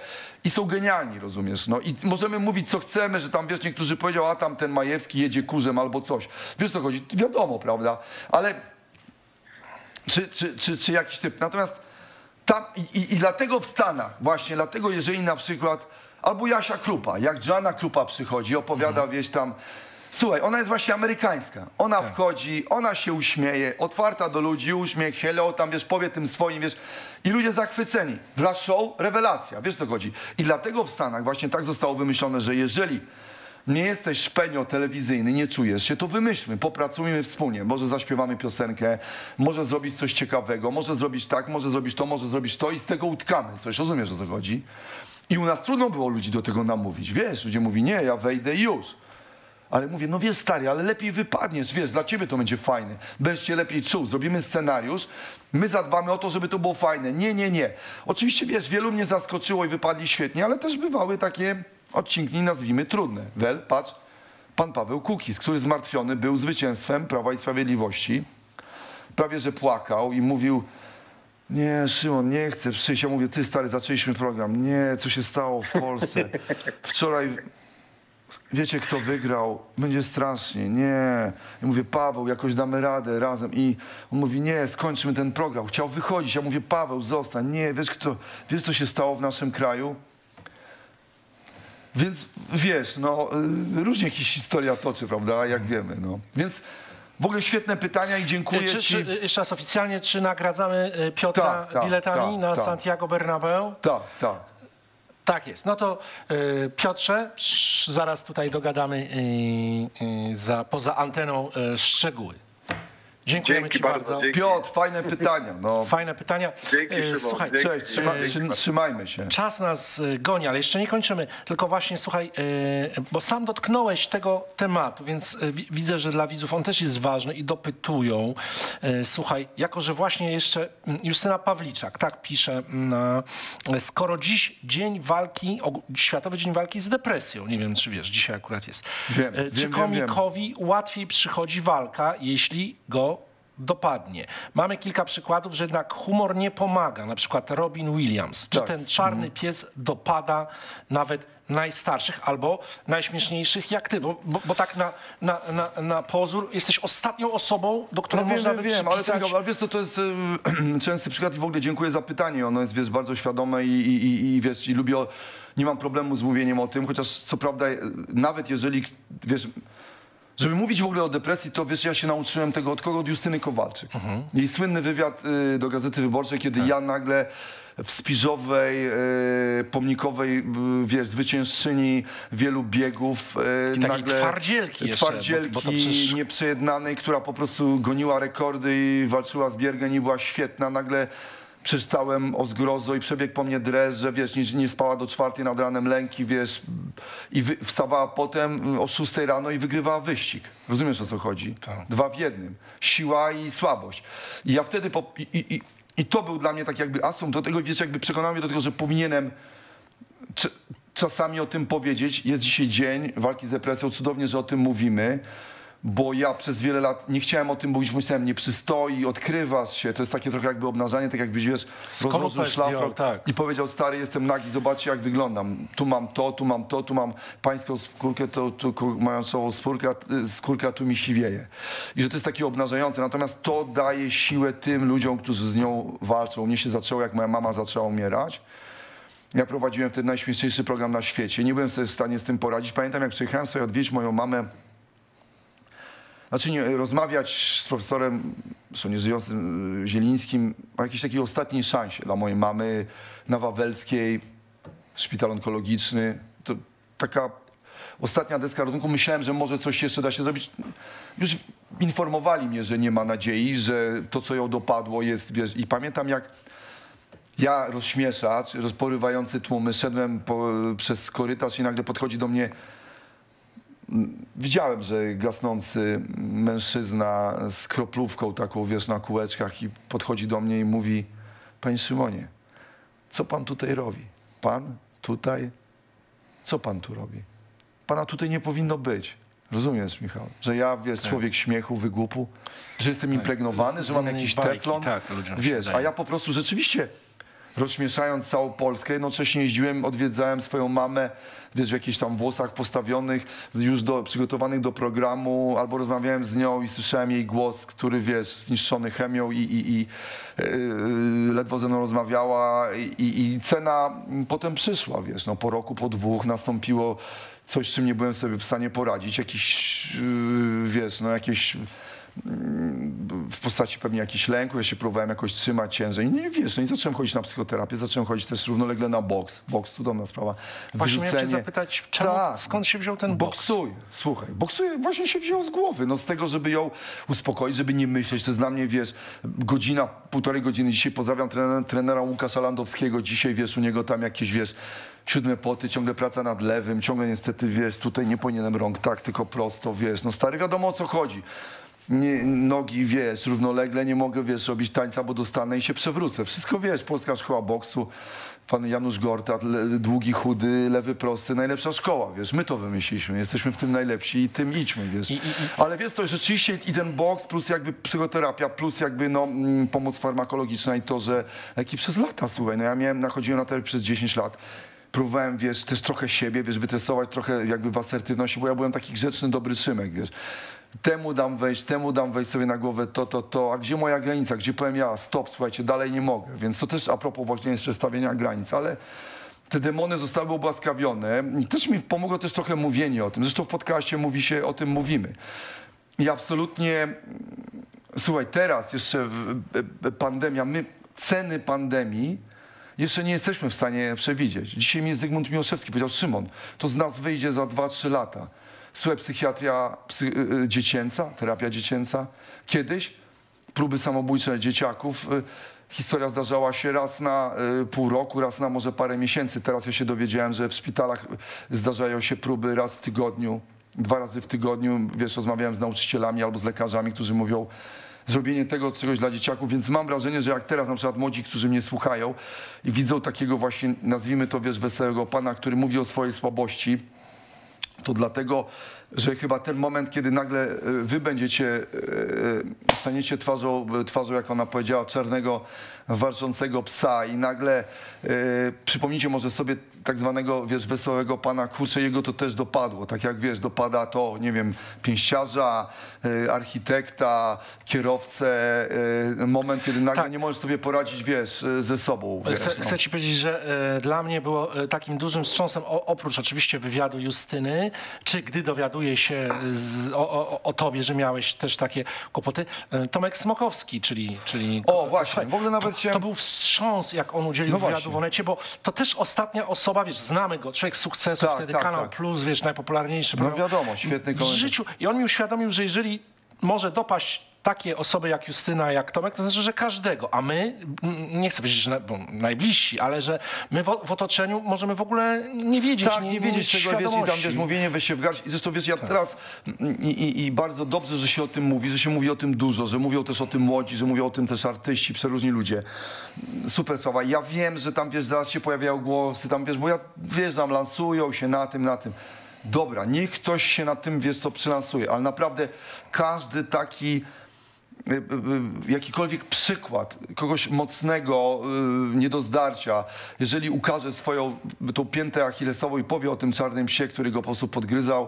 i są genialni, rozumiesz? No i możemy mówić, co chcemy, że tam, wiesz, niektórzy powiedział, a tam ten Majewski jedzie kurzem albo coś. Wiesz, co chodzi? Wiadomo, prawda? Ale czy jakiś typ. Natomiast tam i dlatego w Stanach właśnie, dlatego jeżeli na przykład... Albo Jasia Krupa, jak Joanna Krupa przychodzi, opowiada, wieś tam... Słuchaj, ona jest właśnie amerykańska. Ona tak wchodzi, ona się uśmieje, otwarta do ludzi, uśmiech, hello, tam, wiesz, powie tym swoim, wiesz... I ludzie zachwyceni. Dla show rewelacja, wiesz, co chodzi. I dlatego w Stanach właśnie tak zostało wymyślone, że jeżeli nie jesteś szpenio telewizyjny, nie czujesz się, to wymyślmy, popracujmy wspólnie. Może zaśpiewamy piosenkę, może zrobić coś ciekawego, może zrobić tak, może zrobić to i z tego utkamy coś. Rozumiesz, o co chodzi? I u nas trudno było ludzi do tego namówić, wiesz, ludzie mówi, nie, ja wejdę już. Ale mówię, no wiesz, stary, ale lepiej wypadniesz, wiesz, dla ciebie to będzie fajne, będziesz się lepiej czuł, zrobimy scenariusz, my zadbamy o to, żeby to było fajne. Nie. Oczywiście, wiesz, wielu mnie zaskoczyło i wypadli świetnie, ale też bywały takie odcinki, nazwijmy, trudne. Wel, patrz, pan Paweł Kukiz, który zmartwiony był zwycięstwem Prawa i Sprawiedliwości, prawie że płakał i mówił, nie, Szymon, nie chcę przyjść. Ja mówię, ty stary, zaczęliśmy program. Nie, co się stało w Polsce? Wczoraj, wiecie kto wygrał? Będzie strasznie, nie. Ja mówię, Paweł, jakoś damy radę razem. I on mówi, nie, skończmy ten program. Chciał wychodzić. Ja mówię, Paweł, zostań. Nie, wiesz co się stało w naszym kraju? Więc wiesz, no, różnie historia toczy, prawda, jak wiemy, no. Więc... W ogóle świetne pytania i dziękuję ci. Jeszcze raz oficjalnie, czy nagradzamy Piotra biletami na Santiago Bernabeu? Tak. Tak jest. No to Piotrze, zaraz tutaj dogadamy poza anteną szczegóły. Dziękujemy ci bardzo. Piotr, fajne pytania. No. Fajne pytania. Dzięki, słuchaj, cześć, trzymajmy się. Czas nas goni, ale jeszcze nie kończymy. Tylko właśnie, słuchaj, bo sam dotknąłeś tego tematu, więc widzę, że dla widzów on też jest ważny i dopytują. Słuchaj, jako że właśnie jeszcze Justyna Pawliczak tak pisze, skoro dziś Światowy Dzień Walki z Depresją, nie wiem, czy wiesz, dzisiaj akurat jest. Wiem, komikowi łatwiej przychodzi walka, jeśli go dopadnie. Mamy kilka przykładów, że jednak humor nie pomaga, na przykład Robin Williams, czy ten czarny pies dopada nawet najstarszych albo najśmieszniejszych jak ty, bo tak na pozór jesteś ostatnią osobą, do której można by przypisać... Ale wiesz co, to jest częsty przykład i w ogóle dziękuję za pytanie, ono jest, wiesz, bardzo świadome i wiesz, i lubię, nie mam problemu z mówieniem o tym, chociaż co prawda nawet jeżeli, wiesz... Żeby mówić w ogóle o depresji, to wiesz, ja się nauczyłem tego od kogo? Od Justyny Kowalczyk. Jej słynny wywiad do Gazety Wyborczej, kiedy ja nagle w Spiżowej, pomnikowej, wiesz, zwyciężczyni wielu biegów. I takiej nagle twardzielki jeszcze. Twardzielki, bo przecież... nieprzejednanej, która po prostu goniła rekordy i walczyła z Biergen i była świetna. Nagle przeczytałem o zgrozo i przebiegł po mnie dreszcz, że wiesz, nie spała do 4 nad ranem lęki, wiesz, i wstawała potem o 6 rano i wygrywała wyścig. Rozumiesz, o co chodzi? Tak. 2 w 1. Siła i słabość. I ja wtedy... I to był dla mnie tak jakby asumpt do tego, wiesz, jakby przekonał mnie do tego, że powinienem czasami o tym powiedzieć. Jest dzisiaj dzień walki z depresją, cudownie, że o tym mówimy, bo ja przez wiele lat nie chciałem o tym mówić, myślałem, nie przystoi, odkrywasz się, to jest takie trochę jakby obnażanie, tak jakbyś, wiesz, rozłożył szlafrok i powiedział, stary, jestem nagi, zobaczcie, jak wyglądam, tu mam to, tu mam to, tu mam pańską skórkę, tu mającą skórkę, tu mi siwieje. I że to jest takie obnażające, natomiast to daje siłę tym ludziom, którzy z nią walczą. Mnie się zaczęło, jak moja mama zaczęła umierać. Ja prowadziłem wtedy najśmieszniejszy program na świecie, nie byłem sobie w stanie z tym poradzić. Pamiętam, jak przyjechałem sobie odwiedzić moją mamę, znaczy nie, rozmawiać z profesorem, zresztą nieżyjącym, Zielińskim, o jakiejś takiej ostatniej szansie dla mojej mamy na Wawelskiej, szpital onkologiczny. To taka ostatnia deska ratunku. Myślałem, że może coś jeszcze da się zrobić. Już informowali mnie, że nie ma nadziei, że to, co ją dopadło, jest... Wiesz, i pamiętam, jak ja, rozśmieszacz, rozporywający tłumy, szedłem przez korytarz i nagle podchodzi do mnie... Widziałem, że gasnący mężczyzna z kroplówką taką, wiesz, na kółeczkach, i podchodzi do mnie i mówi: Panie Szymonie, co pan tutaj robi? Pan tutaj? Co pan tu robi? Pana tutaj nie powinno być. Rozumiesz, Michał? Że ja, wiesz, człowiek śmiechu, wygłupu, że jestem impregnowany, że mam jakiś teflon. Wiesz, a ja po prostu rzeczywiście... Rozśmieszając całą Polskę, jednocześnie jeździłem, odwiedzałem swoją mamę, wiesz, w jakichś tam włosach postawionych, już przygotowanych do programu, albo rozmawiałem z nią i słyszałem jej głos, który, wiesz, zniszczony chemią i ledwo ze mną rozmawiała i cena potem przyszła, wiesz, no, po roku, po 2 nastąpiło coś, z czym nie byłem sobie w stanie poradzić, jakiś, wiesz, no jakieś... w postaci pewnie jakichś lęków, ja się próbowałem jakoś trzymać ciężej. Nie, wiesz, no i zacząłem chodzić na psychoterapię, zacząłem chodzić też równolegle na boks. Boks, cudowna sprawa. Właśnie miałem cię zapytać, czemu, skąd się wziął ten boks? Boksuję, słuchaj, boksuję właśnie się wziął z głowy, no z tego, żeby ją uspokoić, żeby nie myśleć. To jest dla mnie, wiesz, godzina, 1,5 godziny dzisiaj. Pozdrawiam trenera Łukasza Landowskiego, dzisiaj, wiesz, u niego tam jakieś, wiesz, 7 poty, ciągle praca nad lewym, ciągle niestety, wiesz, tutaj nie powinienem rąk tak, tylko prosto, wiesz, no stary, wiadomo, o co chodzi. Nie, nogi, wiesz, równolegle, nie mogę, wiesz, robić tańca, bo dostanę i się przewrócę. Wszystko, wiesz, Polska Szkoła Boksu, pan Janusz Gortat, długi, chudy, lewy, prosty, najlepsza szkoła, wiesz, my to wymyśliliśmy, jesteśmy w tym najlepsi i tym idźmy, wiesz. Ale wiesz, to rzeczywiście i ten boks, plus jakby psychoterapia, plus jakby, no, pomoc farmakologiczna i to, że leki przez lata, słuchaj, no ja nachodziłem na terapię przez 10 lat. Próbowałem, wiesz, też trochę siebie, wiesz, wytresować trochę jakby w asertywności, bo ja byłem taki grzeczny, dobry Szymek, wiesz. Temu dam wejść sobie na głowę to, a gdzie moja granica, gdzie powiem ja, stop, słuchajcie, dalej nie mogę. Więc to też a propos właśnie jeszcze stawienia granic, ale te demony zostały obłaskawione i też mi pomogło też trochę mówienie o tym. Zresztą w podcaście Mówi się, o tym mówimy. I absolutnie, słuchaj, teraz jeszcze pandemia, ceny pandemii jeszcze nie jesteśmy w stanie przewidzieć. Dzisiaj mi Zygmunt Miłoszewski powiedział: Szymon, to z nas wyjdzie za 2-3 lata. Słuchaj, psychiatria dziecięca, terapia dziecięca. Kiedyś próby samobójcze dzieciaków, historia zdarzała się raz na pół roku, raz na może parę miesięcy. Teraz ja się dowiedziałem, że w szpitalach zdarzają się próby raz w tygodniu, 2 razy w tygodniu. Wiesz, rozmawiałem z nauczycielami albo z lekarzami, którzy mówią: zrobienie tego czegoś dla dzieciaków. Więc mam wrażenie, że jak teraz na przykład młodzi, którzy mnie słuchają i widzą takiego właśnie, nazwijmy to, wiesz, wesołego pana, który mówi o swojej słabości, to dlatego, że chyba ten moment, kiedy nagle wy będziecie, staniecie twarzą, jak ona powiedziała, czarnego, warczącego psa i nagle przypomnijcie może sobie tak zwanego, wiesz, wesołego pana, kurczę, jego to też dopadło. Tak jak, wiesz, dopada to, nie wiem, pięściarza, architekta, kierowcę, moment, kiedy nagle nie możesz sobie poradzić, wiesz, ze sobą. Wiesz, chcę ci powiedzieć, że dla mnie było takim dużym wstrząsem, oprócz oczywiście wywiadu Justyny, czy gdy dowiaduję dowiaduję się o tobie, że miałeś też takie kłopoty. Tomek Smokowski, czyli o, właśnie. Słuchaj, w ogóle nawet to był wstrząs, jak on udzielił wywiadu w Onecie, bo to też ostatnia osoba, wiesz, znamy go, człowiek sukcesu, tak, wtedy tak, Kanał Plus, wiesz, najpopularniejszy. No wiadomo, świetny komentarz. W życiu. I on mi uświadomił, że jeżeli może dopaść takie osoby jak Justyna, jak Tomek, to znaczy, że każdego, a my, nie chcę powiedzieć, że najbliżsi, ale że my w otoczeniu możemy w ogóle nie wiedzieć. Tak, nie wiedzieć czego wiesz i tam też mówienie, weź się w garść. I zresztą wiesz, ja teraz i bardzo dobrze, że się o tym mówi, że się mówi o tym dużo, że mówią też o tym młodzi, że mówią o tym też artyści, przeróżni ludzie. Super sprawa. Ja wiem, że tam, wiesz, zaraz się pojawiają głosy, tam, wiesz, bo ja, wiesz, tam lansują się na tym. Dobra, niech ktoś się na tym, wiesz co, przylansuje, ale naprawdę każdy taki jakikolwiek przykład kogoś mocnego, nie do zdarcia, jeżeli ukaże swoją tą piętę achillesową i powie o tym czarnym psie, który go po prostu podgryzał,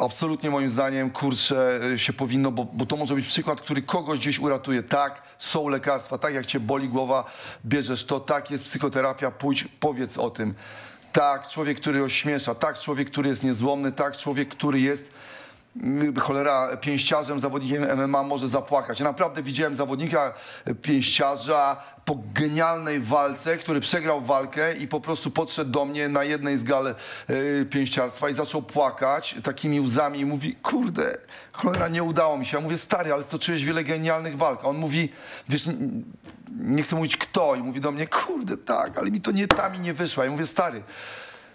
absolutnie moim zdaniem, kurczę, się powinno, bo to może być przykład, który kogoś gdzieś uratuje. Tak, są lekarstwa, tak jak cię boli głowa, bierzesz to, tak jest psychoterapia, pójdź, powiedz o tym. Tak, człowiek, który ośmiesza, tak, człowiek, który jest niezłomny, tak, człowiek, który jest cholera pięściarzem, zawodnikiem MMA, może zapłakać. Ja naprawdę widziałem zawodnika pięściarza po genialnej walce, który przegrał walkę i po prostu podszedł do mnie na jednej z gal pięściarstwa i zaczął płakać takimi łzami i mówi, kurde, cholera, nie udało mi się. Ja mówię, stary, ale stoczyłeś wiele genialnych walk. A on mówi, wiesz, nie chcę mówić kto, i mówi do mnie, kurde, tak, ale mi to nie tam i nie wyszło. Ja mówię, stary,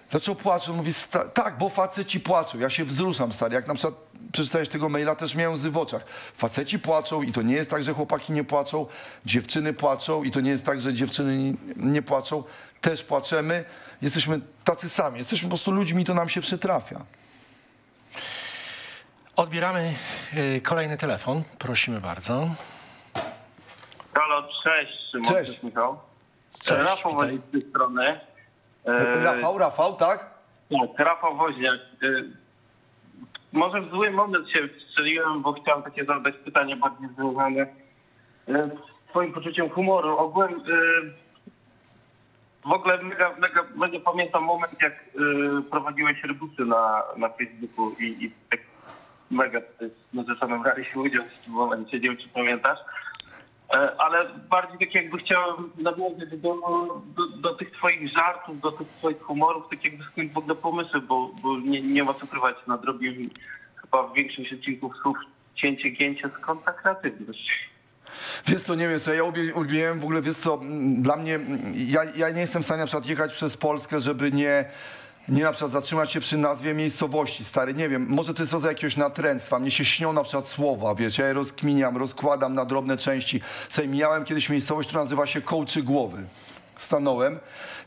zaczął płaczeć, mówi, tak, bo faceci płaczą. Ja się wzruszam, stary, jak na przykład przeczytałeś tego maila, też miałem łzy w oczach. Faceci płaczą i to nie jest tak, że chłopaki nie płaczą, dziewczyny płaczą i to nie jest tak, że dziewczyny nie płaczą, też płaczemy, jesteśmy tacy sami, jesteśmy po prostu ludźmi, to nam się przytrafia. Odbieramy kolejny telefon, prosimy bardzo. Halo, cześć, Szymon. Cześć, Michał. Cześć, Rafał Woźniak z tej strony. Rafał, tak? Tak, Rafał Woźniak. Może w zły moment się wstrzeliłem, bo chciałem takie zadać pytanie bardziej związane z swoim poczuciem humoru. Ogółem w ogóle mega pamiętam moment, jak prowadziłeś rebusy na Facebooku i tak mega zresztą braliśmy udział w tym momencie, nie wiem, czy pamiętasz. Ale bardziej tak jakby chciałem nawiązać do tych twoich żartów, do tych twoich humorów, tak jakby skąd w ogóle pomysły, bo nie ma co krywać, nadrobił chyba w większość odcinków Słów Cięcie Gięcie, skąd ta kreatywność? Wiesz co, nie wiem, co ja uwielbiałem w ogóle, wiesz co, dla mnie, ja nie jestem w stanie na przykład jechać przez Polskę, żeby nie na przykład zatrzymać się przy nazwie miejscowości, stary, nie wiem, może to jest rodzaj jakiegoś natręctwa, mnie się śnią na przykład słowa, wiesz, ja je rozkminiam, rozkładam na drobne części. Słuchaj, mijałem kiedyś miejscowość, która nazywa się Kołczygłowy. Stanąłem,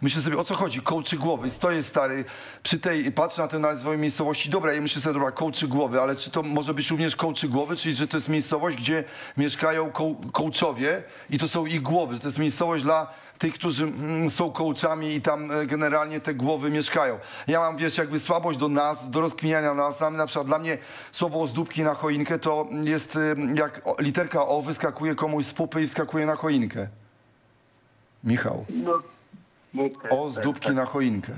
myślę sobie, o co chodzi, Kołczygłowy, i stoję, stary, przy tej, patrzę na tę nazwę miejscowości, dobra, ja myślę sobie, dobra, Kołczygłowy, ale czy to może być również Kołczygłowy, czyli że to jest miejscowość, gdzie mieszkają kołczowie i to są ich głowy, że to jest miejscowość dla tych, którzy są kołczami i tam generalnie te głowy mieszkają. Ja mam, wiesz, jakby słabość do nazw, do rozkminiania nazw. Na przykład dla mnie słowo ozdóbki na choinkę to jest jak literka O wyskakuje komuś z pupy i wskakuje na choinkę. Michał. Ozdóbki na choinkę.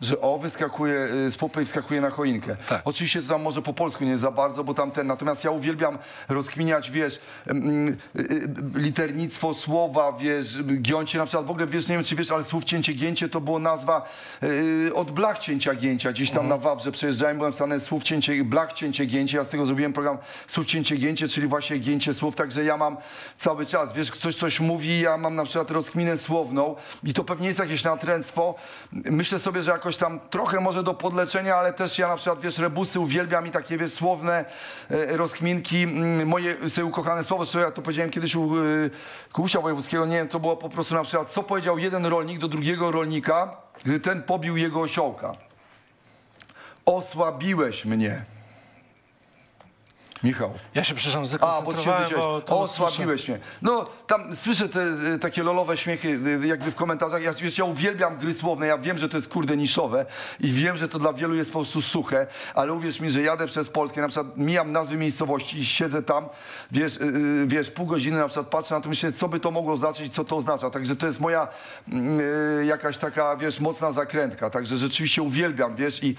Że O wyskakuje z pupy i wskakuje na choinkę. Tak. Oczywiście to tam może po polsku nie za bardzo, bo tam ten. Natomiast ja uwielbiam rozkminiać, wiesz, liternictwo słowa, wiesz, gięcie. Na przykład w ogóle, wiesz, nie wiem czy wiesz, ale Słów Cięcie Gięcie to była nazwa od Blach Cięcia Gięcia. Gdzieś tam na Wawrze przejeżdżałem, byłem napisane Słów Cięcie, Blach Cięcie Gięcie. Ja z tego zrobiłem program Słów Cięcie Gięcie, czyli właśnie gięcie słów. Także ja mam cały czas, wiesz, ktoś coś mówi, ja mam na przykład rozkminę słowną i to pewnie jest jakieś natręctwo. Myślę sobie, że jakoś tam trochę może do podleczenia, ale też ja na przykład, wiesz, rebusy uwielbiam i takie, wiesz, słowne rozkminki. Moje sobie ukochane słowo, co ja to powiedziałem kiedyś u Kubusia Wojewódzkiego, nie wiem, to było po prostu na przykład, co powiedział jeden rolnik do drugiego rolnika, gdy ten pobił jego osiołka. Osłabiłeś mnie. Michał. Ja się przepraszam, zakoncentrowałem, bo osłabiłeś mnie. No tam słyszę te takie lolowe śmiechy jakby w komentarzach. Ja, wiesz, ja uwielbiam gry słowne, ja wiem, że to jest kurde niszowe i wiem, że to dla wielu jest po prostu suche, ale uwierz mi, że jadę przez Polskę, na przykład mijam nazwy miejscowości i siedzę tam, wiesz, pół godziny na przykład patrzę na to, myślę, co by to mogło znaczyć, co to oznacza. Także to jest moja jakaś taka, wiesz, mocna zakrętka. Także rzeczywiście uwielbiam, wiesz, i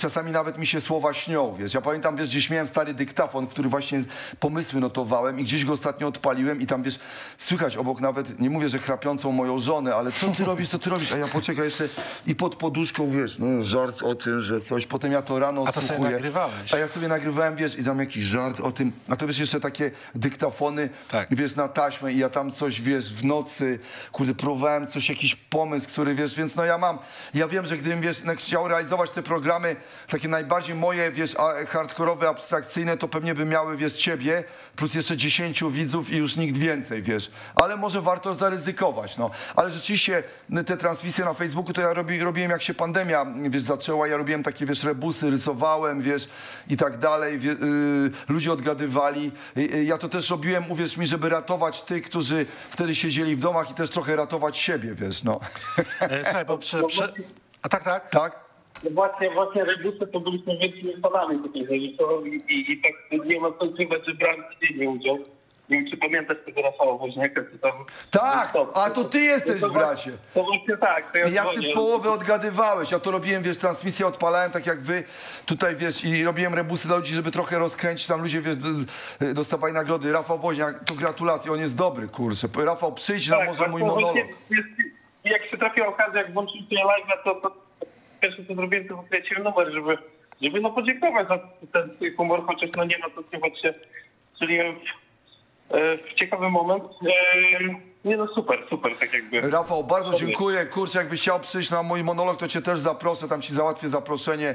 czasami nawet mi się słowa śnią, wiesz. Ja pamiętam, wiesz, gdzieś miałem stary dyktafon, który właśnie pomysły notowałem i gdzieś go ostatnio odpaliłem i tam, wiesz, słychać obok nawet, nie mówię, że chrapiącą moją żonę, ale co ty robisz, a ja poczekaj jeszcze i pod poduszką, wiesz, no, żart o tym, że coś, potem ja to rano odsłuchuję. A to sobie nagrywałeś. A ja sobie nagrywałem, wiesz, i tam jakiś żart o tym, a to, wiesz, jeszcze takie dyktafony, tak, wiesz, na taśmę i ja tam coś, wiesz, w nocy, kurde, próbowałem coś, jakiś pomysł, który, wiesz, więc no ja wiem, że gdybym, wiesz, chciał realizować te programy, takie najbardziej moje, wiesz, hardkorowe, abstrakcyjne, to pewnie by miały, wiesz, ciebie, plus jeszcze 10 widzów i już nikt więcej, wiesz. Ale może warto zaryzykować, no. Ale rzeczywiście te transmisje na Facebooku to ja robiłem, jak się pandemia, wiesz, zaczęła, ja robiłem takie, wiesz, rebusy, rysowałem, wiesz, i tak dalej, ludzie odgadywali. Ja to też robiłem, uwierz mi, żeby ratować tych, którzy wtedy siedzieli w domach i też trochę ratować siebie, wiesz, no. Słuchaj, bo A tak? No właśnie rebusy to byliśmy wielkimi fanami takich reżyserów i tak nie ma co dziwa, że brałem w nim udział. Nie wiem, czy pamiętasz tego Rafała Woźniaka, czy tam... Tak, a to ty jesteś w bracie. To właśnie tak. To ja ty połowę odgadywałeś, ja to robiłem, wiesz, transmisję odpalałem, tak jak wy tutaj, wiesz, i robiłem rebusy dla ludzi, żeby trochę rozkręcić, tam ludzie, wiesz, dostawali nagrody. Rafał Woźniak, to gratulacje, on jest dobry, kurczę. Rafał, przyjdź na może mój monolog. Jak się trafiła okazja, jak włączyliście live, to pierwsze co zrobiłem, to wykręciłem numer, żeby no podziękować za ten humor, chociaż no nie ma co skrywać się. Czyli w ciekawy moment. Nie no, super, tak jakby. Rafał, bardzo dziękuję. Kurczę, jakbyś chciał przyjść na mój monolog, to cię też zaproszę, tam ci załatwię zaproszenie.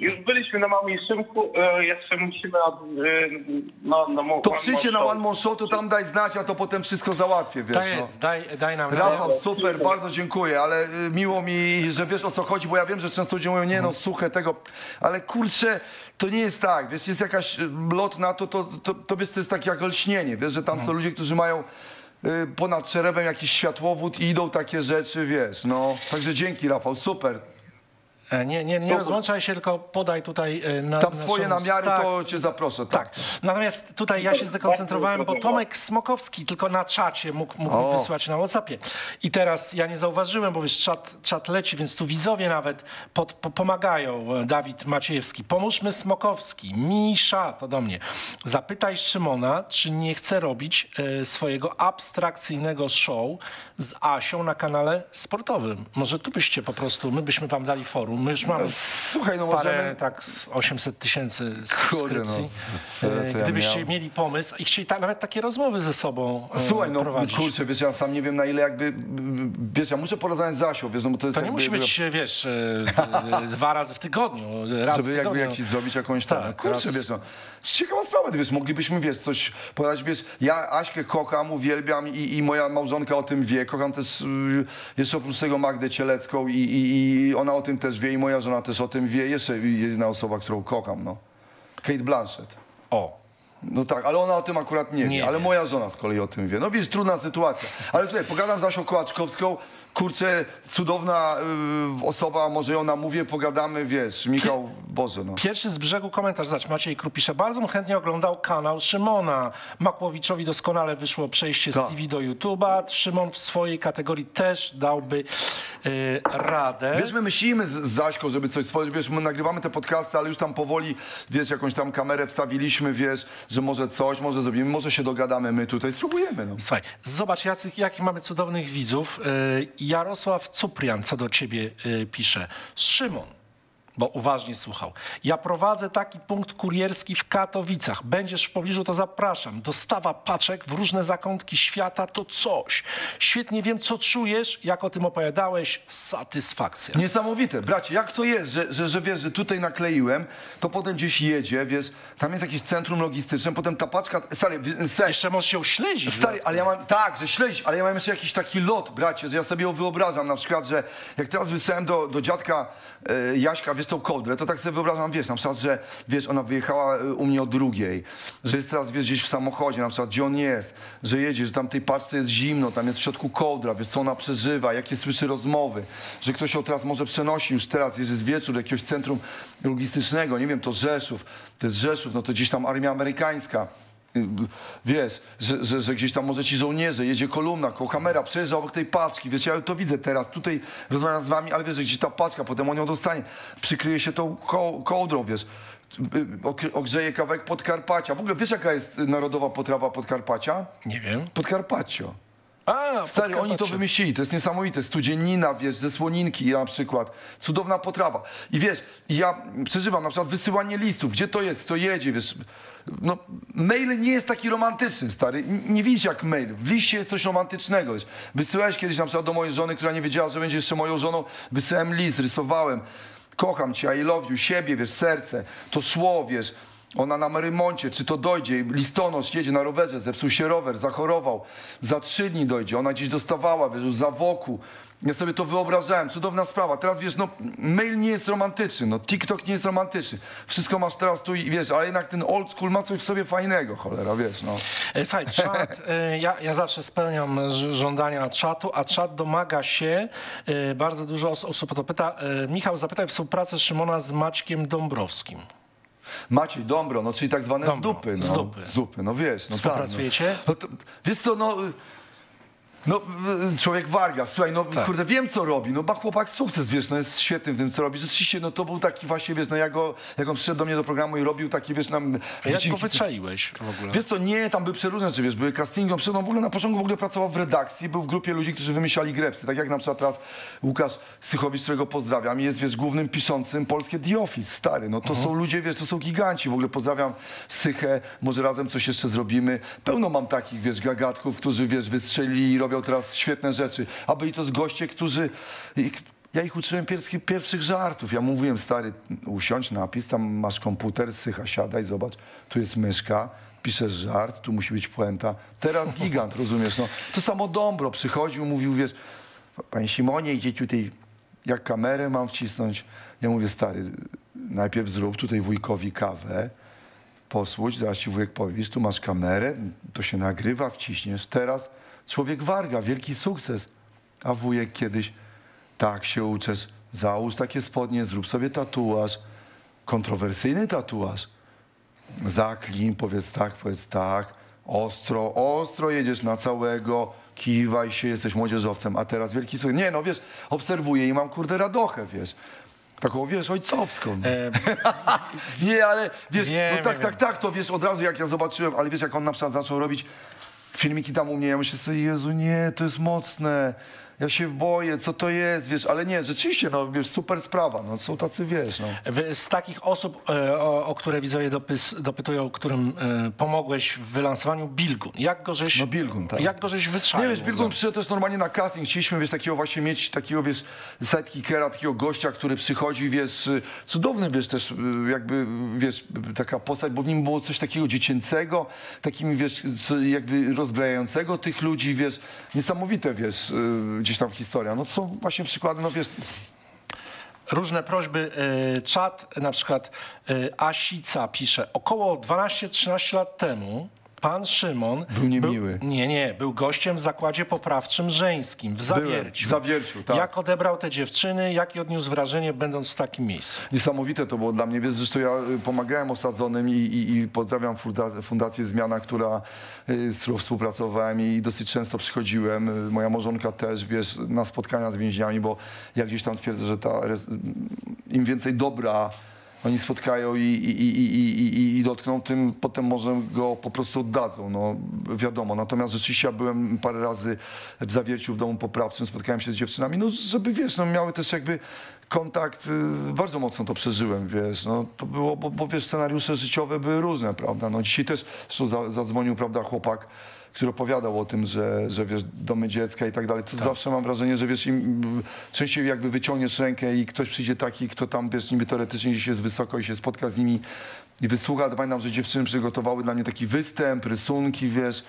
Już byliśmy na Mamie i Szymku, jeszcze musimy na to przyjdzie na One Man Show, to tam daj znać, a to potem wszystko załatwię, wiesz. Tak jest, no. daj nam. Rafał, super, bardzo dziękuję, ale miło mi, że wiesz o co chodzi, bo ja wiem, że często ludzie mówią, nie no, suche tego, ale kurczę, to nie jest tak, wiesz, jest jakaś lot na to wiesz, to jest tak jak lśnienie, wiesz, że tam są ludzie, którzy mają ponad szerebem jakiś światłowód i idą takie rzeczy, wiesz, no. Także dzięki, Rafał, super. Nie rozłączaj się, tylko podaj tutaj na tam swoje namiary, to cię zaproszę. Tak. Natomiast tutaj ja się zdekoncentrowałem, bo Tomek Smokowski tylko na czacie mógł mi wysłać na WhatsAppie. I teraz ja nie zauważyłem, bo wiesz, czat leci, więc tu widzowie nawet pomagają. Dawid Maciejewski, pomóżmy Smokowski, Misza, to do mnie. Zapytaj Szymona, czy nie chce robić swojego abstrakcyjnego show z Asią na kanale sportowym. Może tu byście po prostu, my byśmy wam dali forum. My już mamy, słuchaj, no parę, możemy... tak, 800 000 subskrypcji. Kurde, no, gdybyście mieli pomysł i chcieli nawet takie rozmowy ze sobą słuchaj, no prowadzić. Kurczę, wiesz, ja sam nie wiem na ile jakby, wiesz, ja muszę porozmawiać z Asią, wiesz, no, bo to jest to jakby, nie musi być, wiesz, dwa razy w tygodniu, raz żeby w tygodniu. Jakby jakiś zrobić jakąś tam, tak, kurczę, wiesz, no. Ciekawa sprawa, wiesz, moglibyśmy, wiesz, coś podać, wiesz, ja Aśkę kocham, uwielbiam i moja małżonka o tym wie, kocham też jeszcze oprócz tego Magdę Cielecką i ona o tym też wie i moja żona też o tym wie, jeszcze jedna osoba, którą kocham, no. Kate Blanchett. O. No tak, ale ona o tym akurat nie wie, ale moja żona z kolei o tym wie. No wiesz, trudna sytuacja. Ale słuchaj, pogadam z Asią Kołaczkowską, kurczę, cudowna osoba, może ją namówię, pogadamy, wiesz, Michał, Boże, no. Pierwszy z brzegu komentarz, zacz, Maciej Krupisze, bardzo chętnie oglądał kanał Szymona. Makłowiczowi doskonale wyszło przejście z TV do YouTube'a. Szymon w swojej kategorii też dałby radę. Wiesz, my myślimy z Zaśką, żeby coś stworzyć, wiesz, my nagrywamy te podcasty, ale już tam powoli, wiesz, jakąś tam kamerę wstawiliśmy, wiesz, że może coś, może zrobimy, może się dogadamy my tutaj, spróbujemy, no. Słuchaj, zobacz, jakich mamy cudownych widzów. Jarosław Cuprian, co do ciebie pisze. Szymon, bo uważnie słuchał. Ja prowadzę taki punkt kurierski w Katowicach. Będziesz w pobliżu, to zapraszam. Dostawa paczek w różne zakątki świata to coś. Świetnie wiem, co czujesz, jak o tym opowiadałeś. Satysfakcja. Niesamowite. Bracie, jak to jest, że wiesz, że tutaj nakleiłem, to potem gdzieś jedzie, wiesz, tam jest jakieś centrum logistyczne, potem ta paczka... Stary, jeszcze możesz się śledzić. Stary, ale ja mam... Tak, że śledzić, ale ja mam jeszcze jakiś taki lot, bracie, że ja sobie wyobrażam na przykład, że jak teraz wysłałem do dziadka Jaśka, wiesz, tą kołdrę, to tak sobie wyobrażam, wiesz, na przykład, że wiesz, ona wyjechała u mnie o drugiej, że jest teraz, wiesz, gdzieś w samochodzie, na przykład, gdzie on jest, że jedzie, że tam tej parce jest zimno, tam jest w środku kołdra, wiesz, co ona przeżywa, jakie słyszy rozmowy, że ktoś ją teraz może przenosi już teraz, jeżeli jest wieczór, do jakiegoś centrum logistycznego, nie wiem, to jest Rzeszów, no to gdzieś tam armia amerykańska. Wiesz, że gdzieś tam może ci żołnierze, jedzie kolumna, kamera przejeżdża obok tej paczki, wiesz, ja to widzę teraz, tutaj rozmawiam z wami, ale wiesz, że gdzieś ta paczka, potem on ją dostanie, przykryje się tą kołdrą, wiesz, ogrzeje kawałek Podkarpacia. W ogóle wiesz, jaka jest narodowa potrawa Podkarpacia? Nie wiem. Podkarpacio. A, stary, oni to wymyślili, to jest niesamowite, studzienina, wiesz, ze słoninki na przykład, cudowna potrawa. I wiesz, ja przeżywam na przykład wysyłanie listów, gdzie to jest, kto jedzie, wiesz, no mail nie jest taki romantyczny, stary, nie widzisz jak mail, w liście jest coś romantycznego, wiesz. Wysyłałeś kiedyś na przykład do mojej żony, która nie wiedziała, że będzie jeszcze moją żoną, wysyłałem list, rysowałem, kocham cię, I love you, siebie, wiesz, serce, to szło, wiesz. Ona na remoncie, czy to dojdzie, listonosz jedzie na rowerze, zepsuł się rower, zachorował, za 3 dni dojdzie, ona gdzieś dostawała, wiesz, za woku. Ja sobie to wyobrażałem, cudowna sprawa. Teraz wiesz, no mail nie jest romantyczny, no TikTok nie jest romantyczny. Wszystko masz teraz tu i wiesz, ale jednak ten old school ma coś w sobie fajnego, cholera, wiesz, no. Słuchaj, czat, ja zawsze spełniam żądania czatu, a czat domaga się, bardzo dużo osób to pyta. Michał, zapytaj współpracę Szymona z Maćkiem Dąbrowskim. Maciej Dąbro, no czyli tak zwane Dąbro, z dupy, no wiesz. No, współpracujecie? Tak, wiesz co, no człowiek warga, słuchaj, no tak. Kurde, wiem co robi, no chłopak sukces, wiesz, no jest świetny w tym co robi, rzeczywiście, no to był taki właśnie, wiesz, no jak on przyszedł do mnie do programu i robił taki, wiesz, nam... A jak go wyczaiłeś w ogóle? Wiesz co, nie, tam były przeróżne rzeczy, wiesz, były castingi, on przyszedł, w ogóle na początku pracował w redakcji, był w grupie ludzi, którzy wymyślali grepsy, tak jak na przykład teraz Łukasz Sychowicz, którego pozdrawiam, jest, wiesz, głównym piszącym polskie The Office, stary, no to są ludzie, wiesz, to są giganci, w ogóle pozdrawiam Sychę, może razem coś jeszcze zrobimy, pełno mam takich, wiesz, gagatków, którzy, wiesz, wystrzelili, robią teraz świetne rzeczy, a byli to z goście, którzy... Ja ich uczyłem pierwszych żartów. Ja mówiłem, stary, usiądź, napisz, tam masz komputer, Sycha, siadaj, zobacz, tu jest myszka, piszesz żart, tu musi być puenta. Teraz gigant, rozumiesz, no. To samo Dąbro przychodził, mówił, wiesz, panie Simonie, idzie tutaj, jak kamerę mam wcisnąć? Ja mówię, stary, najpierw zrób tutaj wujkowi kawę, posłuchaj, zaraz ci wujek powiesz, tu masz kamerę, to się nagrywa, wciśniesz, teraz... Człowiek warga, wielki sukces. A wujek kiedyś, tak się uczesz, załóż takie spodnie, zrób sobie tatuaż, kontrowersyjny tatuaż. Zaklim, powiedz tak, ostro, ostro jedziesz na całego, kiwaj się, jesteś młodzieżowcem, a teraz wielki sukces. Nie, no wiesz, obserwuję i mam kurde radochę, wiesz. Taką, wiesz, ojcowską. Nie, ale wiesz, wiem, no tak, to wiesz, od razu jak ja zobaczyłem, ale wiesz, jak on na przykład zaczął robić filmiki tam u mnie, ja myślę sobie, Jezu, nie, to jest mocne, ja się boję, co to jest, wiesz, ale nie, rzeczywiście, no, wiesz, super sprawa, no, są tacy, wiesz, no. Z takich osób, o które widzowie dopytują, którym pomogłeś w wylansowaniu, Bilgun, jak go żeś, no, Bilgun, tak. Jak go żeś wytrzymał? Nie, wiesz, Bilgun przyszedł też normalnie na casting, chcieliśmy, wiesz, takiego właśnie mieć, takiego, wiesz, sidekickera, takiego gościa, który przychodzi, wiesz, cudowny, wiesz, też jakby, wiesz, taka postać, bo w nim było coś takiego dziecięcego, takim, wiesz, jakby rozbrajającego tych ludzi, wiesz, niesamowite, wiesz, gdzieś tam historia. No to są właśnie przykłady, no wiesz... Różne prośby, czat, na przykład Asica pisze, około 12-13 lat temu pan Szymon... Był niemiły. Był gościem w zakładzie poprawczym żeńskim, w Zawierciu. W Zawierciu, tak. Jak odebrał te dziewczyny, jakie odniósł wrażenie, będąc w takim miejscu? Niesamowite to było dla mnie, wiesz, zresztą ja pomagałem osadzonym i pozdrawiam Fundację Zmiana, która, z którą współpracowałem i dosyć często przychodziłem. Moja małżonka też, wiesz, na spotkania z więźniami, bo ja gdzieś tam twierdzę, że im więcej dobra oni spotkają i dotkną tym, potem może go po prostu oddadzą, no wiadomo. Natomiast rzeczywiście ja byłem parę razy w Zawierciu, w domu poprawczym, spotkałem się z dziewczynami, no żeby, wiesz, no miały też jakby kontakt, bardzo mocno to przeżyłem, wiesz, no to było, bo wiesz, scenariusze życiowe były różne, prawda, no dzisiaj też, zresztą zadzwonił, prawda, chłopak, który opowiadał o tym, że wiesz, domy dziecka i tak dalej, to tak. Zawsze mam wrażenie, że wiesz, im częściej jakby wyciągniesz rękę i ktoś przyjdzie taki, kto tam, wiesz, niby teoretycznie gdzieś jest wysoko i się spotka z nimi i wysłucha. Pamiętam, że dziewczyny przygotowały dla mnie taki występ, rysunki, wiesz,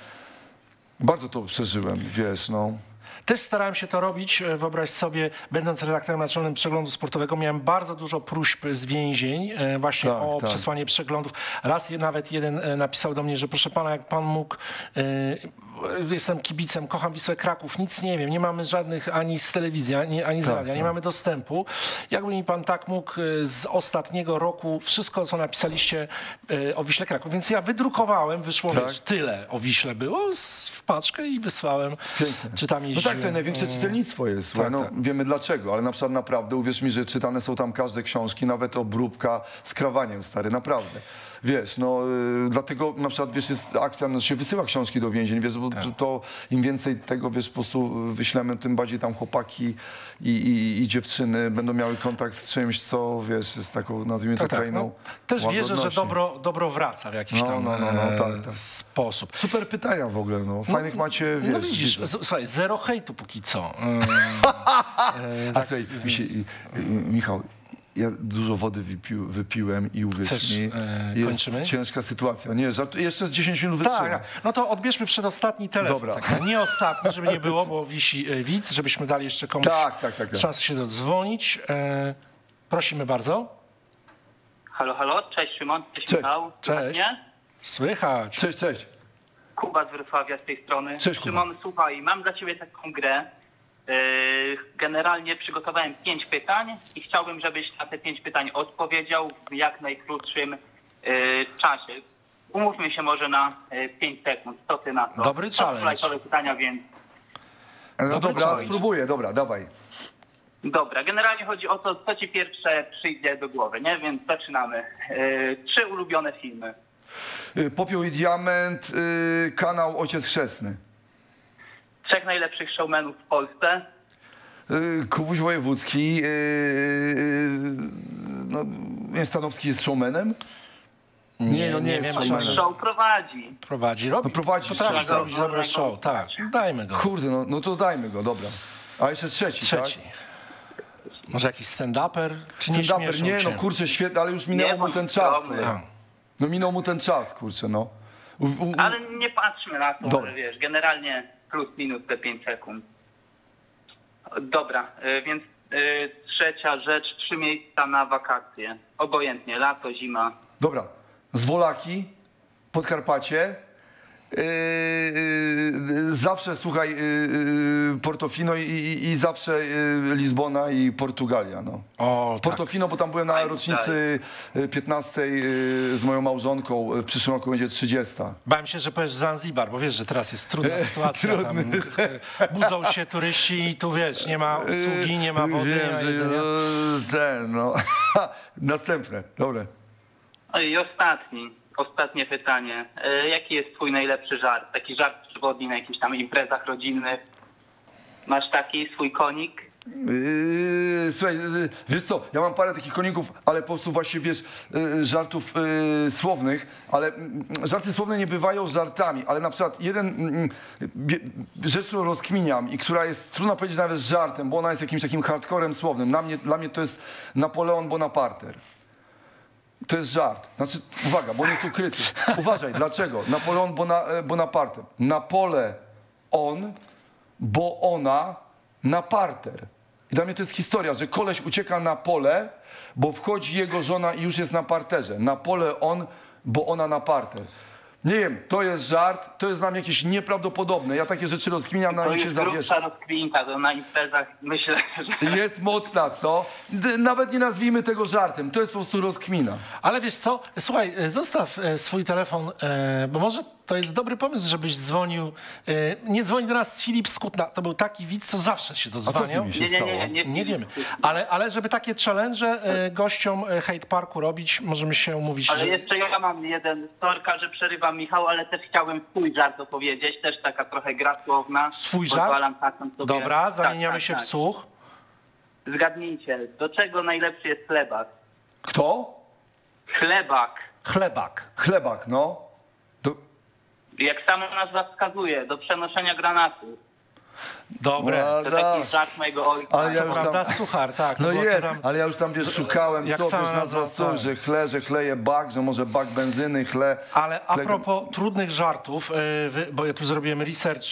bardzo to przeżyłem, wiesz, no. Też starałem się to robić, wyobraź sobie, będąc redaktorem naczelnym Przeglądu Sportowego, miałem bardzo dużo próśb z więzień właśnie o przesłanie przeglądów. Raz nawet jeden napisał do mnie, że proszę pana, jak pan mógł, jestem kibicem, kocham Wisłę Kraków, nic nie wiem, nie mamy żadnych ani z telewizji, ani z radia, nie mamy dostępu. Jakby mi pan tak mógł z ostatniego roku wszystko, co napisaliście o Wiśle Kraków. Więc ja wydrukowałem, wyszło tyle o Wiśle było w paczkę i wysłałem. Pięknie. Czytam jeździłem. No tak, to największe czytelnictwo jest. Wiemy dlaczego, ale na przykład naprawdę, uwierz mi, że czytane są tam każde książki, nawet obróbka z krawaniem, stary, naprawdę. Wiesz, no dlatego na przykład, wiesz, jest akcja, no, się wysyła książki do więzień, wiesz, bo to im więcej tego, wiesz, po prostu wyślemy, tym bardziej tam chłopaki i dziewczyny będą miały kontakt z czymś, co, wiesz, z taką, nazwijmy to, krainą też łagodności. Wierzę, że dobro wraca w jakiś tam sposób. Super pytania w ogóle, no. Fajnych macie, wiesz. No widzisz, słuchaj, zero hejtu póki co. Słuchaj, Michał, ja dużo wody wypiłem i uwierz mi, jest kończymy? Ciężka sytuacja. Nie, jeszcze z 10 minut wytrzymam. Tak, no to odbierzmy przedostatni telefon. Dobra. Tak, nie ostatni, żeby nie było, bo wisi widz, żebyśmy dali jeszcze komuś szansę się dodzwonić. Prosimy bardzo. Halo, halo, cześć Szymon, cześć Michał. Cześć. Słychać. Cześć, cześć. Kuba z Wrocławia z tej strony. Cześć, Kuba. Szymon, słuchaj, mam dla ciebie taką grę. Generalnie przygotowałem 5 pytań i chciałbym, żebyś na te 5 pytań odpowiedział w jak najkrótszym czasie. Umówmy się może na 5 sekund. Co ty na to? Dobry challenge. To pytania, więc... No dobra, spróbuję. Dobra, dawaj. Dobra, generalnie chodzi o to, co ci pierwsze przyjdzie do głowy, nie? Więc zaczynamy. 3 ulubione filmy. Popiół i diament, kanał Ojciec Chrzestny. 3 najlepszych showmenów w Polsce. Kubuś Wojewódzki. No, Stanowski jest showmanem? Nie, no nie wiem. Show prowadzi. Prowadzi. Potrafi zrobić dobre show, tak. Dajmy go. Kurde, no to dajmy go, dobra. A jeszcze trzeci. Tak? Może jakiś stand-uper? Stand-uper nie, no kurczę, świetnie, ale już minął mu ten czas. No minął mu ten czas, kurczę, no. Ale nie patrzmy na to, że wiesz, generalnie... Plus, minus te 5 sekund. Dobra, więc trzecia rzecz, 3 miejsca na wakacje. Obojętnie, lato, zima. Dobra, Zwolaki, Podkarpacie. Zawsze, słuchaj, Portofino i zawsze Lizbona i Portugalia. No. O, Portofino, bo tam byłem na rocznicy 15 z moją małżonką. W przyszłym roku będzie 30. Bałem się, że powiesz Zanzibar, bo wiesz, że teraz jest trudna sytuacja. Tam budzą się turyści i tu wiesz, nie ma usługi, nie ma wody, nie ma jedzenia. Następne, dobre. I ostatnie pytanie. Jaki jest twój najlepszy żart? Taki żart przewodni na jakichś tam imprezach rodzinnych. Masz taki swój konik? Słuchaj, wiesz co, ja mam parę takich koników, ale po prostu właśnie, wiesz, żartów słownych, ale żarty słowne nie bywają żartami, ale na przykład rzecz, którą rozkminiam i która jest, trudno powiedzieć nawet żartem, bo ona jest jakimś takim hardcorem słownym. Dla mnie to jest Napoleon Bonaparte. To jest żart. Znaczy, uwaga, bo on jest ukryty. Uważaj, dlaczego? Napoleon Bonaparte. Na pole on, bo ona, na parter. I dla mnie to jest historia, że koleś ucieka na pole, bo wchodzi jego żona i już jest na parterze. Na pole on, bo ona na parter. Nie wiem, to jest żart, to jest dla mnie jakieś nieprawdopodobne. Ja takie rzeczy rozkminiam, na mnie się zawieszę. To jest rozkminka, to na imprezach myślę, że... Jest mocna, co? Nawet nie nazwijmy tego żartem, to jest po prostu rozkmina. Ale wiesz co, słuchaj, zostaw swój telefon, bo może to jest dobry pomysł, żebyś dzwonił. Nie dzwoni do nas Filip z Kutna, to był taki widz, co zawsze się dodzwaniał. Nie wiemy, ale żeby takie challenge gościom Hate Parku robić, możemy się umówić. Ale jeszcze ja mam jeden, storka, że przerywam Michał, ale też chciałem swój żart opowiedzieć, też taka trochę gra słowna. Swój żart? Dobra, zamieniamy się w słuch. Zgadnijcie, do czego najlepszy jest chlebak? Kto? Chlebak, no. Jak sama nazwa wskazuje, do przenoszenia granatu. Dobre. No, to taki szlak mojego ojca. Ale ja suchar, tak. No jest, tam, ale ja już tam wiesz, szukałem, jak co byś nazwał, tak. Że chleje bak, że może bak benzyny, chle. Ale a propos trudnych żartów, bo ja tu zrobiłem research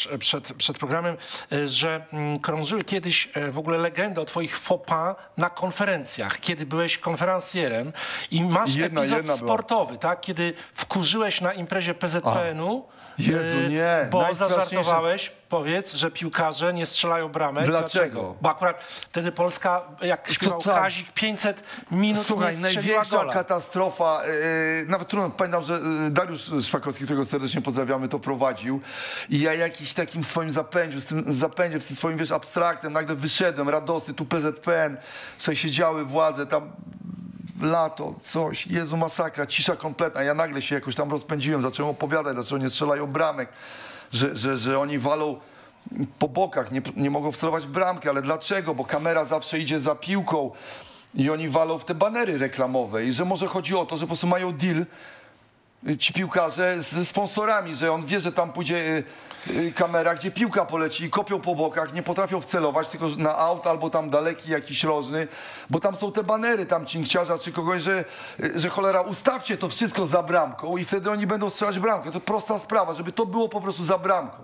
przed programem, że krążyły kiedyś w ogóle legendy o twoich faux pas na konferencjach, kiedy byłeś konferencjerem i masz epizod sportowy, tak? Kiedy wkurzyłeś na imprezie PZPN-u, Jezu, nie. Bo zażartowałeś, powiedz, że piłkarze nie strzelają bramek. Dlaczego? Bo akurat wtedy Polska, jak śpiewał Kazik, 500 minut. Słuchaj, największa gola. Katastrofa. Nawet trudno, pamiętam, że Dariusz Szpakowski, którego serdecznie pozdrawiamy, to prowadził. I ja jakiś takim swoim zapędziu, w tym swoim, wiesz, abstraktem, nagle wyszedłem, radosny, tu PZPN, tutaj siedziały władze, tam... Lato, coś, Jezu, masakra, cisza kompletna. Ja nagle się jakoś tam rozpędziłem, zacząłem opowiadać, dlaczego nie strzelają bramek, że oni walą po bokach, nie mogą wcelować w bramkę, ale dlaczego? Bo kamera zawsze idzie za piłką i oni walą w te banery reklamowe i że może chodzi o to, że po prostu mają deal ci piłkarze ze sponsorami, że on wie, że tam pójdzie kamera, gdzie piłka poleci i kopią po bokach, nie potrafią wcelować, tylko na aut albo tam daleki jakiś rożny, bo tam są te banery tam cinkciarza czy kogoś, że cholera, ustawcie to wszystko za bramką i wtedy oni będą strzelać bramkę. To prosta sprawa, żeby to było po prostu za bramką.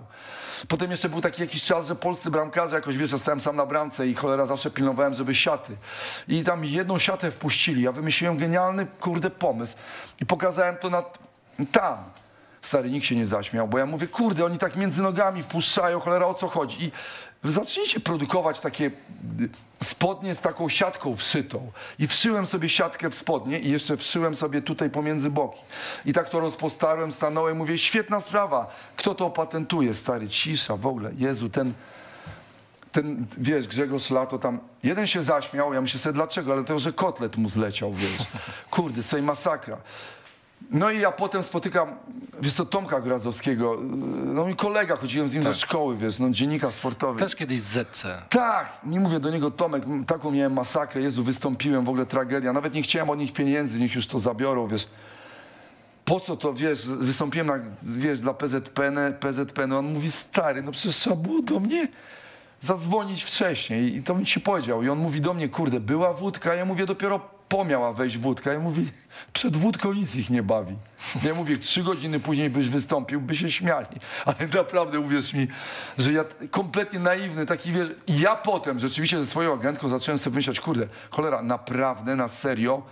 Potem jeszcze był taki jakiś czas, że polscy bramkarze jakoś, wiesz, ja stałem sam na bramce i cholera, zawsze pilnowałem, żeby siaty. I tam jedną siatę wpuścili. Ja wymyśliłem genialny, kurde, pomysł i pokazałem to tam. Stary, nikt się nie zaśmiał, bo ja mówię, kurde, oni tak między nogami wpuszczają, cholera, o co chodzi? I zacznijcie produkować takie spodnie z taką siatką wszytą. I wszyłem sobie siatkę w spodnie i jeszcze wszyłem sobie tutaj pomiędzy boki. I tak to rozpostarłem, stanąłem, mówię, świetna sprawa. Kto to opatentuje, stary? Cisza w ogóle. Jezu, ten wiesz, Grzegorz Lato tam, jeden się zaśmiał, ja myślę sobie, dlaczego, ale to, że kotlet mu zleciał, wiesz. Kurde, sobie masakra. No i ja potem spotykam, wiesz co, Tomka Gradzowskiego, no mój kolega, chodziłem z nim do szkoły, wiesz, no dziennikarz sportowy. Też kiedyś z ZC. Tak, nie mówię do niego, Tomek, taką miałem masakrę, Jezu, wystąpiłem, w ogóle tragedia, nawet nie chciałem od nich pieniędzy, niech już to zabiorą, wiesz. Po co to, wiesz, wystąpiłem na, wiesz, dla PZPN, on mówi, stary, no przecież trzeba było do mnie zadzwonić wcześniej i to mi ci powiedział. I on mówi do mnie, kurde, była wódka, ja mówię, dopiero miała wejść wódka. Ja mówię, przed wódką nic ich nie bawi. Ja mówię, 3 godziny później byś wystąpił, by się śmiali. Ale naprawdę uwierz mi, że ja kompletnie naiwny, taki wiesz... Ja potem rzeczywiście ze swoją agentką zacząłem sobie myśleć, kurde, cholera, naprawdę, na serio,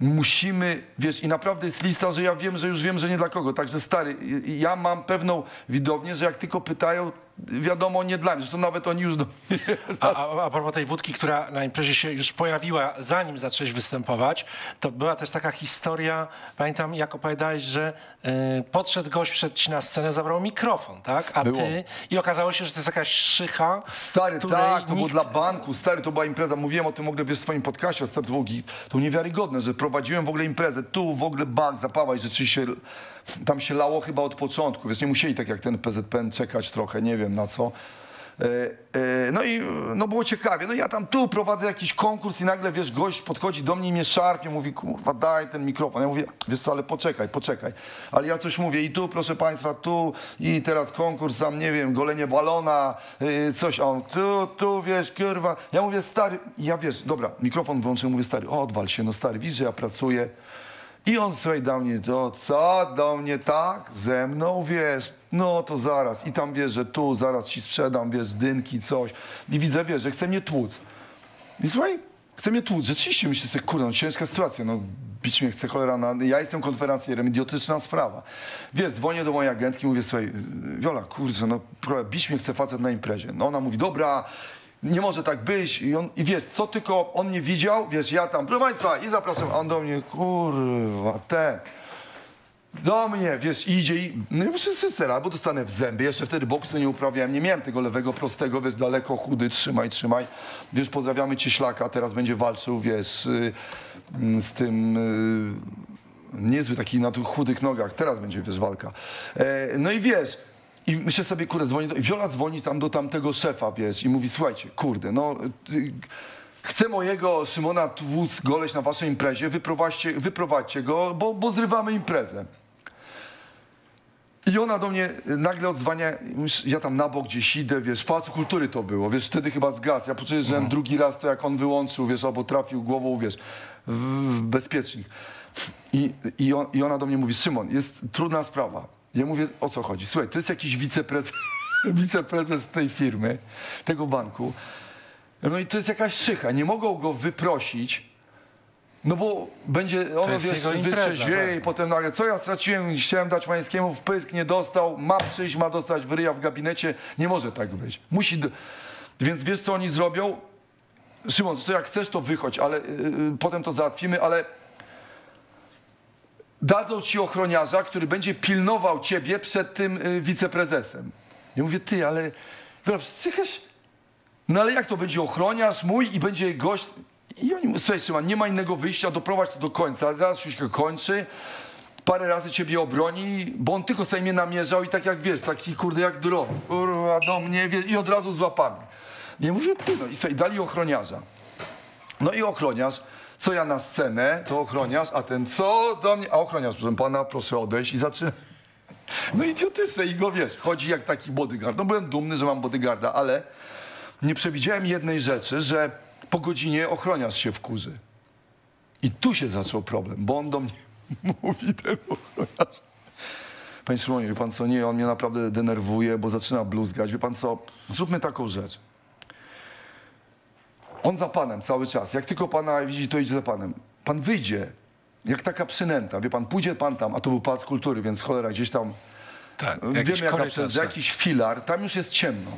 musimy, wiesz, i naprawdę jest lista, że ja wiem, że nie dla kogo. Także stary, ja mam pewną widownię, że jak tylko pytają, wiadomo, nie dla mnie. Zresztą nawet oni już do mnie. A propos tej wódki, która na imprezie się już pojawiła, zanim zacząłeś występować, to była też taka historia, pamiętam, jak opowiadałeś, że podszedł gość, wszedł ci na scenę, zabrał mikrofon, tak? A ty... I okazało się, że to jest jakaś szycha. Stary, tak, to było dla banku. Stary, to była impreza. Mówiłem o tym w ogóle, wiesz, w swoim podcaście. Stary, to było niewiarygodne, że prowadziłem w ogóle imprezę. Tu w ogóle bank zapała i rzeczywiście... Tam się lało chyba od początku, wiesz, nie musieli tak jak ten PZPN czekać trochę, nie wiem na co. No i no było ciekawie, no ja tam tu prowadzę jakiś konkurs i nagle, wiesz, gość podchodzi do mnie i mnie szarpie, mówi, kurwa, daj ten mikrofon. Ja mówię, wiesz co, ale poczekaj. Ale ja coś mówię i tu, proszę państwa, tu i teraz konkurs tam, nie wiem, golenie balona, coś, a on tu, wiesz, kurwa. Ja mówię, stary, ja wiesz, dobra, mikrofon włączę, mówię, stary, odwal się, no stary, widzisz, że ja pracuję. I on, słuchaj, dał mnie to, co? Dał mnie tak? Ze mną, wiesz, no to zaraz. I tam, wiesz, że tu, zaraz ci sprzedam, wiesz, dynki, coś. I widzę, wiesz, że chce mnie tłuc. I słuchaj, chce mnie tłuc. Rzeczywiście myślę sobie, kurde, no, ciężka sytuacja, no bić mnie chce, cholera, ja jestem konferencjerem, idiotyczna sprawa. Wiesz, dzwonię do mojej agentki, mówię, słuchaj, Wiola, kurczę, no bić mnie chce facet na imprezie. No ona mówi, dobra, nie może tak być. I wiesz, co tylko on nie widział, wiesz, ja tam, proszę państwa, i zapraszam, a on do mnie, kurwa, do mnie, wiesz, idzie i, no ja muszę sesera, albo dostanę w zęby, jeszcze wtedy boksu nie uprawiałem, nie miałem tego lewego prostego, wiesz, daleko, chudy, trzymaj, wiesz, pozdrawiamy Cieślaka, teraz będzie walczył, wiesz, z tym... niezły taki na tych chudych nogach, teraz będzie, wiesz, walka. No i wiesz, i myślę sobie, kurde, dzwoni do... I Wiola dzwoni tam do tamtego szefa, wiesz, i mówi, słuchajcie, kurde, no... Chcę mojego Szymona tłuc goleś na waszej imprezie, wyprowadźcie go, bo zrywamy imprezę. I ona do mnie nagle odzwania, ja tam na bok gdzieś idę, wiesz, w Pałacu Kultury to było, wiesz, wtedy chyba zgasł. Ja przejeżdżałem drugi raz to, jak on wyłączył, wiesz, albo trafił głową, wiesz, w bezpiecznik. I ona do mnie mówi, Szymon, jest trudna sprawa. Ja mówię, o co chodzi? Słuchaj, to jest jakiś wiceprezes tej firmy, tego banku. No i to jest jakaś szycha, nie mogą go wyprosić, no bo będzie ono, wiesz, wytrzeźwieje i potem nagle, co ja straciłem, chciałem dać Mańskiemu, w pysk nie dostał, ma przyjść, ma dostać wyryja w gabinecie, nie może tak być. Musi, więc wiesz, co oni zrobią? Szymon, to jak chcesz, to wychodź, ale potem to załatwimy, ale dadzą ci ochroniarza, który będzie pilnował ciebie przed tym wiceprezesem. Ja mówię, ty, ale jakaś... No ale jak to będzie ochroniarz mój i będzie gość... I oni mówią, słuchaj Szymon, nie ma innego wyjścia, doprowadź to do końca, zaraz się kończy, parę razy ciebie obroni, bo on tylko sobie mnie namierzał i tak jak wiesz, taki kurde jak dron, kurwa do mnie, wiesz, i od razu z łapami. Nie mówię, ty no, i sobie dali ochroniarza. No i ochroniarz, co ja na scenę, to ochroniarz, a ten co do mnie, a ochroniarz, proszę pana, proszę odejść i zaczyna. No idiotyczne i go wiesz, chodzi jak taki bodyguard. No byłem dumny, że mam bodyguarda, ale nie przewidziałem jednej rzeczy, że po godzinie ochroniarz się wkurzy. I tu się zaczął problem, bo on do mnie mówi, ten ochroniarz. Panie Szymonie, wie pan co, nie, on mnie naprawdę denerwuje, bo zaczyna bluzgać. Wie pan co, zróbmy taką rzecz. On za panem cały czas, jak tylko pana widzi, to idzie za panem. Pan wyjdzie, jak taka przynęta, wie pan, pójdzie pan tam, a to był Pałac Kultury, więc cholera, gdzieś tam, tak, wiemy jaka przez jakiś filar, tam już jest ciemno.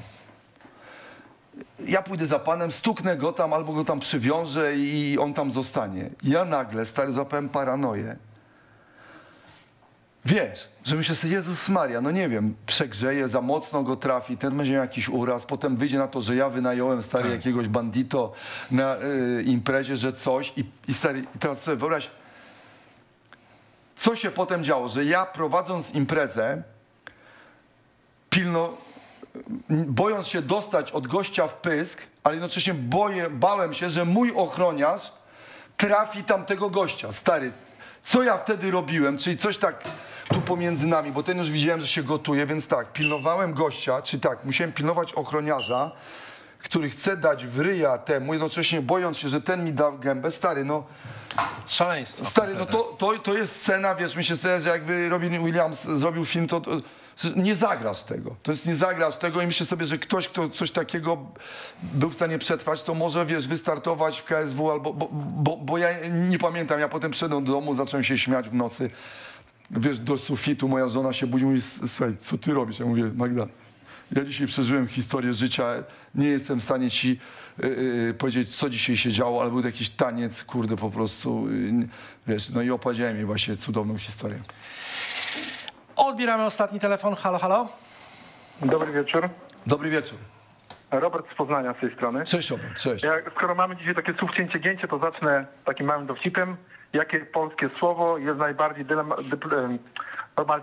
Ja pójdę za panem, stuknę go tam albo go tam przywiążę i on tam zostanie. Ja nagle, stary, złapałem paranoję. Wiesz, że myślę sobie, Jezus Maria, no nie wiem, przegrzeje, za mocno go trafi, ten będzie miał jakiś uraz, potem wyjdzie na to, że ja wynająłem, stary, tak, jakiegoś bandito na imprezie, że coś i stary, teraz sobie wyobraź, co się potem działo, że ja prowadząc imprezę, bojąc się dostać od gościa w pysk, ale jednocześnie bałem się, że mój ochroniarz trafi tamtego gościa. Stary, co ja wtedy robiłem? Czyli coś tak tu pomiędzy nami, bo ten już widziałem, że się gotuje, więc tak, pilnowałem gościa, czyli tak, musiałem pilnować ochroniarza, który chce dać w ryja temu, jednocześnie bojąc się, że ten mi da w gębę. Stary, no... Szaleństwo. Stary, no to jest scena, wiesz, mi się zdaje, że jakby Robin Williams zrobił film, to... Nie zagrasz tego, to jest nie zagrasz tego i myślę sobie, że ktoś, kto coś takiego był w stanie przetrwać, to może, wiesz, wystartować w KSW albo, bo ja nie pamiętam, ja potem przyszedłem do domu, zacząłem się śmiać w nocy, wiesz, do sufitu, moja żona się budzi, mówi, słuchaj, co ty robisz? Ja mówię, Magda, ja dzisiaj przeżyłem historię życia, nie jestem w stanie ci powiedzieć, co dzisiaj się działo, ale był jakiś taniec, kurde, po prostu, wiesz, no i opowiedziałem jej właśnie cudowną historię. Odbieramy ostatni telefon. Halo, halo. Dobry wieczór. Dobry wieczór. Robert z Poznania z tej strony. Cześć, Robert, cześć. Ja, skoro mamy dzisiaj takie słów cięcie gięcie, to zacznę takim małym dowcipem. Jakie polskie słowo jest najbardziej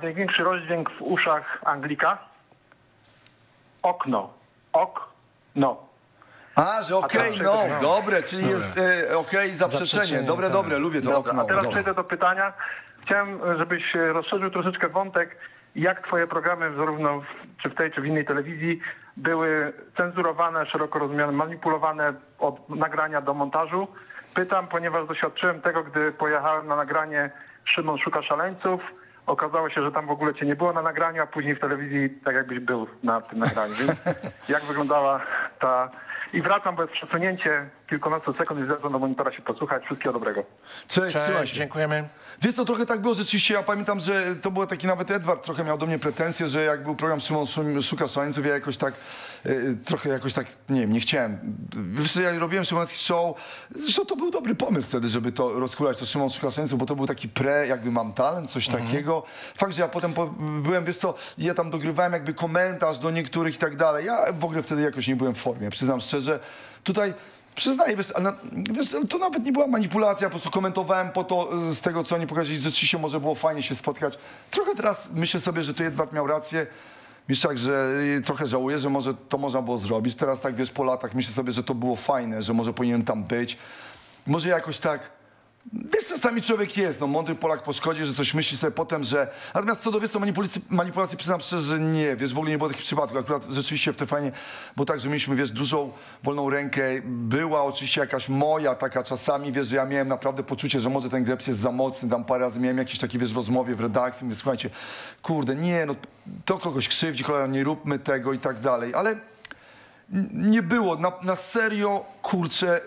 największy rozdźwięk w uszach Anglika? Okno. Ok-no. A, że okej, no, dobre, czyli jest okej, zaprzeczenie. Dobre, dobre, lubię to okno. A teraz przejdę do pytania. Chciałem, żebyś rozszerzył troszeczkę wątek, jak twoje programy, zarówno czy w tej, czy w innej telewizji, były cenzurowane, szeroko rozumiane, manipulowane od nagrania do montażu. Pytam, ponieważ doświadczyłem tego, gdy pojechałem na nagranie Szymon Szuka Szaleńców. Okazało się, że tam w ogóle cię nie było na nagraniu, a później w telewizji tak jakbyś był na tym nagraniu. Więc jak wyglądała ta... I wracam, bo jest przesunięcie kilkunastu sekund i zresztą do monitora się posłuchać. Wszystkiego dobrego. Cześć, cześć, dziękujemy. Wiesz, to trochę tak było rzeczywiście. Ja pamiętam, że to był taki nawet Edward trochę miał do mnie pretensje, że jak był program Szymon Szuka Szaleńców, ja jakoś tak trochę jakoś tak, nie wiem, nie chciałem. Wiesz, ja robiłem Szymonski Show. Zresztą to był dobry pomysł wtedy, żeby to rozkulać, to Szymon Szuka Szaleńców, bo to był taki jakby mam talent, coś takiego. Fakt, że ja potem byłem, wiesz co, ja tam dogrywałem jakby komentarz do niektórych i tak dalej. Ja w ogóle wtedy jakoś nie byłem w formie, przyznam szczerze. Tutaj... Przyznaję, wiesz, to nawet nie była manipulacja, po prostu komentowałem po to z tego, co oni pokazali, rzeczywiście może było fajnie się spotkać. Trochę teraz myślę sobie, że to Edward miał rację, Miszczak, że trochę żałuję, że może to można było zrobić. Teraz tak, wiesz, po latach myślę sobie, że to było fajne, że może powinienem tam być. Może jakoś tak Wiesz, czasami człowiek jest, no mądry Polak po szkodzie, że coś myśli sobie potem, że... Natomiast co do wiesz, to manipulacji przyznam szczerze, że nie, wiesz, w ogóle nie było takich przypadków. Akurat rzeczywiście w Tefanie było tak, że mieliśmy, wiesz, dużą wolną rękę. Była oczywiście jakaś moja taka czasami, wiesz, że ja miałem naprawdę poczucie, że może ten greps jest za mocny. Tam parę razy miałem jakiś taki, wiesz, w rozmowie, w redakcji, mówię, słuchajcie, kurde, nie, no to kogoś krzywdzi, cholera, nie róbmy tego i tak dalej, ale... Nie było, na serio, kurczę,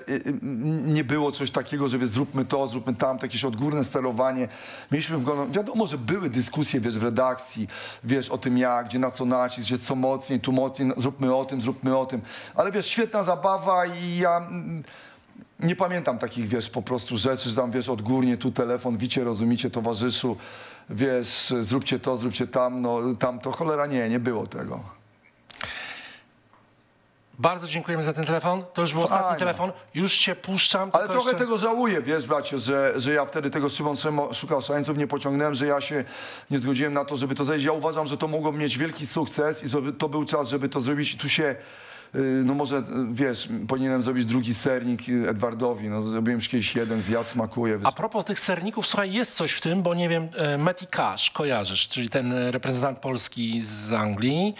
nie było coś takiego, że wiesz, zróbmy to, zróbmy tamto, jakieś odgórne sterowanie. Mieliśmy wgląd, wiadomo, że były dyskusje, wiesz, w redakcji, wiesz, o tym jak, gdzie na co nacisk, że co mocniej, tu mocniej, zróbmy o tym, ale wiesz, świetna zabawa i ja... Nie pamiętam takich, wiesz, po prostu rzeczy, że tam, wiesz, odgórnie, tu telefon, wicie, rozumicie, towarzyszu, wiesz, zróbcie to, zróbcie tam, no, tamto, cholera, nie było tego. Bardzo dziękujemy za ten telefon. To już był ostatni telefon. Już się puszczam. Ale trochę jeszcze... tego żałuję, wiesz, bracie, że ja wtedy tego Szymon Szuka Szaleńców nie pociągnąłem, że ja się nie zgodziłem na to, żeby to zejść. Ja uważam, że to mogło mieć wielki sukces i żeby to był czas, żeby to zrobić. I tu się, no może, wiesz, powinienem zrobić drugi sernik Edwardowi. No, zrobiłem już kiedyś jeden, zjadł, smakuje. Wiesz. A propos tych serników, słuchaj, jest coś w tym, bo nie wiem, Matty Cash kojarzysz, czyli ten reprezentant Polski z Anglii.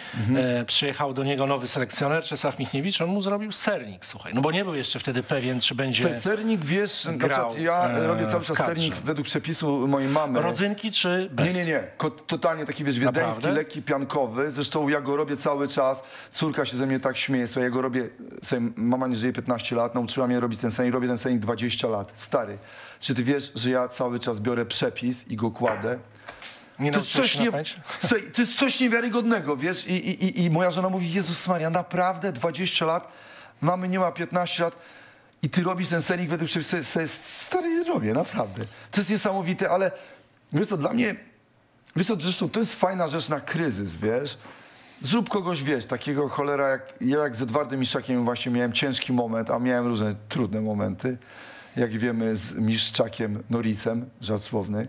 Przyjechał do niego nowy selekcjoner, Czesław Michniewicz, on mu zrobił sernik, słuchaj. No bo nie był jeszcze wtedy pewien, czy będzie grał. Sernik, wiesz, grał, ja robię cały czas sernik według przepisu mojej mamy. Rodzynki czy bez? Nie. Totalnie taki, wiesz, wiedeński, lekki, piankowy. Zresztą ja go robię cały czas. Córka się ze mnie tak śmieje. Ja go robię, sobie, mama nie żyje 15 lat, nauczyła mnie robić ten sernik, robię ten sernik 20 lat. Stary, czy ty wiesz, że ja cały czas biorę przepis i go kładę? Nie nauczyłeś się napędzić? Słuchaj, to jest coś niewiarygodnego, wiesz? I moja żona mówi, Jezus Maria, naprawdę 20 lat, mamy nie ma 15 lat i ty robisz ten sernik według przepisu. Stary, robię, naprawdę. To jest niesamowite, ale wiesz co, dla mnie, wiesz co, zresztą to jest fajna rzecz na kryzys, wiesz? Zrób kogoś, wiesz, takiego cholera, jak z Edwardem Miszczakiem właśnie miałem ciężki moment, a miałem różne trudne momenty. Jak wiemy, z Miszczakiem Norrisem, żart słowny.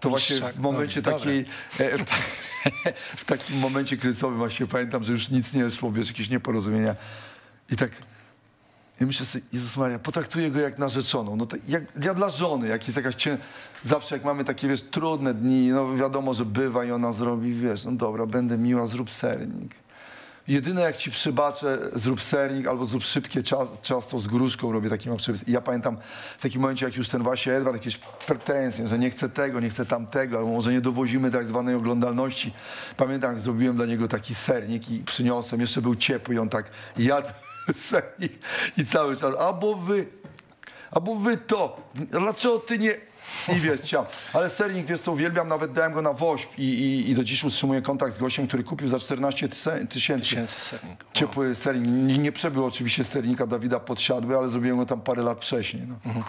To właśnie w momencie takiej... w takim momencie kryzysowym właśnie pamiętam, że już nic nie szło, wiesz, jakieś nieporozumienia. I tak... Ja myślę sobie, Jezus Maria, potraktuję go jak narzeczoną. No to ja dla żony, jak jest jakaś zawsze jak mamy takie, wiesz, trudne dni, no wiadomo, że bywa i ona zrobi, wiesz, no dobra, będę miła, zrób sernik. Jedyne jak ci przybaczę, zrób sernik albo zrób szybkie ciasto z gruszką, robię taki przepis. I ja pamiętam w takim momencie, jak już ten właśnie Edward, jakieś pretensje, że nie chce tego, nie chce tamtego, albo może nie dowozimy tak zwanej oglądalności. Pamiętam, jak zrobiłem dla niego taki sernik i przyniosłem, jeszcze był ciepły i on tak jadł. I cały czas, albo wy to, dlaczego ty nie, i wiesz, ale sernik, wiesz co, uwielbiam, nawet dałem go na WOŚP i do dziś utrzymuję kontakt z gościem, który kupił za 14 tysięcy sernik. Ciepły sernik, nie przebył oczywiście sernika Dawida Podsiadły, ale zrobiłem go tam parę lat wcześniej. No.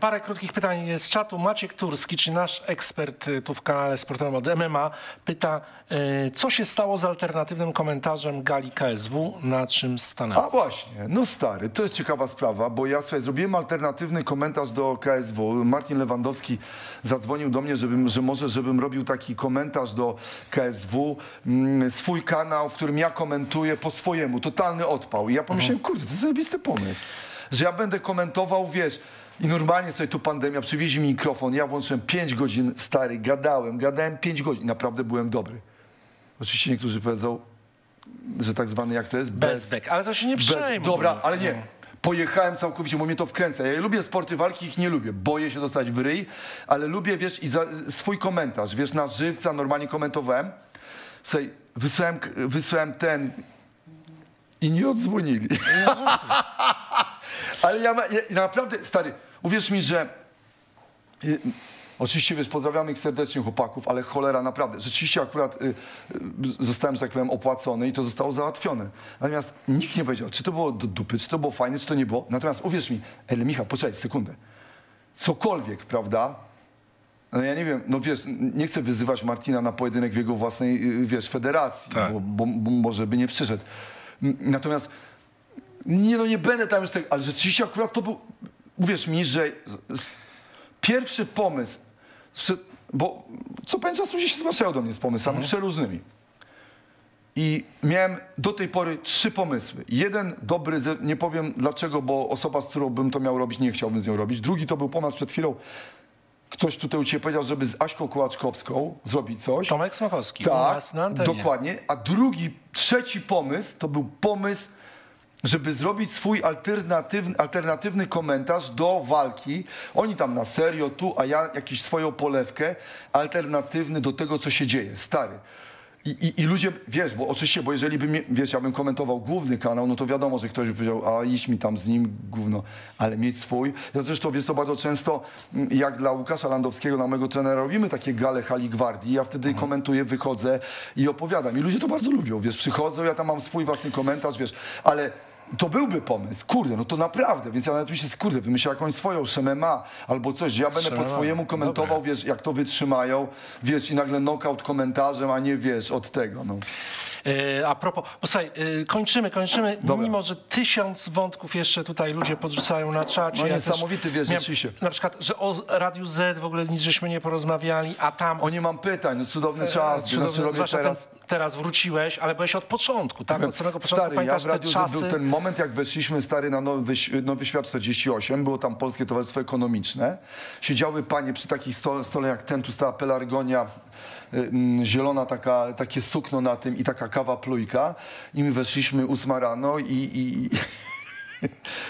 Parę krótkich pytań z czatu. Maciek Turski, czyli nasz ekspert tu w kanale sportowym od MMA, pyta, co się stało z alternatywnym komentarzem gali KSW, na czym stanęło? A właśnie, no stary, to jest ciekawa sprawa, bo ja sobie zrobiłem alternatywny komentarz do KSW. Marcin Lewandowski zadzwonił do mnie, żebym robił taki komentarz do KSW, swój kanał, w którym ja komentuję po swojemu, totalny odpał. I ja pomyślałem, kurde, to jest zajebisty pomysł, że ja będę komentował, wiesz, i normalnie sobie tu pandemia, przywieźli mi mikrofon, ja włączyłem 5 godzin, stary, gadałem 5 godzin, naprawdę byłem dobry. Oczywiście niektórzy powiedzą, że tak zwany, jak to jest? Bezbek, ale to się nie przejmuj. Dobra, ale nie. Pojechałem całkowicie, bo mnie to wkręca. Ja lubię sporty walki, ich nie lubię. Boję się dostać w ryj, ale lubię, wiesz, i swój komentarz, wiesz, na żywca normalnie komentowałem. Słuchaj, wysłałem ten i nie odzwonili. Ale ja naprawdę, stary, uwierz mi, że... Oczywiście, wiesz, pozdrawiam ich serdecznie, chłopaków, ale cholera, naprawdę. Rzeczywiście akurat zostałem, że tak powiem, opłacony i to zostało załatwione. Natomiast nikt nie powiedział, czy to było do dupy, czy to było fajne, czy to nie było. Natomiast uwierz mi, Michał, poczekaj sekundę. Cokolwiek, prawda? No ja nie wiem, no wiesz, nie chcę wyzywać Martina na pojedynek w jego własnej, wiesz, federacji, tak. bo może by nie przyszedł. Natomiast, nie, no nie będę tam już tego, ale rzeczywiście akurat to był, uwierz mi, że... Pierwszy pomysł, bo co pewien czas ludzie się zgłaszają do mnie z pomysłami przeróżnymi. I miałem do tej pory 3 pomysły. Jeden dobry, nie powiem dlaczego, bo osoba, z którą bym to miał robić, nie chciałbym z nią robić. Drugi to był pomysł przed chwilą. Ktoś tutaj u ciebie powiedział, żeby z Aśką Kołaczkowską zrobić coś. Tomek Smakowski. Tak, dokładnie. A trzeci pomysł to był pomysł, żeby zrobić swój alternatywny komentarz do walki. Oni tam na serio, tu, a ja jakąś swoją polewkę, alternatywny do tego, co się dzieje. Stary. I ludzie, wiesz, bo oczywiście, bo jeżeli bym, wiesz, ja bym komentował główny kanał, no to wiadomo, że ktoś by powiedział, a idź mi tam z nim, gówno, ale mieć swój. Zresztą, wiesz co, bardzo często, jak dla Łukasza Landowskiego, na mojego trenera, robimy takie gale Hali Gwardii, ja wtedy komentuję, wychodzę i opowiadam. I ludzie to bardzo lubią, wiesz, przychodzą, ja tam mam swój własny komentarz, wiesz, ale... To byłby pomysł, kurde, no to naprawdę, więc ja nawet mi się, kurde, wymyślę jakąś swoją MMA albo coś, że ja będę po swojemu komentował, dobra. Wiesz, jak to wytrzymają, wiesz, i nagle knockout komentarzem, a nie, wiesz, od tego, no. A propos, bo słuchaj, kończymy, dobra. Mimo że 1000 wątków jeszcze tutaj ludzie podrzucają na czacie. No ja niesamowity, wiesz, rzeczywiście. Na przykład, że o Radiu Z w ogóle nic żeśmy nie porozmawiali, a tam... O, nie mam pytań, no cudowny czas, teraz wróciłeś, ale byłeś od początku, tak? Od samego początku, stary, pamiętasz, ja w te czasy... Był ten moment, jak weszliśmy, stary, na Nowy Świat 48, było tam Polskie Towarzystwo Ekonomiczne. Siedziały panie przy takich stole jak ten, tu stała pelargonia, zielona taka, takie sukno na tym i taka kawa plujka. I my weszliśmy 8 rano i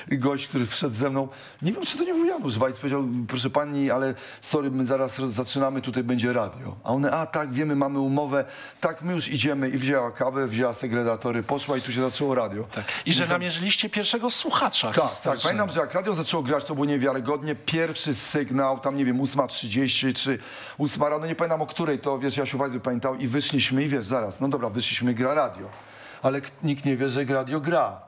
gość, który wszedł ze mną, nie wiem, czy to nie był Janusz Wajs, powiedział, proszę pani, ale sorry, my zaraz zaczynamy, tutaj będzie radio. A one, a tak, wiemy, mamy umowę, tak, my już idziemy. I wzięła kawę, wzięła segregatory, poszła i tu się zaczęło radio. Tak. I że namierzyliście pierwszego słuchacza. Tak, tak, pamiętam, że jak radio zaczęło grać, to było niewiarygodnie. Pierwszy sygnał, tam nie wiem, 8:30 czy 8 rano, nie pamiętam o której, to wiesz, Jasiu Wajs pamiętał i wyszliśmy i wiesz, zaraz, no dobra, wyszliśmy, gra radio. Ale nikt nie wie, że radio gra.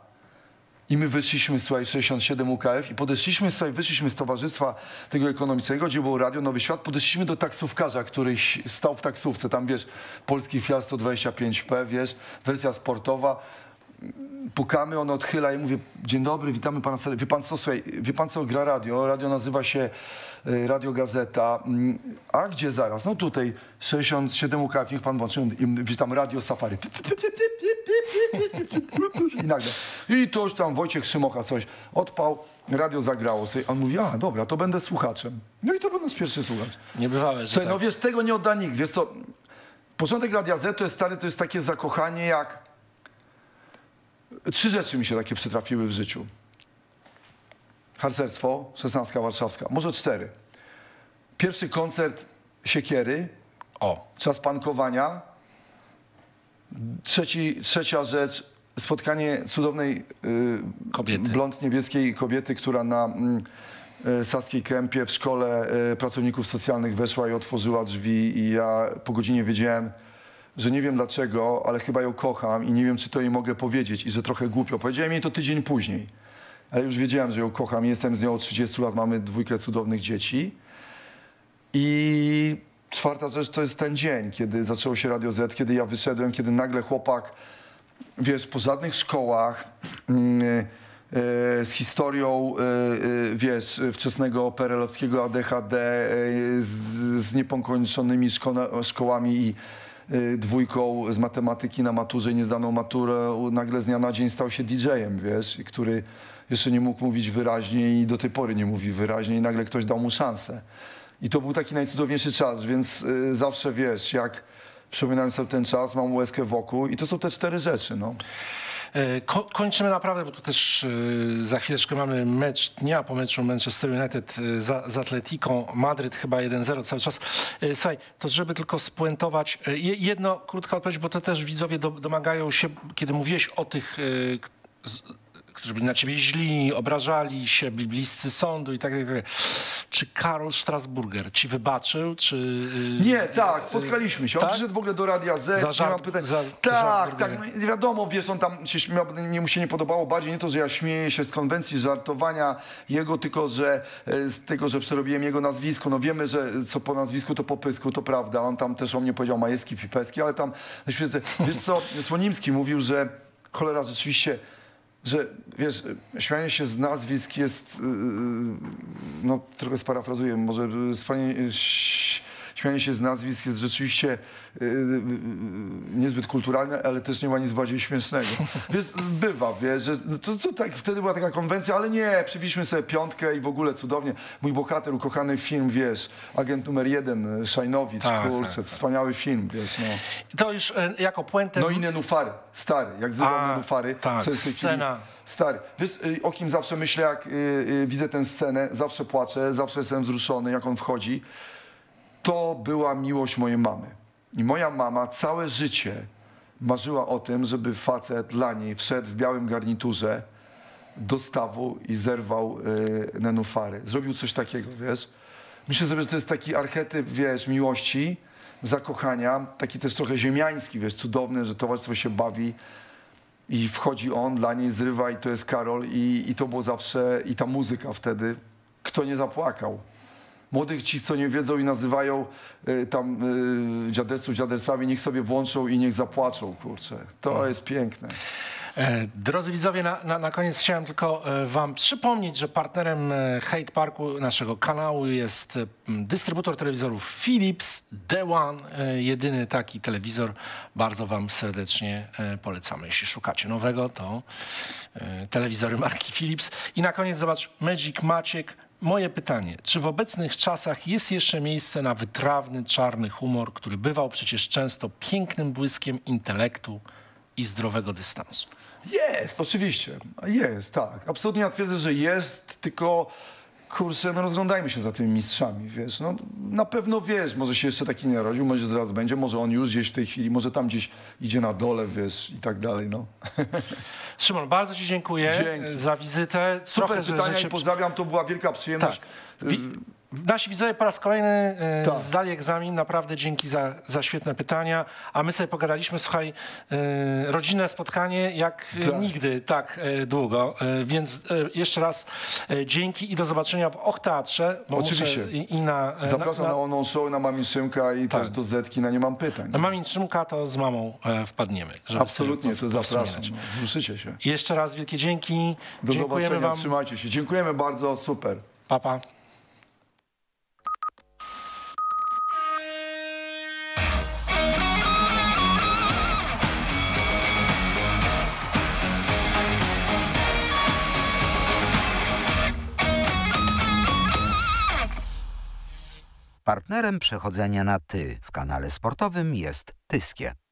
I my wyszliśmy, słuchaj, 67 UKF i podeszliśmy, słuchaj, wyszliśmy z towarzystwa tego ekonomicznego, gdzie było Radio Nowy Świat, podeszliśmy do taksówkarza, który stał w taksówce, tam wiesz, polski Fiat 125P, wiesz, wersja sportowa, pukamy, on odchyla i mówię, dzień dobry, witamy pana, wie pan co gra radio, radio nazywa się Radio Gazeta, a gdzie zaraz, no tutaj, 67 UKF, niech pan włączy, i tam Radio Safari. I nagle. I to już tam Wojciech Szymocha coś odpał, radio zagrało sobie. On mówi, a dobra, to będę słuchaczem. No i to był nasz pierwszy słuchacz. Niebywałe, że tak. No wiesz, tego nie odda nikt. Wiesz co, początek Radia Z to jest, stary, to jest takie zakochanie jak... 3 rzeczy mi się takie przytrafiły w życiu. Harcerstwo, 16 warszawska, może 4. Pierwszy koncert Siekiery, czas pankowania. Trzecia rzecz, spotkanie cudownej blond niebieskiej kobiety, która na Saskiej Krępie w szkole pracowników socjalnych weszła i otworzyła drzwi i ja po godzinie wiedziałem, że nie wiem dlaczego, ale chyba ją kocham i nie wiem, czy to jej mogę powiedzieć i że trochę głupio. Powiedziałem jej to tydzień później, ale już wiedziałem, że ją kocham. Jestem z nią od 30 lat, mamy 2 cudownych dzieci i... 4. rzecz to jest ten dzień, kiedy zaczęło się Radio Z, kiedy ja wyszedłem, kiedy nagle chłopak, wiesz, po żadnych szkołach, z historią, wiesz, wczesnego PRL-owskiego ADHD, z niepokończonymi szkołami i dwójką z matematyki na maturze i niezdaną maturę, nagle z dnia na dzień stał się DJ-em, wiesz, który jeszcze nie mógł mówić wyraźnie i do tej pory nie mówi wyraźnie i nagle ktoś dał mu szansę. I to był taki najcudowniejszy czas, więc zawsze, wiesz, jak przypominam sobie ten czas, mam łezkę wokół i to są te 4 rzeczy, no. Kończymy naprawdę, bo tu też za chwileczkę mamy mecz dnia po meczu Manchester United z Atletiką Madryt, chyba 1-0 cały czas. Słuchaj, to żeby tylko spuentować, jedno krótka odpowiedź, bo to też widzowie domagają się, kiedy mówiłeś o tych... którzy byli na ciebie źli, obrażali się, byli bliscy sądu i tak dalej. Czy Karol Strasburger ci wybaczył, czy... Nie, tak, spotkaliśmy się. On przyszedł w ogóle do Radia Z, nie mam pytań. Tak, tak, wiadomo, wiesz, on tam się śmiał, mu się nie podobało bardziej nie to, że ja śmieję się z konwencji żartowania jego, tylko że z tego, że przerobiłem jego nazwisko. No wiemy, że co po nazwisku, to po pysku, to prawda. On tam też o mnie powiedział Majewski, Pipeski, ale tam, wiesz co, Słonimski mówił, że cholera rzeczywiście... Że wiesz, śmianie się z nazwisk jest, no trochę sparafrazuję, może śmianie się z nazwisk jest rzeczywiście niezbyt kulturalne, ale też nie ma nic bardziej śmiesznego. Wiesz, bywa, wiesz, że to tak, wtedy była taka konwencja, ale nie, przybiliśmy sobie piątkę i w ogóle cudownie. Mój bohater, ukochany film, wiesz, Agent numer 1, Szajnowicz, tak, kurczę, tak, wspaniały tak. film, wiesz, no. To już jako puentę... No i Nenufary, stary, jak zrywał Nenufary. Tak, scena. Stary, wiesz, o kim zawsze myślę, jak widzę tę scenę, zawsze płaczę, zawsze jestem wzruszony, jak on wchodzi. To była miłość mojej mamy. I moja mama całe życie marzyła o tym, żeby facet dla niej wszedł w białym garniturze do stawu i zerwał Nenufary. Zrobił coś takiego, wiesz. Myślę sobie, że to jest taki archetyp, wiesz, miłości, zakochania, taki też trochę ziemiański, wiesz, cudowny, że towarzystwo się bawi. I wchodzi on, dla niej zrywa i to jest Karol i to było zawsze, i ta muzyka wtedy, kto nie zapłakał. Młodych ci, co nie wiedzą i nazywają tam dziadeców dziadersami, niech sobie włączą i niech zapłaczą, kurczę. To jest piękne. Drodzy widzowie, na koniec chciałem tylko wam przypomnieć, że partnerem Hate Parku, naszego kanału, jest dystrybutor telewizorów Philips D1, jedyny taki telewizor. Bardzo wam serdecznie polecamy. Jeśli szukacie nowego, to telewizory marki Philips. I na koniec zobacz, Magic Maciek. Moje pytanie, czy w obecnych czasach jest jeszcze miejsce na wytrawny, czarny humor, który bywał przecież często pięknym błyskiem intelektu i zdrowego dystansu? Jest, oczywiście. Jest, tak. Absolutnie ja twierdzę, że jest, tylko kurczę, no rozglądajmy się za tymi mistrzami, wiesz. No, na pewno wiesz, może się jeszcze taki nie rodził, może zaraz będzie, może on już gdzieś w tej chwili, może tam gdzieś idzie na dole, wiesz, i tak dalej, no. Szymon, bardzo ci dziękuję. Dzięki za wizytę. Super trochę, pytania i pozdrawiam, to była wielka przyjemność. Tak. Nasi widzowie po raz kolejny zdali egzamin, naprawdę dzięki za świetne pytania, a my sobie pogadaliśmy, słuchaj, rodzinne spotkanie jak nigdy tak długo, więc jeszcze raz dzięki i do zobaczenia w Och Teatrze. Bo oczywiście. Zapraszam na Oną Show, na Mamin Szymka i też do Zetki, na Nie mam pytań. Na Mamin Szymka to z mamą wpadniemy. Absolutnie, to zapraszam, wzruszycie się. Jeszcze raz wielkie dzięki. Do zobaczenia, wam. Trzymajcie się. Dziękujemy bardzo, super. Pa, pa. Partnerem przechodzenia na ty w kanale sportowym jest Tyskie.